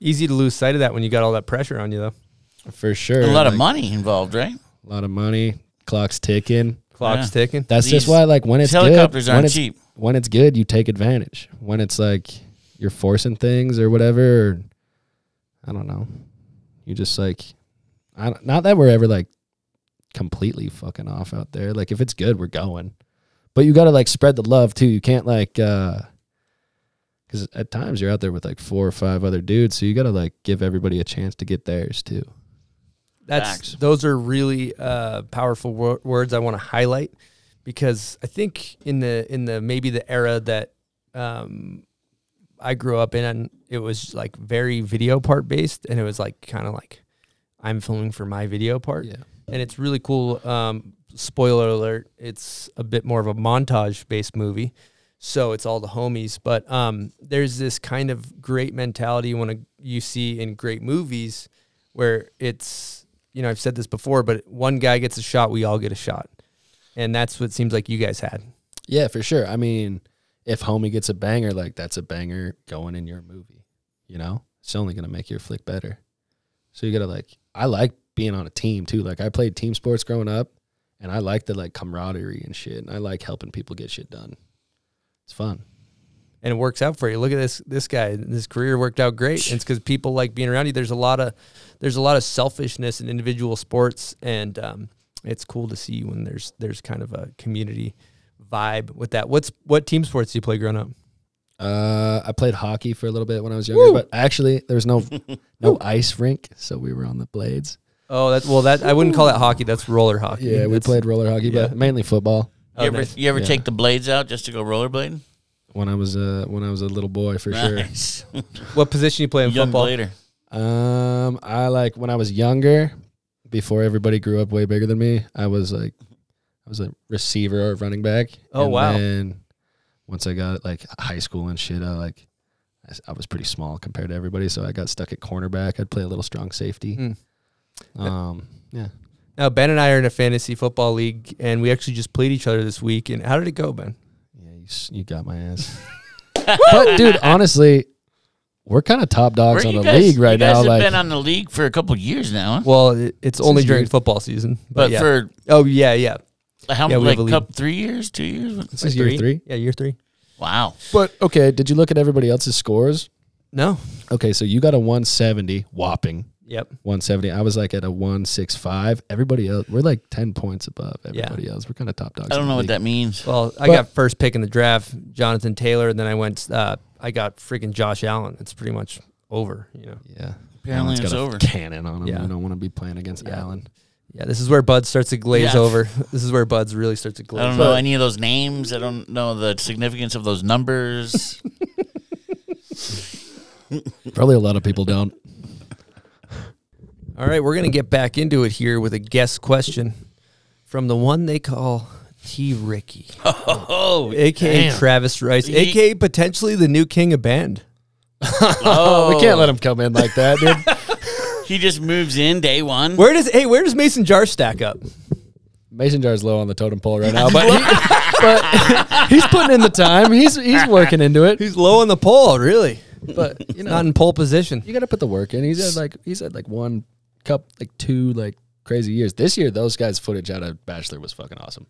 Easy to lose sight of that when you got all that pressure on you, though. For sure. A lot of money involved, right? A lot of money. Clock's ticking. Clock's ticking. That's just why, like, when it's good. Helicopters aren't cheap. When it's good, you take advantage. When it's, like, you're forcing things or whatever, or, I don't know. You just, like, not that we're ever, like, completely fucking off out there. Like, if it's good, we're going. But you got to, like, spread the love, too. You can't, like, because at times you're out there with like 4 or 5 other dudes, so you got to like give everybody a chance to get theirs too. That's, those are really powerful words I want to highlight, because I think in the maybe the era that I grew up in, and it was like very video part based, and it was like kind of like I'm filming for my video part, yeah. And it's really cool. Spoiler alert, it's a bit more of a montage based movie. So it's all the homies, but there's this kind of great mentality you see in great movies where it's, you know, I've said this before, but one guy gets a shot, we all get a shot. And that's what it seems like you guys had. Yeah, for sure. I mean, if homie gets a banger, like that's a banger going in your movie, you know? It's only going to make your flick better. So you got to like, I like being on a team too. Like I played team sports growing up, and I like the like camaraderie and shit. And I like helping people get shit done. It's fun. And it works out for you. Look at this guy. His career worked out great. And it's because people like being around you. There's a lot of selfishness in individual sports, and it's cool to see when there's kind of a community vibe with that. What team sports do you play growing up? I played hockey for a little bit when I was younger, but actually there was no ice rink, so we were on the blades. Oh, well, I wouldn't call that hockey. That's roller hockey. Yeah, we played roller hockey, but mainly football. Oh, you ever take the blades out just to go rollerblading? When I was a little boy, for sure. What position you play in football? Young blader. I like when I was younger, before everybody grew up way bigger than me, I was a receiver or running back. Oh, and wow! And once I got like high school and shit, I was pretty small compared to everybody, so I got stuck at cornerback. I'd play a little strong safety. Mm. Yeah. Now, Ben and I are in a fantasy football league, and we actually just played each other this week. And how did it go, Ben? Yeah, you got my ass. But, dude, honestly, we're kind of top dogs on the league right now. You guys have been on the league for a couple of years now. Huh? Well, it's only during football season. But yeah. For... Oh, yeah, yeah. How many, like, 3 years, 2 years? This is year 3? Yeah, year 3. Wow. But, okay, did you look at everybody else's scores? No. Okay, so you got a 170 whopping. Yep. 170. I was like at a 165. Everybody else, we're like 10 points above everybody else. We're kind of top dogs. I don't know what that means. Well, I got first pick in the draft, Jonathan Taylor, and then I went, I got freaking Josh Allen. It's pretty much over, you know. Yeah. Apparently Allen's got a cannon on him. Yeah. You don't want to be playing against Allen. Yeah, this is where Bud starts to glaze over. This is where Bud's really starts to glaze over. I don't know any of those names. I don't know the significance of those numbers. Probably a lot of people don't. All right, we're going to get back into it here with a guest question from the one they call T. Ricky, a.k.a. Travis Rice, a.k.a. potentially the new king of band. Oh, we can't let him come in like that, dude. He just moves in day one. Where does where does Mason Jar stack up? Mason Jar's low on the totem pole right now, but, but he's putting in the time. He's working into it. He's low on the pole, really. But you know, not in pole position. You got to put the work in. He's had like one. Like two like crazy years. This year, those guys' footage out of Bachelor was fucking awesome.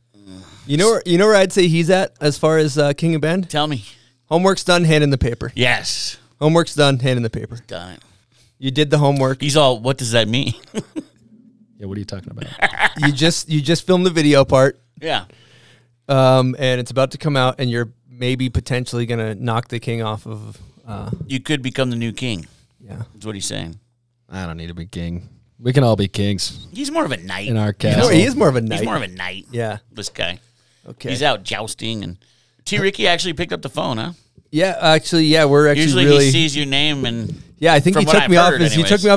You know where I'd say he's at as far as King of Band? Tell me. Homework's done, hand in the paper. Yes. Homework's done, hand in the paper. Done it. You did the homework. He's all, what does that mean? Yeah, what are you talking about? You just filmed the video part. Yeah. And it's about to come out, and you're maybe potentially going to knock the king off of... you could become the new king. Yeah. That's what he's saying. I don't need to be king. We can all be kings. He's more of a knight. In our castle. He is more of a knight. He's more of a knight. Yeah. This guy. Okay. He's out jousting. And T. Ricky actually picked up the phone, huh? Yeah, actually, yeah. We're actually Usually he sees your name and... Yeah, I think he took me off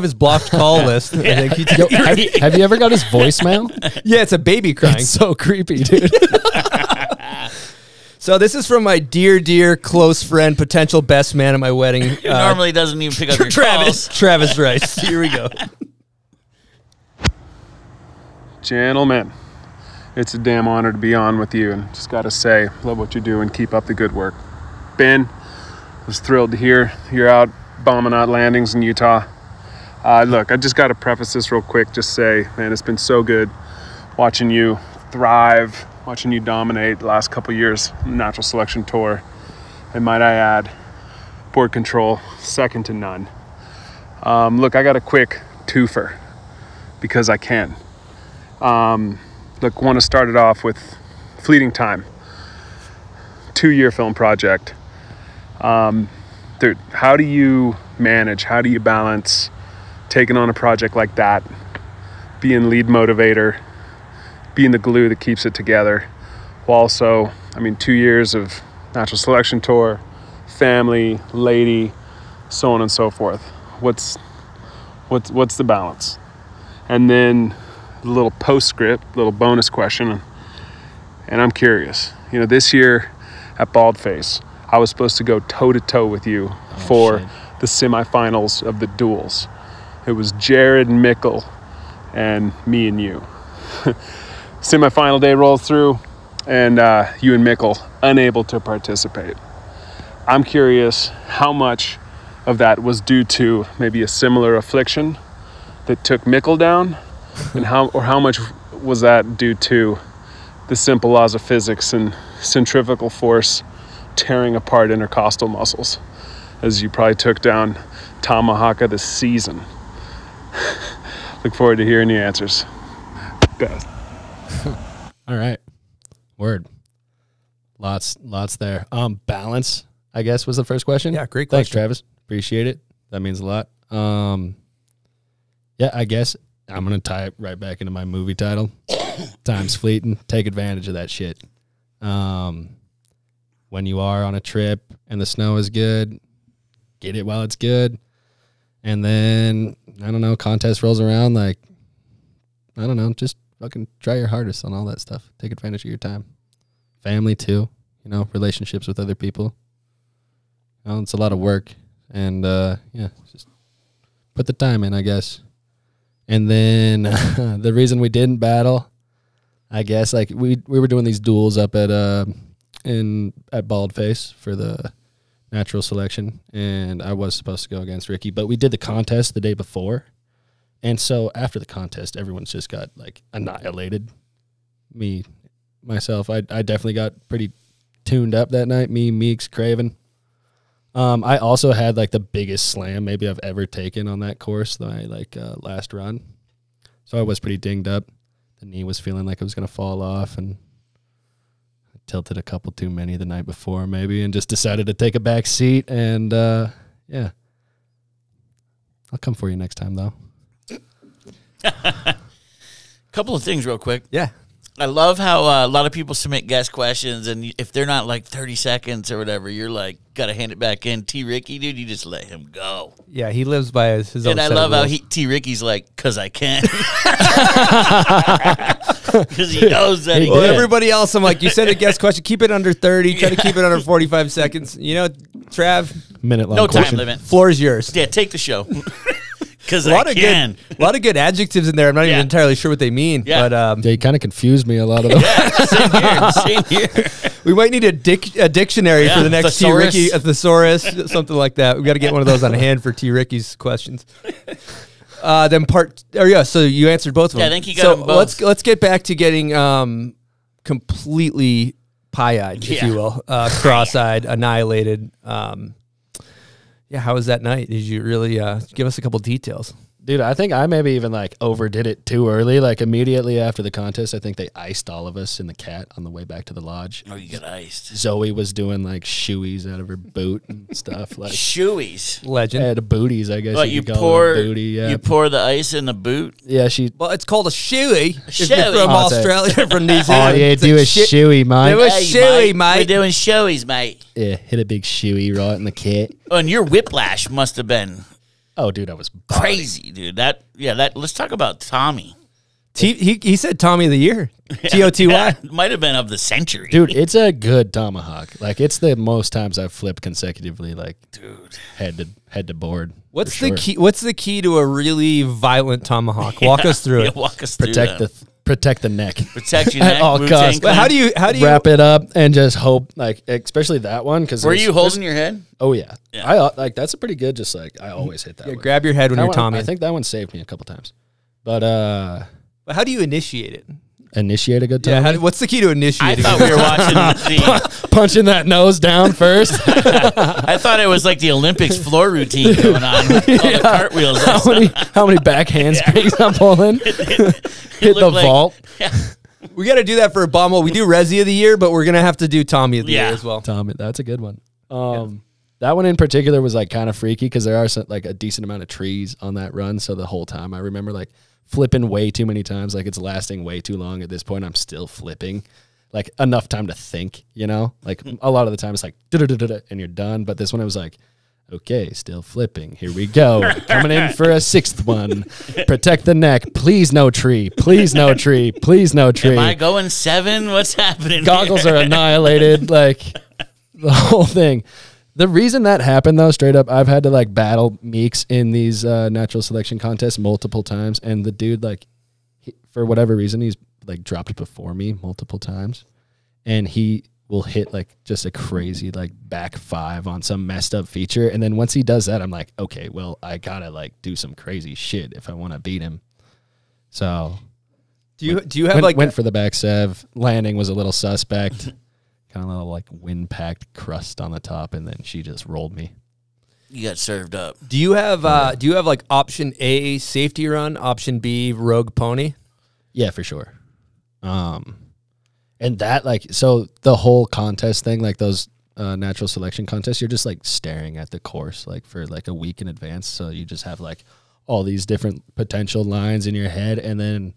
his blocked call list. Yeah. I think he have you ever got his voicemail? Yeah, it's a baby crying. It's so creepy, dude. So this is from my dear, dear close friend, potential best man at my wedding. He normally doesn't even pick up your Travis calls. Travis Rice. Here we go. Gentlemen, it's a damn honor to be on with you, and just gotta say, love what you do and keep up the good work. Ben, was thrilled to hear you're out bombing out landings in Utah. Look, I just gotta preface this real quick, just say, man, it's been so good watching you thrive, watching you dominate the last couple years, natural selection tour, and might I add, board control, second to none. Look, I got a quick twofer, because I can. Look, want to start it off with Fleeting Time, two-year film project. Dude, how do you manage, how do you balance taking on a project like that, being lead motivator, being the glue that keeps it together, while also, I mean, 2 years of natural selection tour, family, lady, so on and so forth. What's the balance? And then little postscript, little bonus question, and I'm curious. You know, this year at Baldface, I was supposed to go toe-to-toe with you for the semifinals of the duels. It was Jared, Mickle, and me and you. Semifinal day rolls through, and you and Mickle unable to participate. I'm curious how much of that was due to maybe a similar affliction that took Mickle down, and how much was that due to the simple laws of physics and centrifugal force tearing apart intercostal muscles, as you probably took down Tom Mahaka this season. Look forward to hearing your answers. Best. All right. Word. Lots there. Balance, I guess, was the first question. Yeah, great question. Thanks, Travis. Appreciate it. That means a lot. Yeah, I guess... I'm going to tie it right back into my movie title. Time's fleeting. Take advantage of that shit. When you are on a trip and the snow is good, get it while it's good. And then, I don't know, contest rolls around. Like, I don't know, just fucking try your hardest on all that stuff. Take advantage of your time. Family, too. You know, relationships with other people. You know, it's a lot of work. And, yeah, just put the time in, I guess. And then the reason we didn't battle, I guess, like we were doing these duels up at Baldface for the natural selection, and I was supposed to go against Ricky, but we did the contest the day before, and so after the contest, everyone's just got like annihilated. Me, myself, I definitely got pretty tuned up that night. Me, Meeks, Craven, I also had like the biggest slam maybe I've ever taken on that course, my like last run. So I was pretty dinged up. The knee was feeling like it was going to fall off, and I tilted a couple too many the night before maybe and just decided to take a back seat. And yeah, I'll come for you next time though. Couple of things real quick. Yeah. I love how a lot of people submit guest questions, and if they're not like 30 seconds or whatever, you're like, got to hand it back in. T. Ricky, dude, you just let him go. Yeah, he lives by his own. And I love how T. Ricky's like, because I can. Because he knows that he can. Everybody else, I'm like, you said a guest question, keep it under 30, try to keep it under 45 seconds. You know, Trav, minute long. No question. Time limit. Floor is yours. Yeah, take the show. Because I can. A lot of good adjectives in there. I'm not even entirely sure what they mean. Yeah. But, they kind of confused me, a lot of them. Yeah, same here. Same here. We might need a dictionary for the next T. Ricky, a thesaurus, something like that. We've got to get one of those on hand for T. Ricky's questions. Then so you answered both of them. Yeah, I think you got them both. Let's get back to getting completely pie-eyed, if you will, cross-eyed, annihilated. Yeah, how was that night? Did you really give us a couple details? Dude, I think I maybe even like overdid it too early. Like immediately after the contest, I think they iced all of us in the cat on the way back to the lodge. Oh, you got iced. Zoe was doing like shoeies out of her boot and stuff. Like shoeies? Legend. Yeah, the booties, I guess. What, you pour them booty, yeah. You pour the ice in the boot? Yeah, she... Well, it's called a shoey. If you're from Australia, from New Zealand. Oh, yeah, do a shoey, mate. Do a shoey, mate. We're doing shoeys, mate. Yeah, hit a big shoey right in the cat. Oh, and your whiplash must have been... Oh, dude, I was crazy, dude. Let's talk about Tommy. He said Tommy of the year. TOTY. Might have been of the century. Dude, it's a good tomahawk. Like, it's the most times I've flipped consecutively, like, dude, head to board. What's the key? What's the key to a really violent tomahawk? Walk us through it. Walk us through it. Protect the neck. Protect your neck. At all costs. But how do you wrap it up and just hope, like, especially that one? Because were you holding your head? Oh yeah. I like that's a pretty good. Just like I always hit that. Yeah, grab your head when you're Tommy. I think that one saved me a couple times. But how do you initiate it? Initiate a good time. Yeah, what's the key to initiating? I thought we were watching punching that nose down first. I thought it was like the Olympics floor routine going on. All the cartwheels. How many back handsprings I'm pulling? Hit the vault. Yeah. We got to do that for a Bommel. We do Resi of the year, but we're gonna have to do Tommy of the year as well. Tommy, that's a good one. That one in particular was like kind of freaky because there are like a decent amount of trees on that run. So the whole time I remember like flipping way too many times. Like, it's lasting way too long at this point. I'm still flipping. Like, enough time to think, you know? Like, a lot of the time it's like, da-da-da-da-da, and you're done. But this one, I was like, okay, still flipping. Here we go. Coming in for a sixth one. Protect the neck. Please no tree. Please no tree. Please no tree. Am I going seven? What's happening? Goggles are annihilated. Like, the whole thing. The reason that happened, though, straight up, I've had to, like, battle Meeks in these natural selection contests multiple times, and the dude, like, for whatever reason, he's, like, dropped before me multiple times, and he will hit, like, just a crazy, like, back five on some messed up feature, and then once he does that, I'm like, okay, well, I gotta, like, do some crazy shit if I want to beat him. So... Do you have, like... Went for the back sev. Landing was a little suspect. Kind of like wind-packed crust on the top, and then she just rolled me. You got served up. Do you have like option A safety run, option B rogue pony? Yeah, for sure. And that like so the whole contest thing, like those natural selection contests, you're just like staring at the course like for like a week in advance. So you just have like all these different potential lines in your head, and then.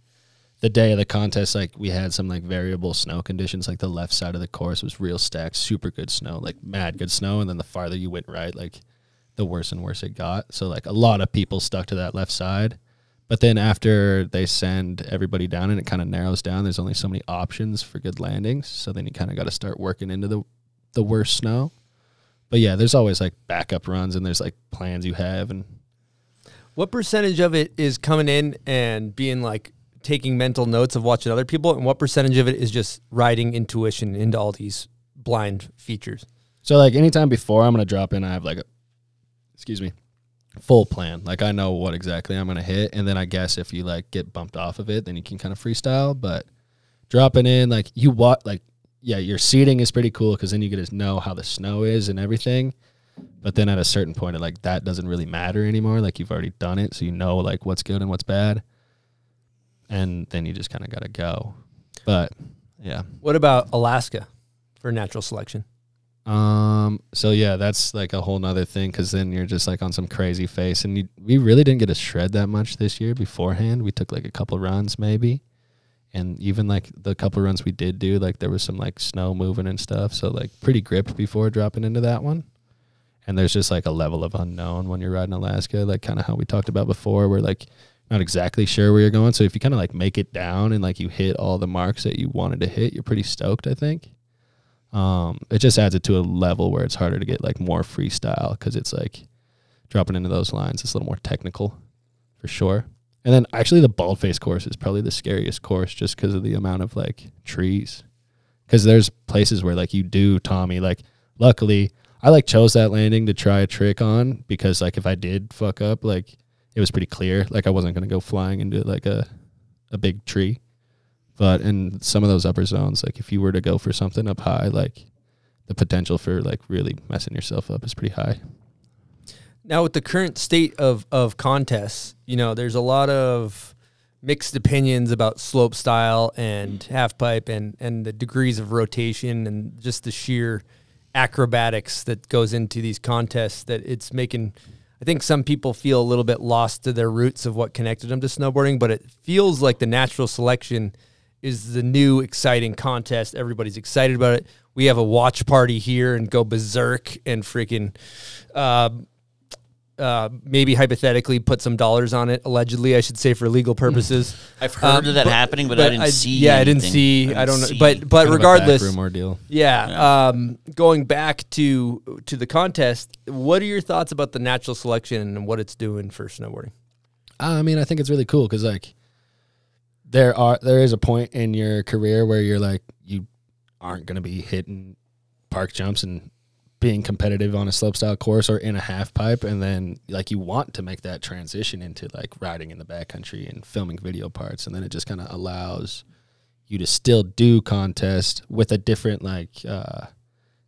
The day of the contest, like, we had some, like, variable snow conditions. Like, the left side of the course was real stacked, super good snow, like, mad good snow. And then the farther you went right, like, the worse and worse it got. So, like, a lot of people stuck to that left side. But then after they send everybody down and it kind of narrows down, there's only so many options for good landings. So then you kind of got to start working into the worst snow. But, yeah, there's always, like, backup runs and there's, like, plans you have. And what percentage of it is coming in and being, like, taking mental notes of watching other people, and what percentage of it is just riding intuition into all these blind features? So like anytime before I'm going to drop in, I have like a, excuse me, full plan. Like I know what exactly I'm going to hit. And then I guess if you like get bumped off of it, then you can kind of freestyle, but dropping in, like you what, like, yeah, your seating is pretty cool. Cause then you get to know how the snow is and everything. But then at a certain point, like, that doesn't really matter anymore. Like, you've already done it, so you know, like, what's good and what's bad. And then you just kind of got to go. But, yeah. What about Alaska for natural selection? So, yeah, that's, like, a whole nother thing, because then you're just, like, on some crazy face. And we really didn't get to shred that much this year beforehand. We took, like, a couple runs maybe. And even, like, the couple runs we did do, like, there was some, like, snow moving and stuff. So, like, pretty gripped before dropping into that one. And there's just, like, a level of unknown when you're riding Alaska, like, kind of how we talked about before. We're, like, not exactly sure where you're going. So if you kind of, like, make it down and, like, you hit all the marks that you wanted to hit, you're pretty stoked, I think. It just adds it to a level where it's harder to get, like, more freestyle, because it's, like, dropping into those lines. It's a little more technical for sure. And then actually the bald face course is probably the scariest course, just because of the amount of, like, trees. Because there's places where, like, you do Tommy, like, luckily – I, like, chose that landing to try a trick on, because, like, if I did fuck up, like, it was pretty clear. Like, I wasn't going to go flying into, like, a big tree. But in some of those upper zones, like, if you were to go for something up high, like, the potential for, like, really messing yourself up is pretty high. Now, with the current state of contests, you know, there's a lot of mixed opinions about slope style and half pipe and the degrees of rotation and just the sheer acrobatics that goes into these contests, that it's making, I think, some people feel a little bit lost to their roots of what connected them to snowboarding. But it feels like the natural selection is the new exciting contest. Everybody's excited about it. We have a watch party here and go berserk and freaking maybe hypothetically put some dollars on it, allegedly, I should say, for legal purposes. I've heard of that happening, but I didn't see. Yeah, I didn't see. I don't know. But regardless, backroom ordeal. Yeah, yeah. Going back to the contest, what are your thoughts about the natural selection and what it's doing for snowboarding? I mean, I think it's really cool, because, like, there is a point in your career where you're like, you aren't going to be hitting park jumps and being competitive on a slopestyle course or in a half pipe, and then, like, you want to make that transition into, like, riding in the backcountry and filming video parts, and then it just kind of allows you to still do contest with a different, like,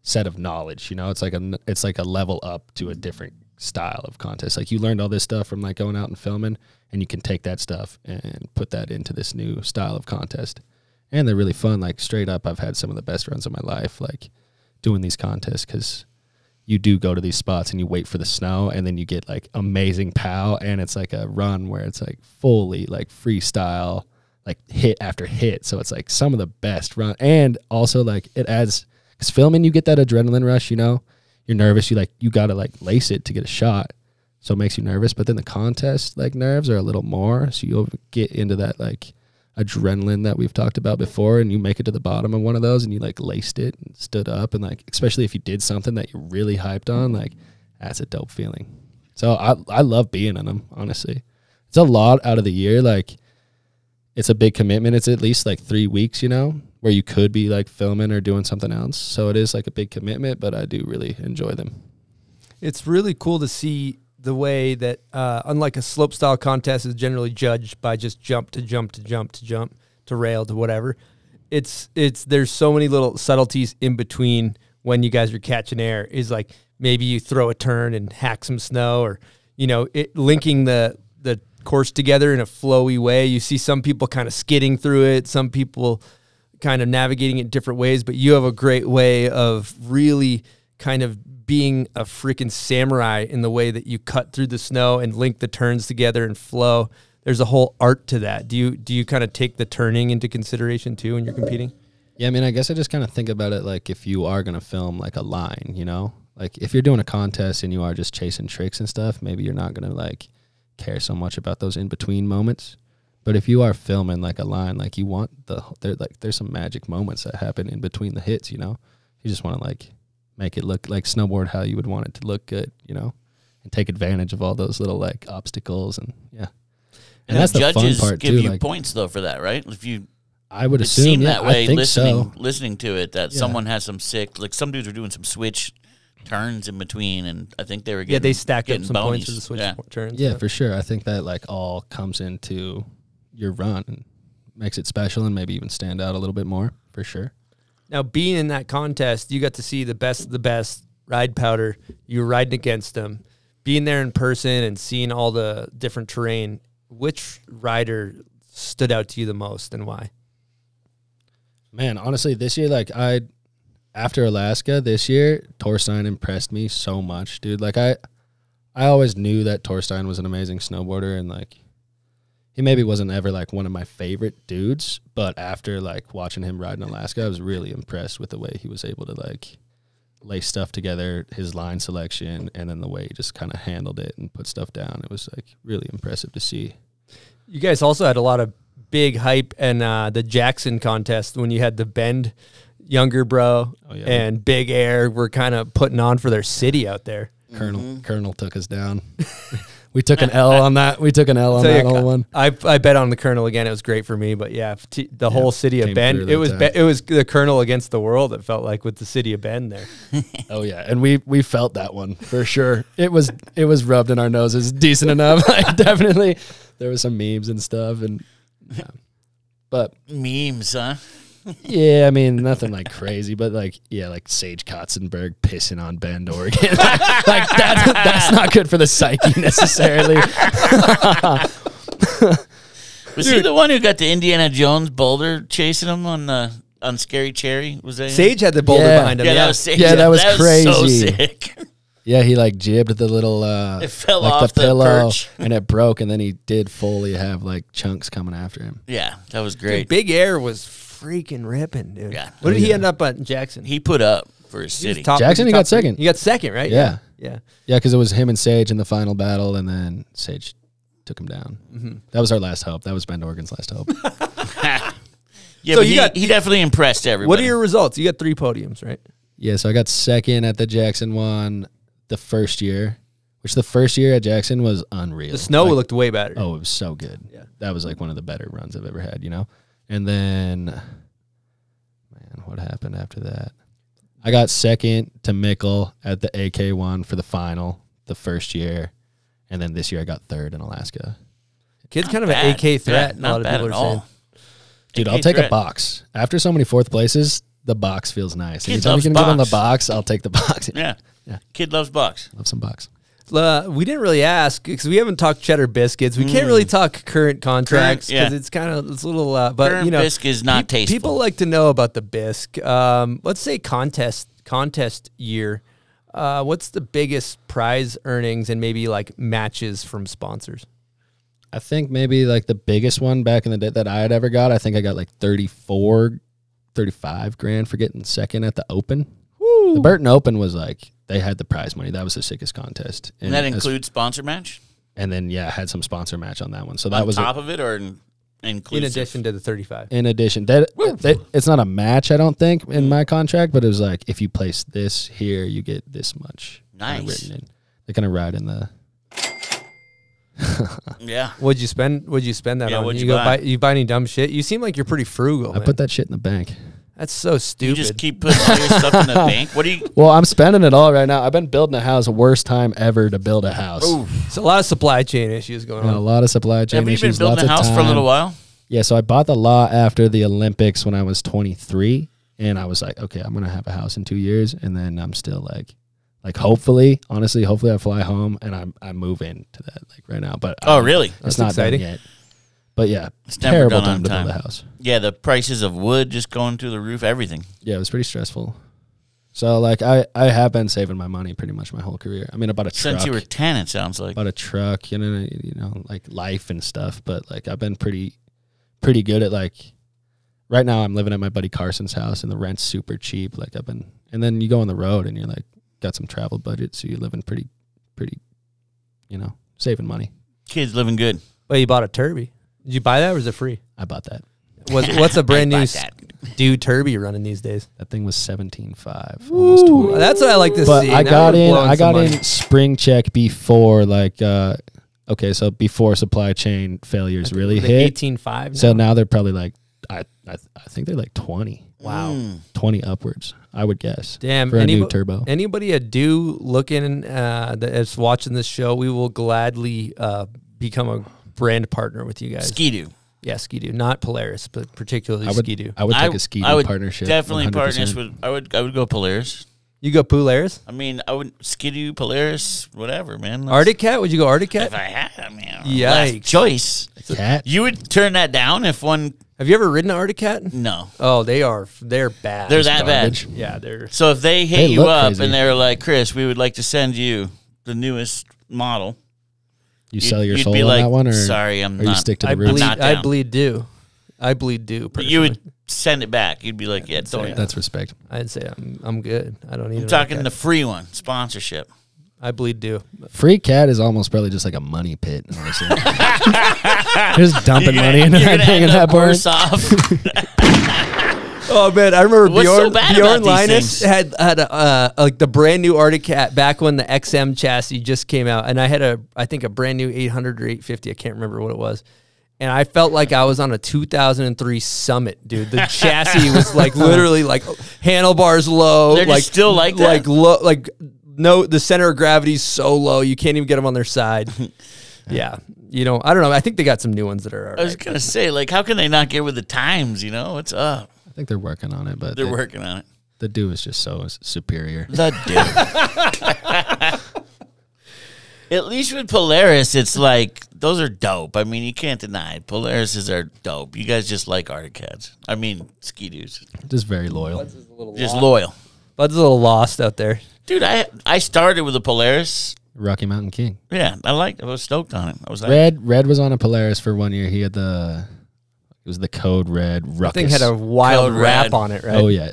set of knowledge. You know, it's like a level up to a different style of contest. Like, you learned all this stuff from, like, going out and filming, and you can take that stuff and put that into this new style of contest. And they're really fun. Like, straight up, I've had some of the best runs of my life, like, doing these contests, because you do go to these spots and you wait for the snow, and then you get, like, amazing pow, and it's like a run where it's, like, fully, like, freestyle, like, hit after hit. So it's, like, some of the best run. And also, like, it adds, because filming, you get that adrenaline rush, you know, you're nervous, you, like, you got to, like, lace it to get a shot, so it makes you nervous. But then the contest, like, nerves are a little more, so you'll get into that, like, adrenaline that we've talked about before, and you make it to the bottom of one of those and you, like, laced it and stood up, and, like, especially if you did something that you're really hyped on, like, that's a dope feeling. So I love being in them, honestly. It's a lot out of the year. Like, it's a big commitment. It's at least, like, 3 weeks, you know, where you could be, like, filming or doing something else. So it is, like, a big commitment, but I do really enjoy them. It's really cool to see the way that, unlike a slopestyle contest is generally judged by just jump to jump to jump to jump to rail to whatever, there's so many little subtleties in between when you guys are catching air. Is, like, maybe you throw a turn and hack some snow, or, you know, linking the course together in a flowy way. You see some people kind of skidding through it, some people kind of navigating it different ways, but you have a great way of really kind of being a freaking samurai in the way that you cut through the snow and link the turns together and flow. There's a whole art to that. Do you kind of take the turning into consideration too when you're competing? Yeah, I mean, I guess I just kind of think about it like, if you are going to film, like, a line, you know, like, if you're doing a contest and you are just chasing tricks and stuff, maybe you're not going to, like, care so much about those in between moments. But if you are filming, like, a line, like, you want there's some magic moments that happen in between the hits, you know. You just want to, like, make it look like snowboard how you would want it to look good, you know, and take advantage of all those little, like, obstacles. And yeah, and that's the judges fun part give too, you like, points though for that, right? If you, I would assume seem that way. I think listening to it, that someone has some sick, like, some dudes are doing some switch turns in between, and I think they were getting, yeah, they stacked up some bonies. Points for the switch turns. Yeah, for sure. I think that, like, all comes into your run and makes it special and maybe even stand out a little bit more for sure. Now, being in that contest, you got to see the best of the best ride powder, you were riding against them, being there in person and seeing all the different terrain, which rider stood out to you the most and why? Man, honestly, this year, like, after Alaska this year, Torstein impressed me so much, dude. Like, I always knew that Torstein was an amazing snowboarder, and, like, he maybe wasn't ever, like, one of my favorite dudes, but after, like, watching him ride in Alaska, I was really impressed with the way he was able to, like, lay stuff together, his line selection, and then the way he just kind of handled it and put stuff down. It was, like, really impressive to see. You guys also had a lot of big hype and the Jackson contest when you had the Bend younger bro and Big Air were kind of putting on for their city out there. Colonel took us down. We took an L on that. We took an L on that whole one. I bet on the Colonel again. It was great for me, but yeah, the whole city of Bend. It was the Colonel against the world. It felt like with the city of Bend there. Oh yeah, and we felt that one for sure. It was rubbed in our noses decent enough. Like, definitely, there was some memes and stuff, and but memes, huh? Yeah, I mean, nothing like crazy, but like, yeah, like Sage Kotsenburg pissing on Bend, Oregon. Like that's not good for the psyche necessarily. Was he the one who got the Indiana Jones boulder chasing him on Scary Cherry? Was that Sage had the boulder behind him? Yeah, that was Sage. Yeah, that was crazy. So sick. Yeah, he like jibbed the little it fell like off the pillow perch. And it broke, and then he did fully have like chunks coming after him. Yeah, that was great. Dude, Big Air was freaking ripping, dude. Yeah. What did he end up on Jackson? He put up for his city. Jackson, he got second. He got second, right? Yeah. Yeah. Yeah, because it was him and Sage in the final battle, and then Sage took him down. Mm-hmm. That was our last hope. That was Bend Oregon's last hope. Yeah, so he definitely impressed everybody. What are your results? You got 3 podiums, right? Yeah, so I got second at the Jackson one the first year, which the first year at Jackson was unreal. The snow looked way better. Oh, it was so good. Yeah. That was like one of the better runs I've ever had, you know? And then, man, what happened after that? I got second to Mickle at the AK1 for the final the first year. And then this year I got third in Alaska. Kid's kind of an AK threat. Not bad at all. Dude, I'll take a box. After so many fourth places, the box feels nice. Anytime you can give him the box, I'll take the box. Yeah. Yeah. Kid loves box. Loves some box. We didn't really ask because we haven't talked Cheddar Biscuits. We can't really talk current contracts because it's kind of a little. But current, you know, bisc is not tasteful. People like to know about the bisc. Let's say contest year. What's the biggest prize earnings and maybe like matches from sponsors? I think maybe like the biggest one back in the day that I had ever got. I think I got like 34, 35 grand for getting second at the Open. Woo. The Burton Open was like. They had the prize money. That was the sickest contest. And that includes sponsor match? And then, yeah, I had some sponsor match on that one. So that was on top of it or inclusive? In addition to the 35. In addition. It's not a match, I don't think, in my contract, but it was like, if you place this here, you get this much. Nice. Written in. They're going to ride in the... Yeah. What'd you spend that on? You buy any dumb shit? You seem like you're pretty frugal, man. I put that shit in the bank. That's so stupid. You just keep putting all your stuff in the bank? What do you... Well, I'm spending it all right now. I've been building a house. Worst time ever to build a house. It's a lot of supply chain issues going on. A lot of supply chain issues. Have you been building a house for a little while? Yeah, so I bought the lot after the Olympics when I was 23, and I was like, okay, I'm going to have a house in 2 years, and then I'm still like hopefully, honestly, hopefully I fly home, and I move into that like right now. But oh, really? That's not exciting yet. But yeah, it's terrible time to build a house. Yeah, the prices of wood just going through the roof, everything. Yeah, it was pretty stressful. So like I have been saving my money pretty much my whole career. I mean, I bought a truck. Since you were 10, it sounds like. Bought a truck, you know, like life and stuff. But like I've been pretty good at like. Right now, I'm living at my buddy Carson's house, and the rent's super cheap. Like I've been, and then you go on the road, and you're like got some travel budget, so you're living pretty, you know, saving money. Kids living good. Well, you bought a Turby. Did you buy that or was it free? I bought that. What's a brand new dude Turby running these days? That thing was 17.5, almost 20. That's what I like to see. I got in spring check before like okay, so before supply chain failures really hit. 18.5. So now they're probably like I think they're like 20. Wow. 20 upwards, I would guess. Damn. For a new turbo. Anybody a do looking that's watching this show, we will gladly become a brand partner with you guys. Ski-Doo. Yeah, Ski-Doo. Not Polaris, but particularly Ski-Doo. I would take a Ski-Doo partnership. Definitely partners with I would go Polaris. You go Polaris? I mean, I would Skidoo, Polaris, whatever, man. That's, Arctic Cat? Would you go Arctic Cat? If I had, man. Yeah. Last choice. Cat? You would turn that down if one. Have you ever ridden an Arctic Cat? No. Oh, they're bad. They're that garbage. Bad. Yeah, they're. So if they hit you up crazy. And they're like, Chris, we would like to send you the newest model. You'd sell your soul on like, that one? Or sorry, I'm not. You stick to the roots? I bleed do. I bleed do. Personally. You would send it back. You'd be like, yeah, don't. That's respect. I'd say I'm good. I don't need. I'm talking the free one sponsorship. I bleed do. Free cat is almost probably just like a money pit. Honestly. Just dumping money into that thing in that bar. Oh man, I remember Bjorn Linus had like the brand new Arctic Cat back when the XM chassis just came out, and I had I think a brand new 800 or 850. I can't remember what it was. And I felt like I was on a 2003 Summit, dude. The chassis was like literally like handlebars low. They're like, still like that? Like low, like no, the center of gravity's so low you can't even get them on their side. Yeah, you know, I don't know. I think they got some new ones that are. All right. I was gonna say, like, how can they not get with the times? You know, what's up? I think they're working on it, but they're working on it. The do is just so superior. The do. At least with Polaris, it's like. Those are dope. I mean, you can't deny it. Polarises are dope. You guys just like Arctic Cats. I mean, Skidoos. Just very loyal. Bud's is a little just lost. Loyal. Bud's a little lost out there. Dude, I started with a Polaris. Rocky Mountain King. Yeah, I was stoked on it. I was like, Red was on a Polaris for 1 year. He had it was the Code Red Ruckus. That thing had a wild wrap on it, right? Oh, yeah.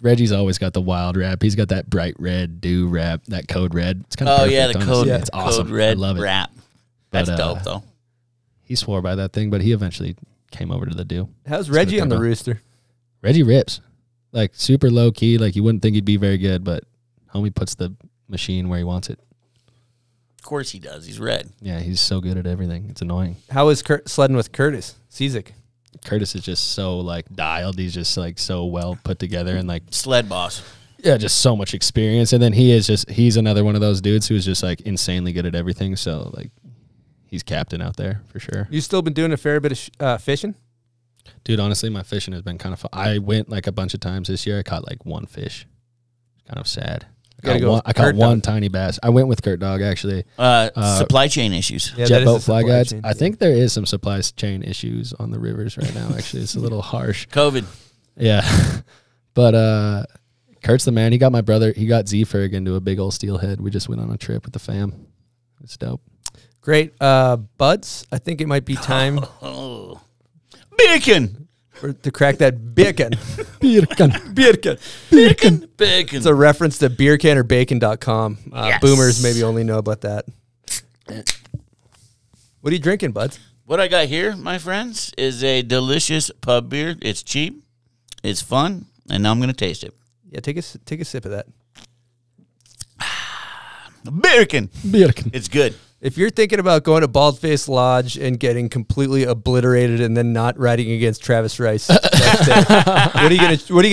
Reggie's always got the wild wrap. He's got that bright red do wrap, that Code Red. It's kind of yeah, it's awesome. Code Red I love it. Wrap. But, that's dope, though. He swore by that thing, but he eventually came over to the do. How's Reggie on the rooster? Reggie rips. Like, super low-key. Like, you wouldn't think he'd be very good, but homie puts the machine where he wants it. Of course he does. He's Red. Yeah, he's so good at everything. It's annoying. How is sledding with Curtis? Cizik. Curtis is just so, like, dialed. He's just, like, so well put together and, like... Sled boss. Yeah, just so much experience. And then he is just... He's another one of those dudes who's just, like, insanely good at everything. So, like... He's captain out there for sure. You still been doing a fair bit of fishing? Dude, honestly, my fishing has been kind of fun. I went like a bunch of times this year. I caught like one fish. Kind of sad. I caught one tiny bass. I went with Kurt Dog, actually. Supply chain issues. Yeah, jet boat fly guides. Chain, yeah. I think there is some supply chain issues on the rivers right now, actually. It's a little harsh. COVID. Yeah. But Kurt's the man. He got my brother. He got Z-Ferg into a big old steelhead. We just went on a trip with the fam. It's dope. Great. Buds, I think it might be time. Oh. Bacon! To crack that bacon. Bacon. Bacon. Bacon. Bacon. It's a reference to beercannerbacon.com. Yes. Boomers maybe only know about that. What are you drinking, Buds? What I got here, my friends, is a delicious pub beer. It's cheap. It's fun. And now I'm going to taste it. Yeah, take a sip of that. Bacon. Bacon. It's good. If you're thinking about going to Baldface Lodge and getting completely obliterated and then not riding against Travis Rice, that's it. What are you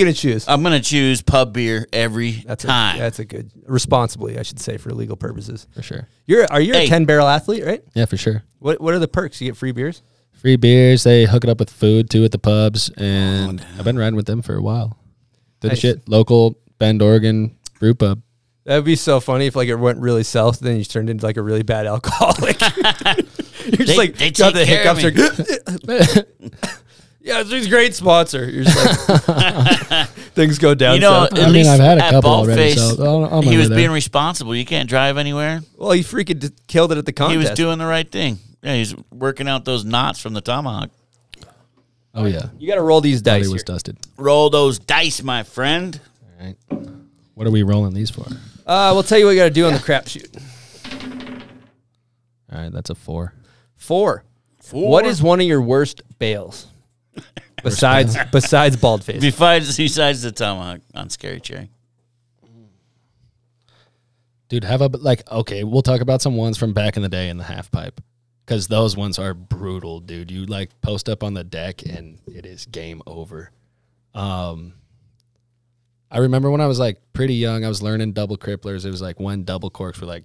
gonna choose? I'm gonna choose pub beer every time. That's a good, responsibly, I should say, for legal purposes. For sure. Are you a 10-barrel athlete, right? Yeah, for sure. What are the perks? You get free beers. Free beers. They hook it up with food too at the pubs, and I've been riding with them for a while. Nice. Local Bend, Oregon brew pub. That would be so funny if like it went really south, and then you turned into like a really bad alcoholic. They got the hiccups. Yeah, it's a great sponsor. You're just like, things go down. You know, south. I mean, I've had a couple already. So I'll he was being responsible. You can't drive anywhere. Well, he freaking killed it at the contest. He was doing the right thing. Yeah, he's working out those knots from the tomahawk. Oh yeah, you got to roll these dice. He was dusted. Roll those dice, my friend. All right. What are we rolling these for? We'll tell you what you got to do on the crapshoot. All right, that's a four. Four. What is one of your worst bails besides bald face? Besides the tomahawk on Scary Cherry. Dude, we'll talk about some ones from back in the day in the half pipe because those ones are brutal, dude. You like post up on the deck and it is game over. I remember when I was like pretty young, I was learning double cripplers. It was like when double corks were like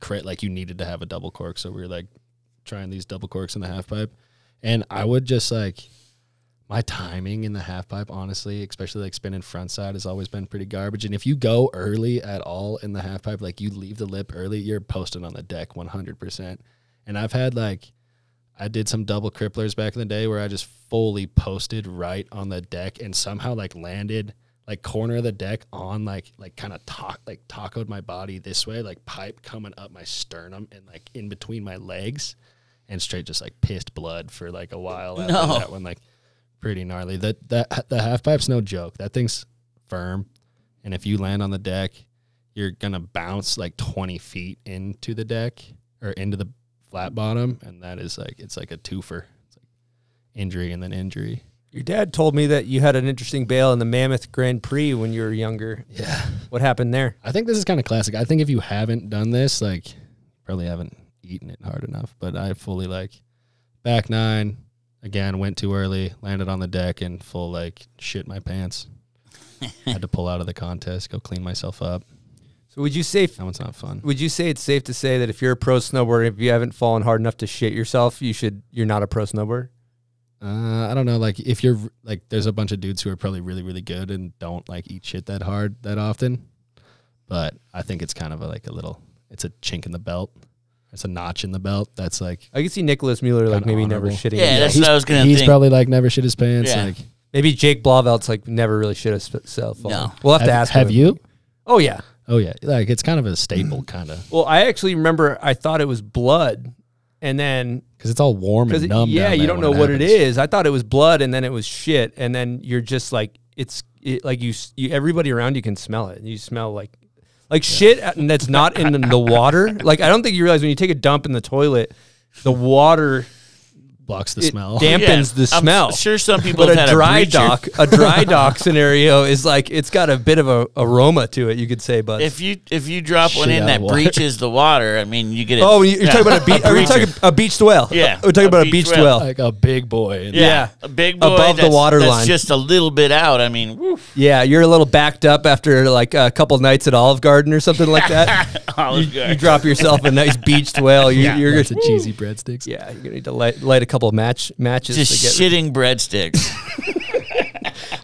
crit, like you needed to have a double cork. So we were like trying these double corks in the half pipe. And I would just like, my timing in the half pipe, honestly, especially like spinning front side, has always been pretty garbage. And if you go early at all in the half pipe, like you leave the lip early, you're posting on the deck 100%. And I've had like, I did some double cripplers back in the day where I just fully posted right on the deck and somehow like landed like corner of the deck on like kind of tacoed my body this way, like pipe coming up my sternum and like in between my legs and straight just like pissed blood for like a while after that one, like pretty gnarly. The half pipe's no joke. That thing's firm, and if you land on the deck, you're gonna bounce like 20 feet into the deck or into the flat bottom, and that is like, it's like a twofer. It's like injury and then injury. Your dad told me that you had an interesting bail in the Mammoth Grand Prix when you were younger. Yeah. What happened there? I think this is kind of classic. I think if you haven't done this, like, probably haven't eaten it hard enough. But I fully, like, back nine, again, went too early, landed on the deck, and full, like, shit my pants. Had to pull out of the contest, go clean myself up. So would you say... That one's not fun. Would you say it's safe to say that if you're a pro snowboarder, if you haven't fallen hard enough to shit yourself, you're not a pro snowboarder? I don't know, like, if you're, like, there's a bunch of dudes who are probably really, really good and don't, like, eat shit that hard that often, but I think it's kind of, like, a little, it's a chink in the belt. It's a notch in the belt that's, like... I can see Nicholas Mueller, like, maybe honorable. Never shitting. Yeah, that's what I was going to think. He's probably, like, never shit his pants. Yeah. Like, maybe Jake Blavelt's, like, never really shit himself. No. We'll have to ask him. Have you? Oh, yeah. Oh, yeah. Like, it's kind of a staple, kind of. Well, I actually remember I thought it was blood. And then, because it's all warm and numb, yeah, you don't know what it is. I thought it was blood, and then it was shit, and then you're just like, it's like everybody around you can smell it. You smell like shit, and that's not in the water. Like, I don't think you realize when you take a dump in the toilet, the water blocks the smell, dampens the smell. I'm sure some people have had a dry dock scenario is like, it's got a bit of a aroma to it, you could say. But if you drop one in that breaches the water, I mean, you get it. Oh, you're talking about a beach. Are you talking a beached whale? Yeah, we're talking about a beached whale, like a big boy. Yeah, a big boy above the water line, just a little bit out. I mean, woof. Yeah, you're a little backed up after like a couple nights at Olive Garden or something like that. You drop yourself a nice beached whale. You're going to cheesy breadsticks. Yeah, you're gonna need to light a couple of matches. Just shitting breadsticks.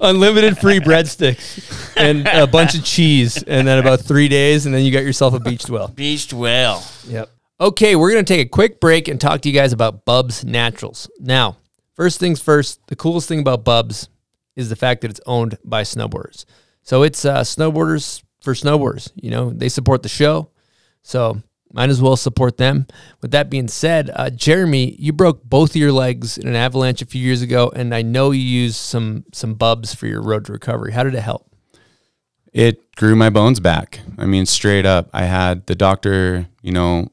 Unlimited free breadsticks and a bunch of cheese, and then about 3 days, and then you got yourself a beached whale. Beached whale. Yep. Okay, we're going to take a quick break and talk to you guys about Bub's Naturals. Now, first things first, the coolest thing about Bub's is the fact that it's owned by snowboarders. So it's snowboarders for snowboarders. You know, they support the show, so... might as well support them. With that being said, Jeremy, you broke both of your legs in an avalanche a few years ago, and I know you used some Bubs for your road to recovery. How did it help? It grew my bones back. I mean, straight up. I had the doctor, you know,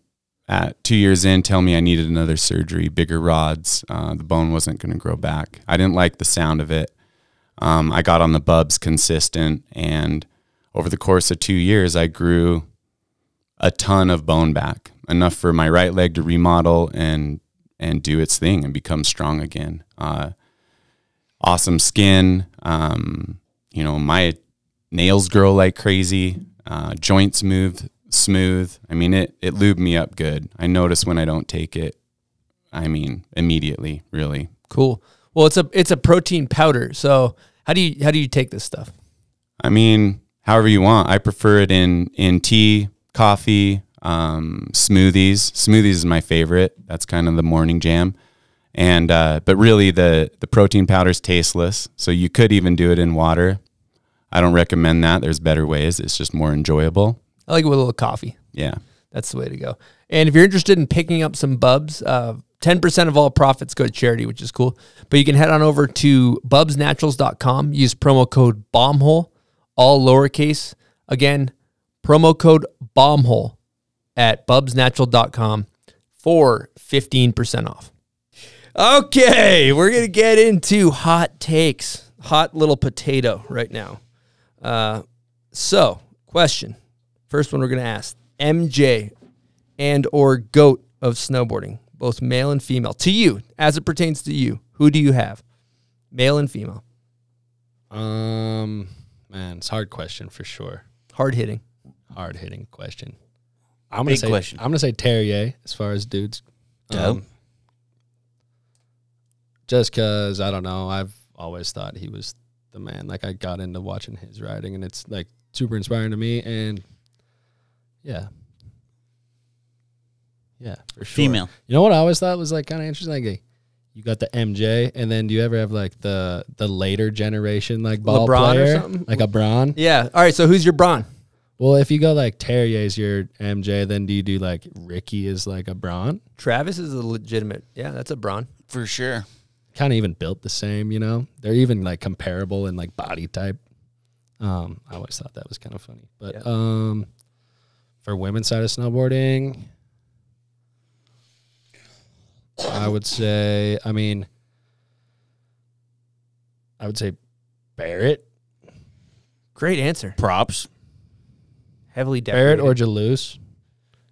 at 2 years in, tell me I needed another surgery, bigger rods. The bone wasn't going to grow back. I didn't like the sound of it. I got on the Bubs consistent, and over the course of 2 years, I grew a ton of bone back, enough for my right leg to remodel and do its thing and become strong again. Awesome skin. You know, my nails grow like crazy. Joints move smooth. I mean, it lubed me up good. I notice when I don't take it, I mean, immediately, really. Cool. Well, it's a protein powder. So how do you take this stuff? I mean, however you want. I prefer it in tea, coffee, smoothies. Smoothies is my favorite. That's kind of the morning jam. And but really the protein powder is tasteless, so you could even do it in water. I don't recommend that. There's better ways. It's just more enjoyable. I like it with a little coffee. Yeah. That's the way to go. And if you're interested in picking up some Bubs, 10% of all profits go to charity, which is cool. But you can head on over to bubsnaturals.com. Use promo code BOMBHOLE, all lowercase. Again, promo code BOMBHOLE at bubsnatural.com for 15% off. Okay, we're going to get into hot takes. Hot little potato right now. So, question. First one we're going to ask. MJ and or GOAT of snowboarding, both male and female. To you, as it pertains to you, who do you have? Male and female. Man, it's a hard question for sure. Hard hitting question. I'm gonna say Terrier as far as dudes. Just cause I don't know. I've always thought he was the man. Like, I got into watching his riding, and it's, like, super inspiring to me. And, yeah. Yeah, for sure. Female. You know what I always thought was, like, kind of interesting? Like, you got the MJ, and then do you ever have, like, the later generation, like, ball LeBron player? Or something? Like a Bron? Yeah. All right, so who's your Bron? Well, if you go, like, Terrier's your MJ, then do you do, like, Ricky is, like, a Bron? Travis is a legitimate. Yeah, that's a Bron. For sure. Kind of even built the same, you know? They're even, like, comparable in, like, body type. I always thought that was kind of funny. But yeah. For women's side of snowboarding, I would say, I mean, I would say Barrett. Great answer. Props. Heavily decorated. Barrett or Jalouse,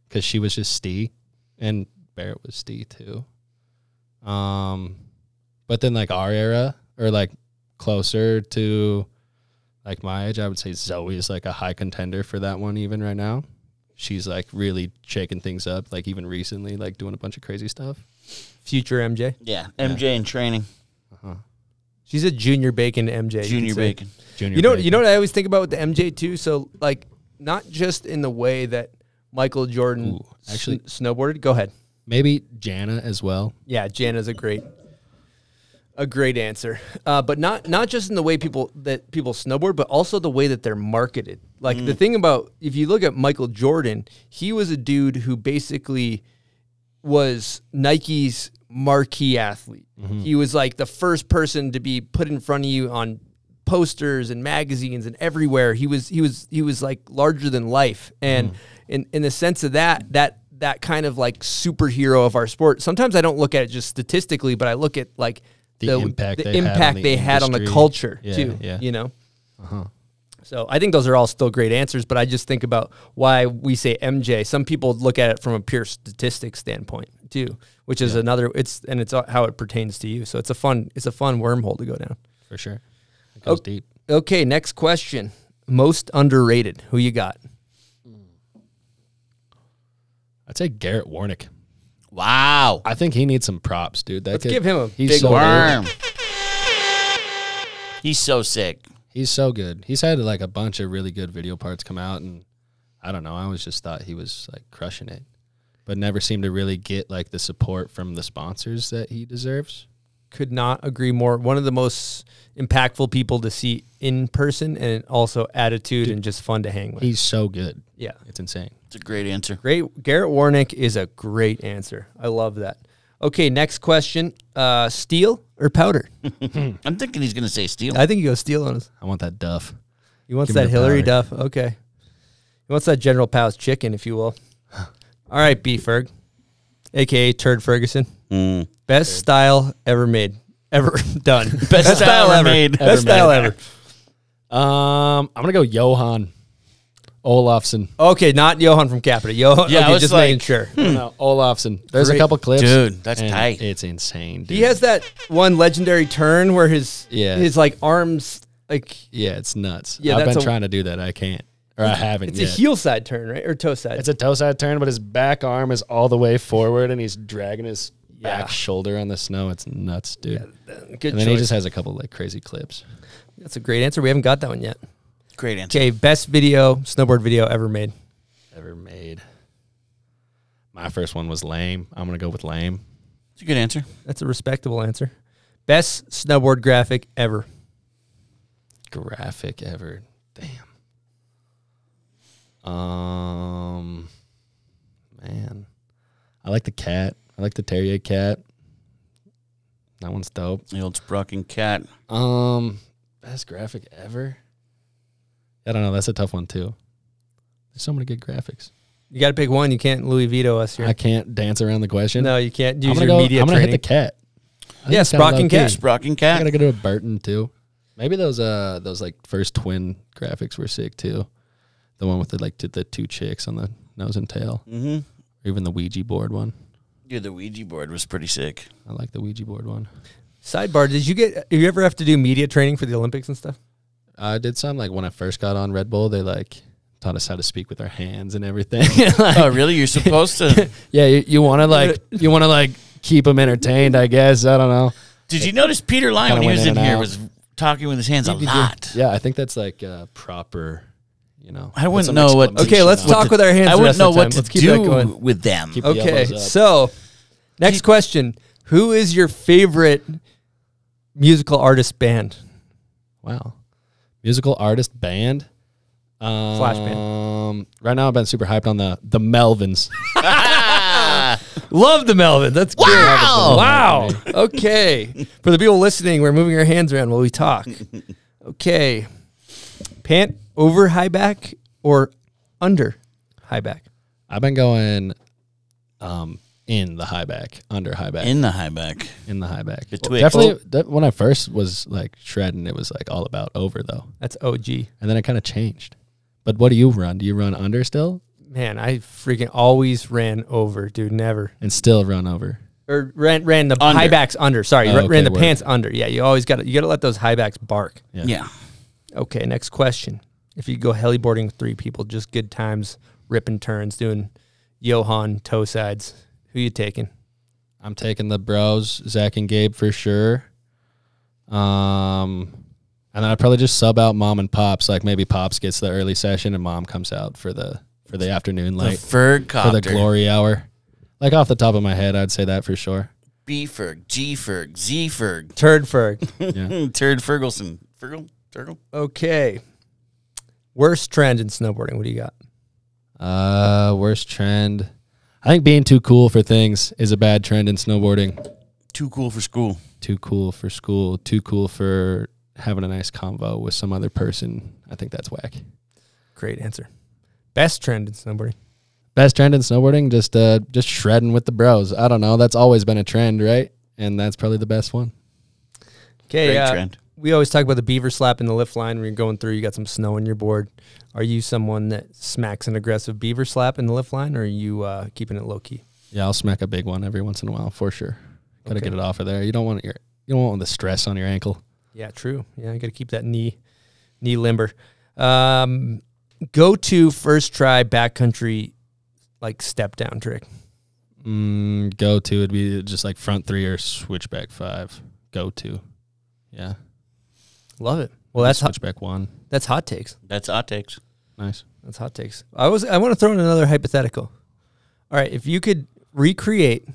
because she was just Stee, and Barrett was Stee too. But then, like, our era, or, like, closer to, like, my age, I would say Zoe is, like, a high contender for that one even right now. She's, like, really shaking things up, like, even recently, like, doing a bunch of crazy stuff. Future MJ? Yeah, MJ in training. Uh-huh. She's a junior bacon MJ. Junior bacon. Junior bacon. You know what I always think about with the MJ, too? So, like, not just in the way that Michael Jordan actually snowboarded. Go ahead. Maybe Jana as well. Yeah, Jana's a great answer, but not just in the way people snowboard, but also the way that they're marketed. Like, the thing about, if you look at Michael Jordan, he was a dude who basically was Nike's marquee athlete. Mm-hmm. He was, like, the first person to be put in front of you on posters and magazines and everywhere. He was like larger than life, and in the sense of that kind of, like, superhero of our sport. Sometimes I don't look at it just statistically, but I look at, like, the impact they had on the culture, too, you know? So I think those are all still great answers, but I just think about why we say MJ. Some people look at it from a pure statistics standpoint, too, which is another, and it's how it pertains to you. So it's a fun wormhole to go down. For sure. It goes deep. Okay, next question. Most underrated. Who you got? I'd say Garrett Warnick. Wow. I think he needs some props, dude. That Let's give him a big worm. He's so sick. He's so good. He's had, like, a bunch of really good video parts come out, and I don't know. I always just thought he was, like, crushing it, but never seemed to really get, like, the support from the sponsors that he deserves. Could not agree more. One of the most impactful people to see in person, and also attitude, dude, and just fun to hang with. He's so good. Yeah. It's insane. It's a great answer. Great. Garrett Warnick is a great answer. I love that. Okay, next question. Steel or powder? I'm thinking he's going to say steel. I think he goes steel on us. I want that Duff. He wants that Hillary Duff. Okay. He wants that General Powell's chicken, if you will. All right, B-Ferg, a.k.a. Turd Ferguson. Best style ever made. Ever done. Best style ever made. Best style ever. I'm going to go Johan Olafsson. Okay, not Johan from Capita. Johan, yeah, okay, just like, making sure. No, Olafsson. There's a couple clips. Dude, that's tight. It's insane, dude. He has that one legendary turn where his like, arms, like... Yeah, it's nuts. Yeah, I've been trying to do that. I can't. Or I haven't yet. It's a heel side turn, right? Or toe side. It's a toe side turn, but his back arm is all the way forward, and he's dragging his back shoulder on the snow. It's nuts, dude. Yeah, good and then choice. He just has a couple, like, crazy clips. That's a great answer. We haven't got that one yet. Great answer. Okay, best snowboard video ever made. Ever made. My first one was lame. I'm going to go with lame. It's a good answer. That's a respectable answer. Best snowboard graphic ever. Graphic ever. Damn. Man. I like the cat. I like the Terrier cat. That one's dope. The old Sprocking cat. Best graphic ever. I don't know. That's a tough one, too. There's so many good graphics. You got to pick one. You can't Louis Vito us here. I can't dance around the question. No, you can't use your media training. I'm going to hit the cat. Yeah, Sprocking cat. Sprocking cat. I got to go to a Burton, too. Maybe those like, first twin graphics were sick, too. The one with, the like, the two chicks on the nose and tail. Mm-hmm. Or even the Ouija board one. Dude, the Ouija board was pretty sick. I like the Ouija board one. Sidebar, do you ever have to do media training for the Olympics and stuff? I did some, like, when I first got on Red Bull, they, like, taught us how to speak with our hands and everything. Like, oh, really? You're supposed to? Yeah, you want to, like, keep them entertained, I guess. I don't know. Did you notice Peter Lyon when he was in here was talking with his hands a lot? Yeah, I think that's like proper, you know. I wouldn't know what. Okay, let's talk with our hands. I wouldn't know what to do with them. Okay, so next question: who is your favorite musical artist band? Wow, musical artist band. Flash band. Right now, I've been super hyped on the Melvins. Love the Melvins. That's good. Wow. Wow. Okay. For the people listening, we're moving our hands around while we talk. Okay. Pant over high back or under high back? I've been going in the high back, under high back. In the high back. In the high back. Well, definitely when I first was like shredding, it was like all about over though. That's OG. And then it kind of changed. But what do you run? Do you run under still? Man, I freaking always ran over, dude. Never. And still run over. Or ran the under. High backs under. Sorry, oh, okay, ran the word. Pants under. Yeah, you always got to let those high backs bark. Yeah. Okay, next question. If you go heliboarding with three people, just good times, ripping turns, doing Johan toe sides, who you taking? I'm taking the bros, Zach and Gabe for sure. And then I'd probably just sub out mom and pops. Like maybe pops gets the early session and mom comes out for the. For the afternoon light. For the glory hour. Like off the top of my head, I'd say that for sure. B-Ferg, G-Ferg, Z-Ferg. Turd-Ferg. Yeah. Turd Ferguson. Fergal? Turgle? Okay. Worst trend in snowboarding. What do you got? Worst trend. I think being too cool for things is a bad trend in snowboarding. Too cool for school. Too cool for school. Too cool for having a nice convo with some other person. I think that's whack. Great answer. Best trend in snowboarding. Best trend in snowboarding, just shredding with the bros. I don't know. That's always been a trend, right? And that's probably the best one. Okay, trend. We always talk about the beaver slap in the lift line when you're going through. You got some snow on your board. Are you someone that smacks an aggressive beaver slap in the lift line, or are you keeping it low key? Yeah, I'll smack a big one every once in a while for sure. Gotta get it off of there. You don't want the stress on your ankle. Yeah, true. Yeah, you gotta keep that knee limber. Go to first try backcountry, like step down trick. Go to would be just like front three or switchback five. Go to, yeah, love it. Well, that's switchback one. That's hot takes. That's hot takes. Nice. That's hot takes. I want to throw in another hypothetical. All right, if you could recreate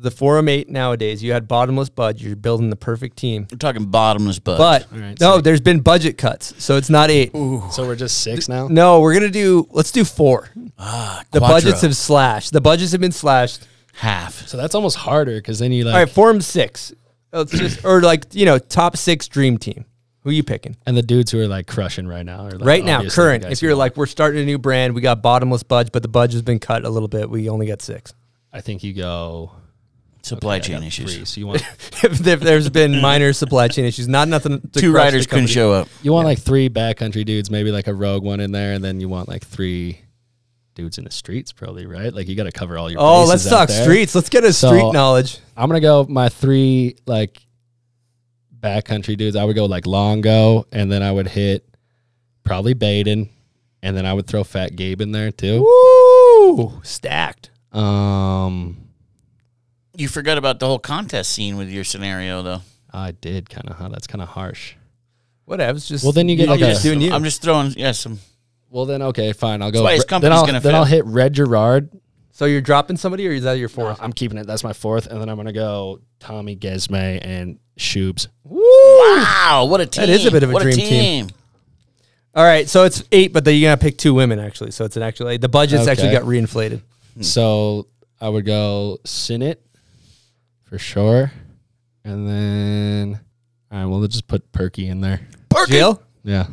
the 4M8 nowadays, you had bottomless bud. You're building the perfect team. We're talking bottomless bud. But right, no, there's been budget cuts, so it's not 8. Ooh. So we're just 6 now? No, we're going to let's do 4. The budgets have slashed. The budgets have been slashed. Half. So that's almost harder because then you like. All right, form 6. Let's just, or like, you know, top 6 dream team. Who are you picking? And the dudes who are like crushing right now. Are like right now, current. If you're like, we're starting a new brand, we got bottomless budge, but the budge has been cut a little bit. We only got 6. I think you go. Supply chain issues. 3, so you want if there's been minor supply chain issues, not nothing. Two riders couldn't show up. You want like 3 backcountry dudes, maybe like a rogue one in there, and then you want like 3 dudes in the streets, probably, right? Like you got to cover all your. Oh, let's talk streets. Let's get a street knowledge. I'm gonna go my 3 like backcountry dudes. I would go like Longo, and then I would hit probably Baden, and then I would throw Fat Gabe in there too. Woo, stacked. You forgot about the whole contest scene with your scenario, though. I did kind of. Huh? That's kind of harsh. Whatever. Just well, then you get. Like just doing you. I'm just throwing. Yeah, some. Well, then okay, fine. I'll go. Then I'll hit Red Gerard. So you're dropping somebody, or is that your 4th? No, I'm keeping it. That's my 4th, and then I'm gonna go Tommy Gesme and Shubes. Woo! Wow, what a team! That is a bit of a dream team. All right, so it's 8, but then you gotta pick 2 women actually. So it's an actual 8. The budget's actually got reinflated. So I would go Sinnott. For sure. And then, all right, well, let's just put Perky in there. Perky? Jill? Yeah.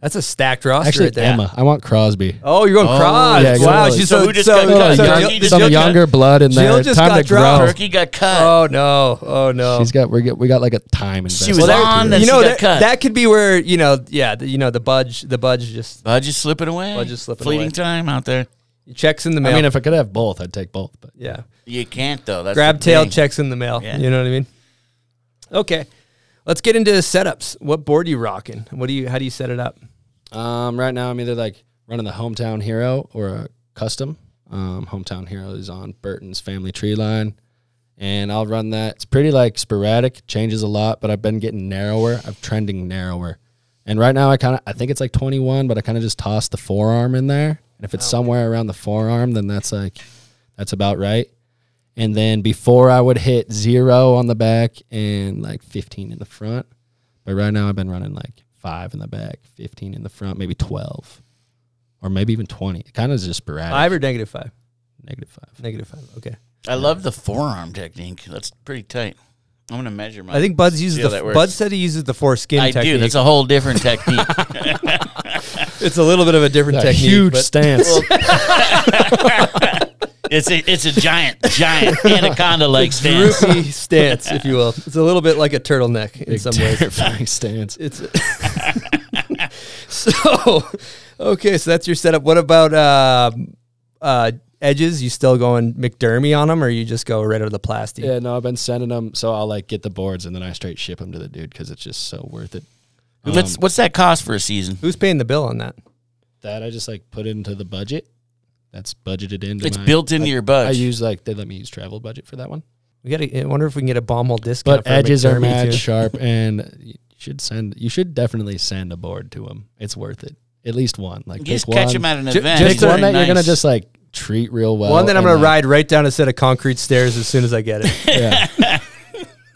That's a stacked roster. Actually, Emma. I want Crosby. Oh, you're going Crosby. Yeah, wow. So who just got cut? Some younger blood in there. Jill just got dropped. Perky got cut. Oh, no. Oh, no. We got like a time investment. She was on, then she got cut. That could be where, you know, yeah, you know, the budge is slipping away. Budge is slipping away. Fleeting time out there. Checks in the mail. I mean, if I could have both, I'd take both. But yeah, you can't though. That's grab tail thing. Checks in the mail. Yeah. You know what I mean? Okay, let's get into the setups. What board are you rocking? How do you set it up? Right now, I'm either like running the Hometown Hero or a custom. Hometown Hero is on Burton's family tree line. and I'll run that. It's pretty like sporadic, changes a lot, but I've been getting narrower. I'm trending narrower. And right now I think it's like 21, but I kind of just toss the forearm in there. And if it's somewhere around the forearm, then that's about right. And then before I would hit 0 on the back and like 15 in the front. But right now I've been running like 5 in the back, 15 in the front, maybe 12. Or maybe even 20. It kind of is just sporadic. 5 or negative 5? Negative 5. Negative 5, okay. I love the forearm technique. That's pretty tight. I'm going to measure my... I think Bud's uses Bud said he uses the foreskin technique. I do. That's a whole different technique. It's a little bit of a different technique. Huge stance. It's a giant anaconda-like stance. Droopy stance, if you will. It's a little bit like a turtleneck in some ways. Terrifying stance. It's... So that's your setup. What about edges? You still going McDermott on them, or you just go right out of the plastic? Yeah, no, I've been sending them. So I'll like get the boards and then I straight ship them to the dude because it's just so worth it. What's that cost for a season? Who's paying the bill on that? That I just like put into the budget. That's budgeted into. It's built into your budget. I use like they let me use travel budget for that one. I wonder if we can get a bomb hole discount. But edges are mad sharp and. You should definitely send a board to them. It's worth it. At least one. Like just catch them at an event. Just one that you're gonna just like treat real well. One that I'm gonna ride right down a set of concrete stairs as soon as I get it. Yeah.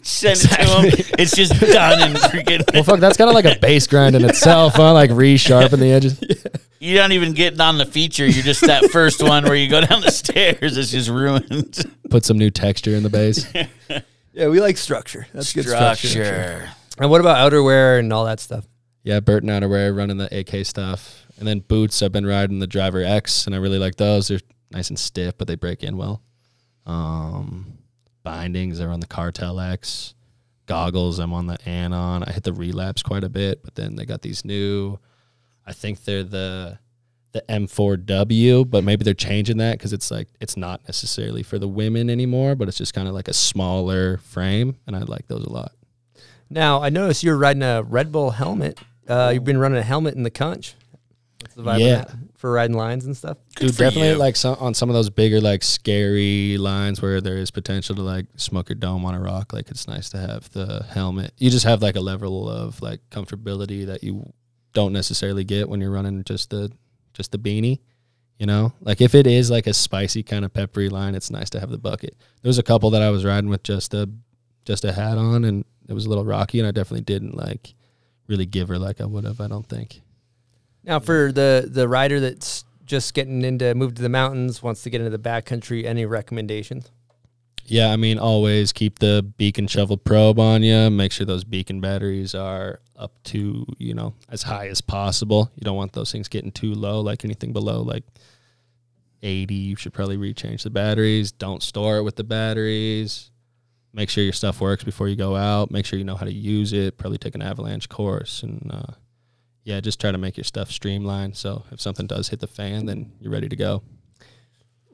Send it to him. It's just done and freaking. Well, fuck. That's kind of like a base grind in itself. Huh? Like resharpen the edges. Yeah. You don't even get on the feature. You're just that first one where you go down the stairs. It's just ruined. Put some new texture in the base. Yeah, we like structure. That's good structure. And what about outerwear and all that stuff? Yeah, Burton outerwear, running the AK stuff. And then boots, I've been riding the Driver X, and I really like those. They're nice and stiff, but they break in well. Bindings, I run the Cartel X. Goggles, I'm on the Anon. I hit the Relapse quite a bit, but then they got these new, I think they're the M4W, but maybe they're changing that because it's like it's not necessarily for the women anymore, but it's just kind of like a smaller frame, and I like those a lot. Now, I noticed you're riding a Red Bull helmet. You've been running a helmet in the conch. That's the vibe of that, for riding lines and stuff. Dude, definitely like on some of those bigger, like scary lines where there is potential to like smoke your dome on a rock. Like it's nice to have the helmet. You just have like a level of like comfortability that you don't necessarily get when you're running just the beanie. You know, like if it is like a spicy kind of peppery line, it's nice to have the bucket. There was a couple that I was riding with just a hat on, and it was a little rocky, and I definitely didn't like really give her like I would have, I don't think. Now for the rider that's just getting into moved to the mountains, wants to get into the backcountry, any recommendations? Yeah, I mean, always keep the beacon shovel probe on you. Make sure those beacon batteries are up to, you know, as high as possible. You don't want those things getting too low, like anything below like 80. You should probably rechange the batteries. Don't store it with the batteries. Make sure your stuff works before you go out. Make sure you know how to use it. Probably take an avalanche course. And, yeah, just try to make your stuff streamlined. So if something does hit the fan, then you're ready to go.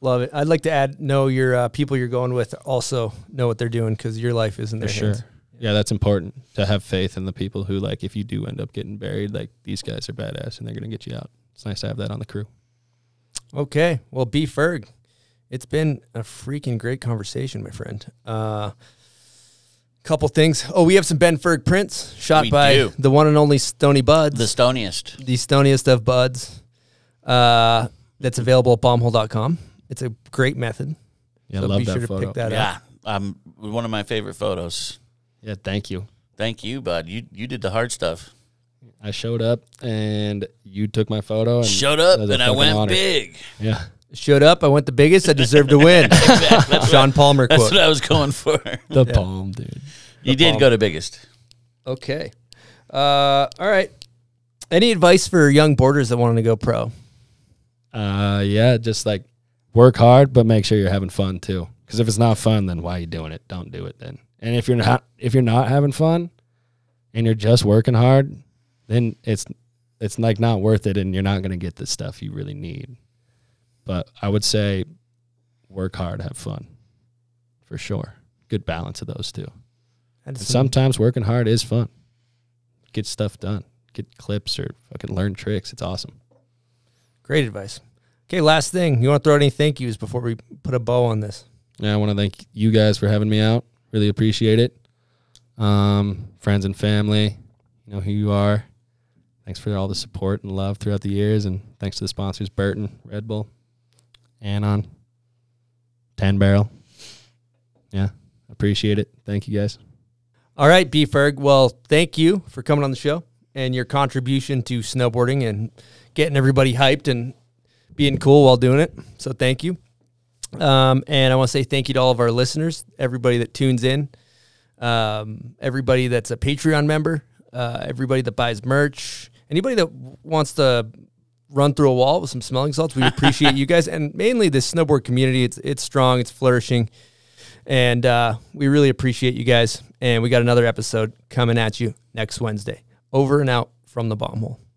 Love it. I'd like to add, know your people you're going with also know what they're doing because your life is in their hands. Sure. Yeah, that's important to have faith in the people who, like, if you do end up getting buried, like, these guys are badass and they're going to get you out. It's nice to have that on the crew. Okay. Well, B. Ferg. It's been a freaking great conversation, my friend. Couple things. Oh, we have some Ben Ferg prints shot by the one and only Stony Buds. The stoniest. The stoniest of buds. That's available at bombhole.com. It's a great method. Yeah, so I love that photo. Pick that up. Yeah, one of my favorite photos. Yeah, thank you. Thank you, bud. You did the hard stuff. I showed up, and you took my photo. And showed up, and I went big. Yeah. Showed up. I went the biggest. I deserved to win. Exactly. Sean Palmer quote. That's what I was going for. The palm, dude. You did go to biggest. Okay. All right. Any advice for young boarders that want to go pro? Yeah, just like work hard, but make sure you're having fun too. Because if it's not fun, then why are you doing it? Don't do it then. And if you're not having fun, and you're just working hard, then it's like not worth it, and you're not going to get the stuff you really need. But I would say work hard, have fun, for sure. Good balance of those two. And sometimes working hard is fun. Get stuff done. Get clips or fucking learn tricks. It's awesome. Great advice. Okay, last thing. You want to throw out any thank yous before we put a bow on this? I want to thank you guys for having me out. Really appreciate it. Friends and family, you know who you are. Thanks for all the support and love throughout the years, and thanks to the sponsors, Burton, Red Bull, Anon, 10 Barrel. Yeah, appreciate it. Thank you guys. All right, B-Ferg. Well, thank you for coming on the show and your contribution to snowboarding and getting everybody hyped and being cool while doing it. So thank you. And I want to say thank you to all of our listeners, everybody that tunes in, everybody that's a Patreon member, everybody that buys merch, anybody that wants to run through a wall with some smelling salts. We appreciate you guys, and mainly the snowboard community. It's strong, it's flourishing, and we really appreciate you guys. And we got another episode coming at you next Wednesday. Over and out from the bomb hole.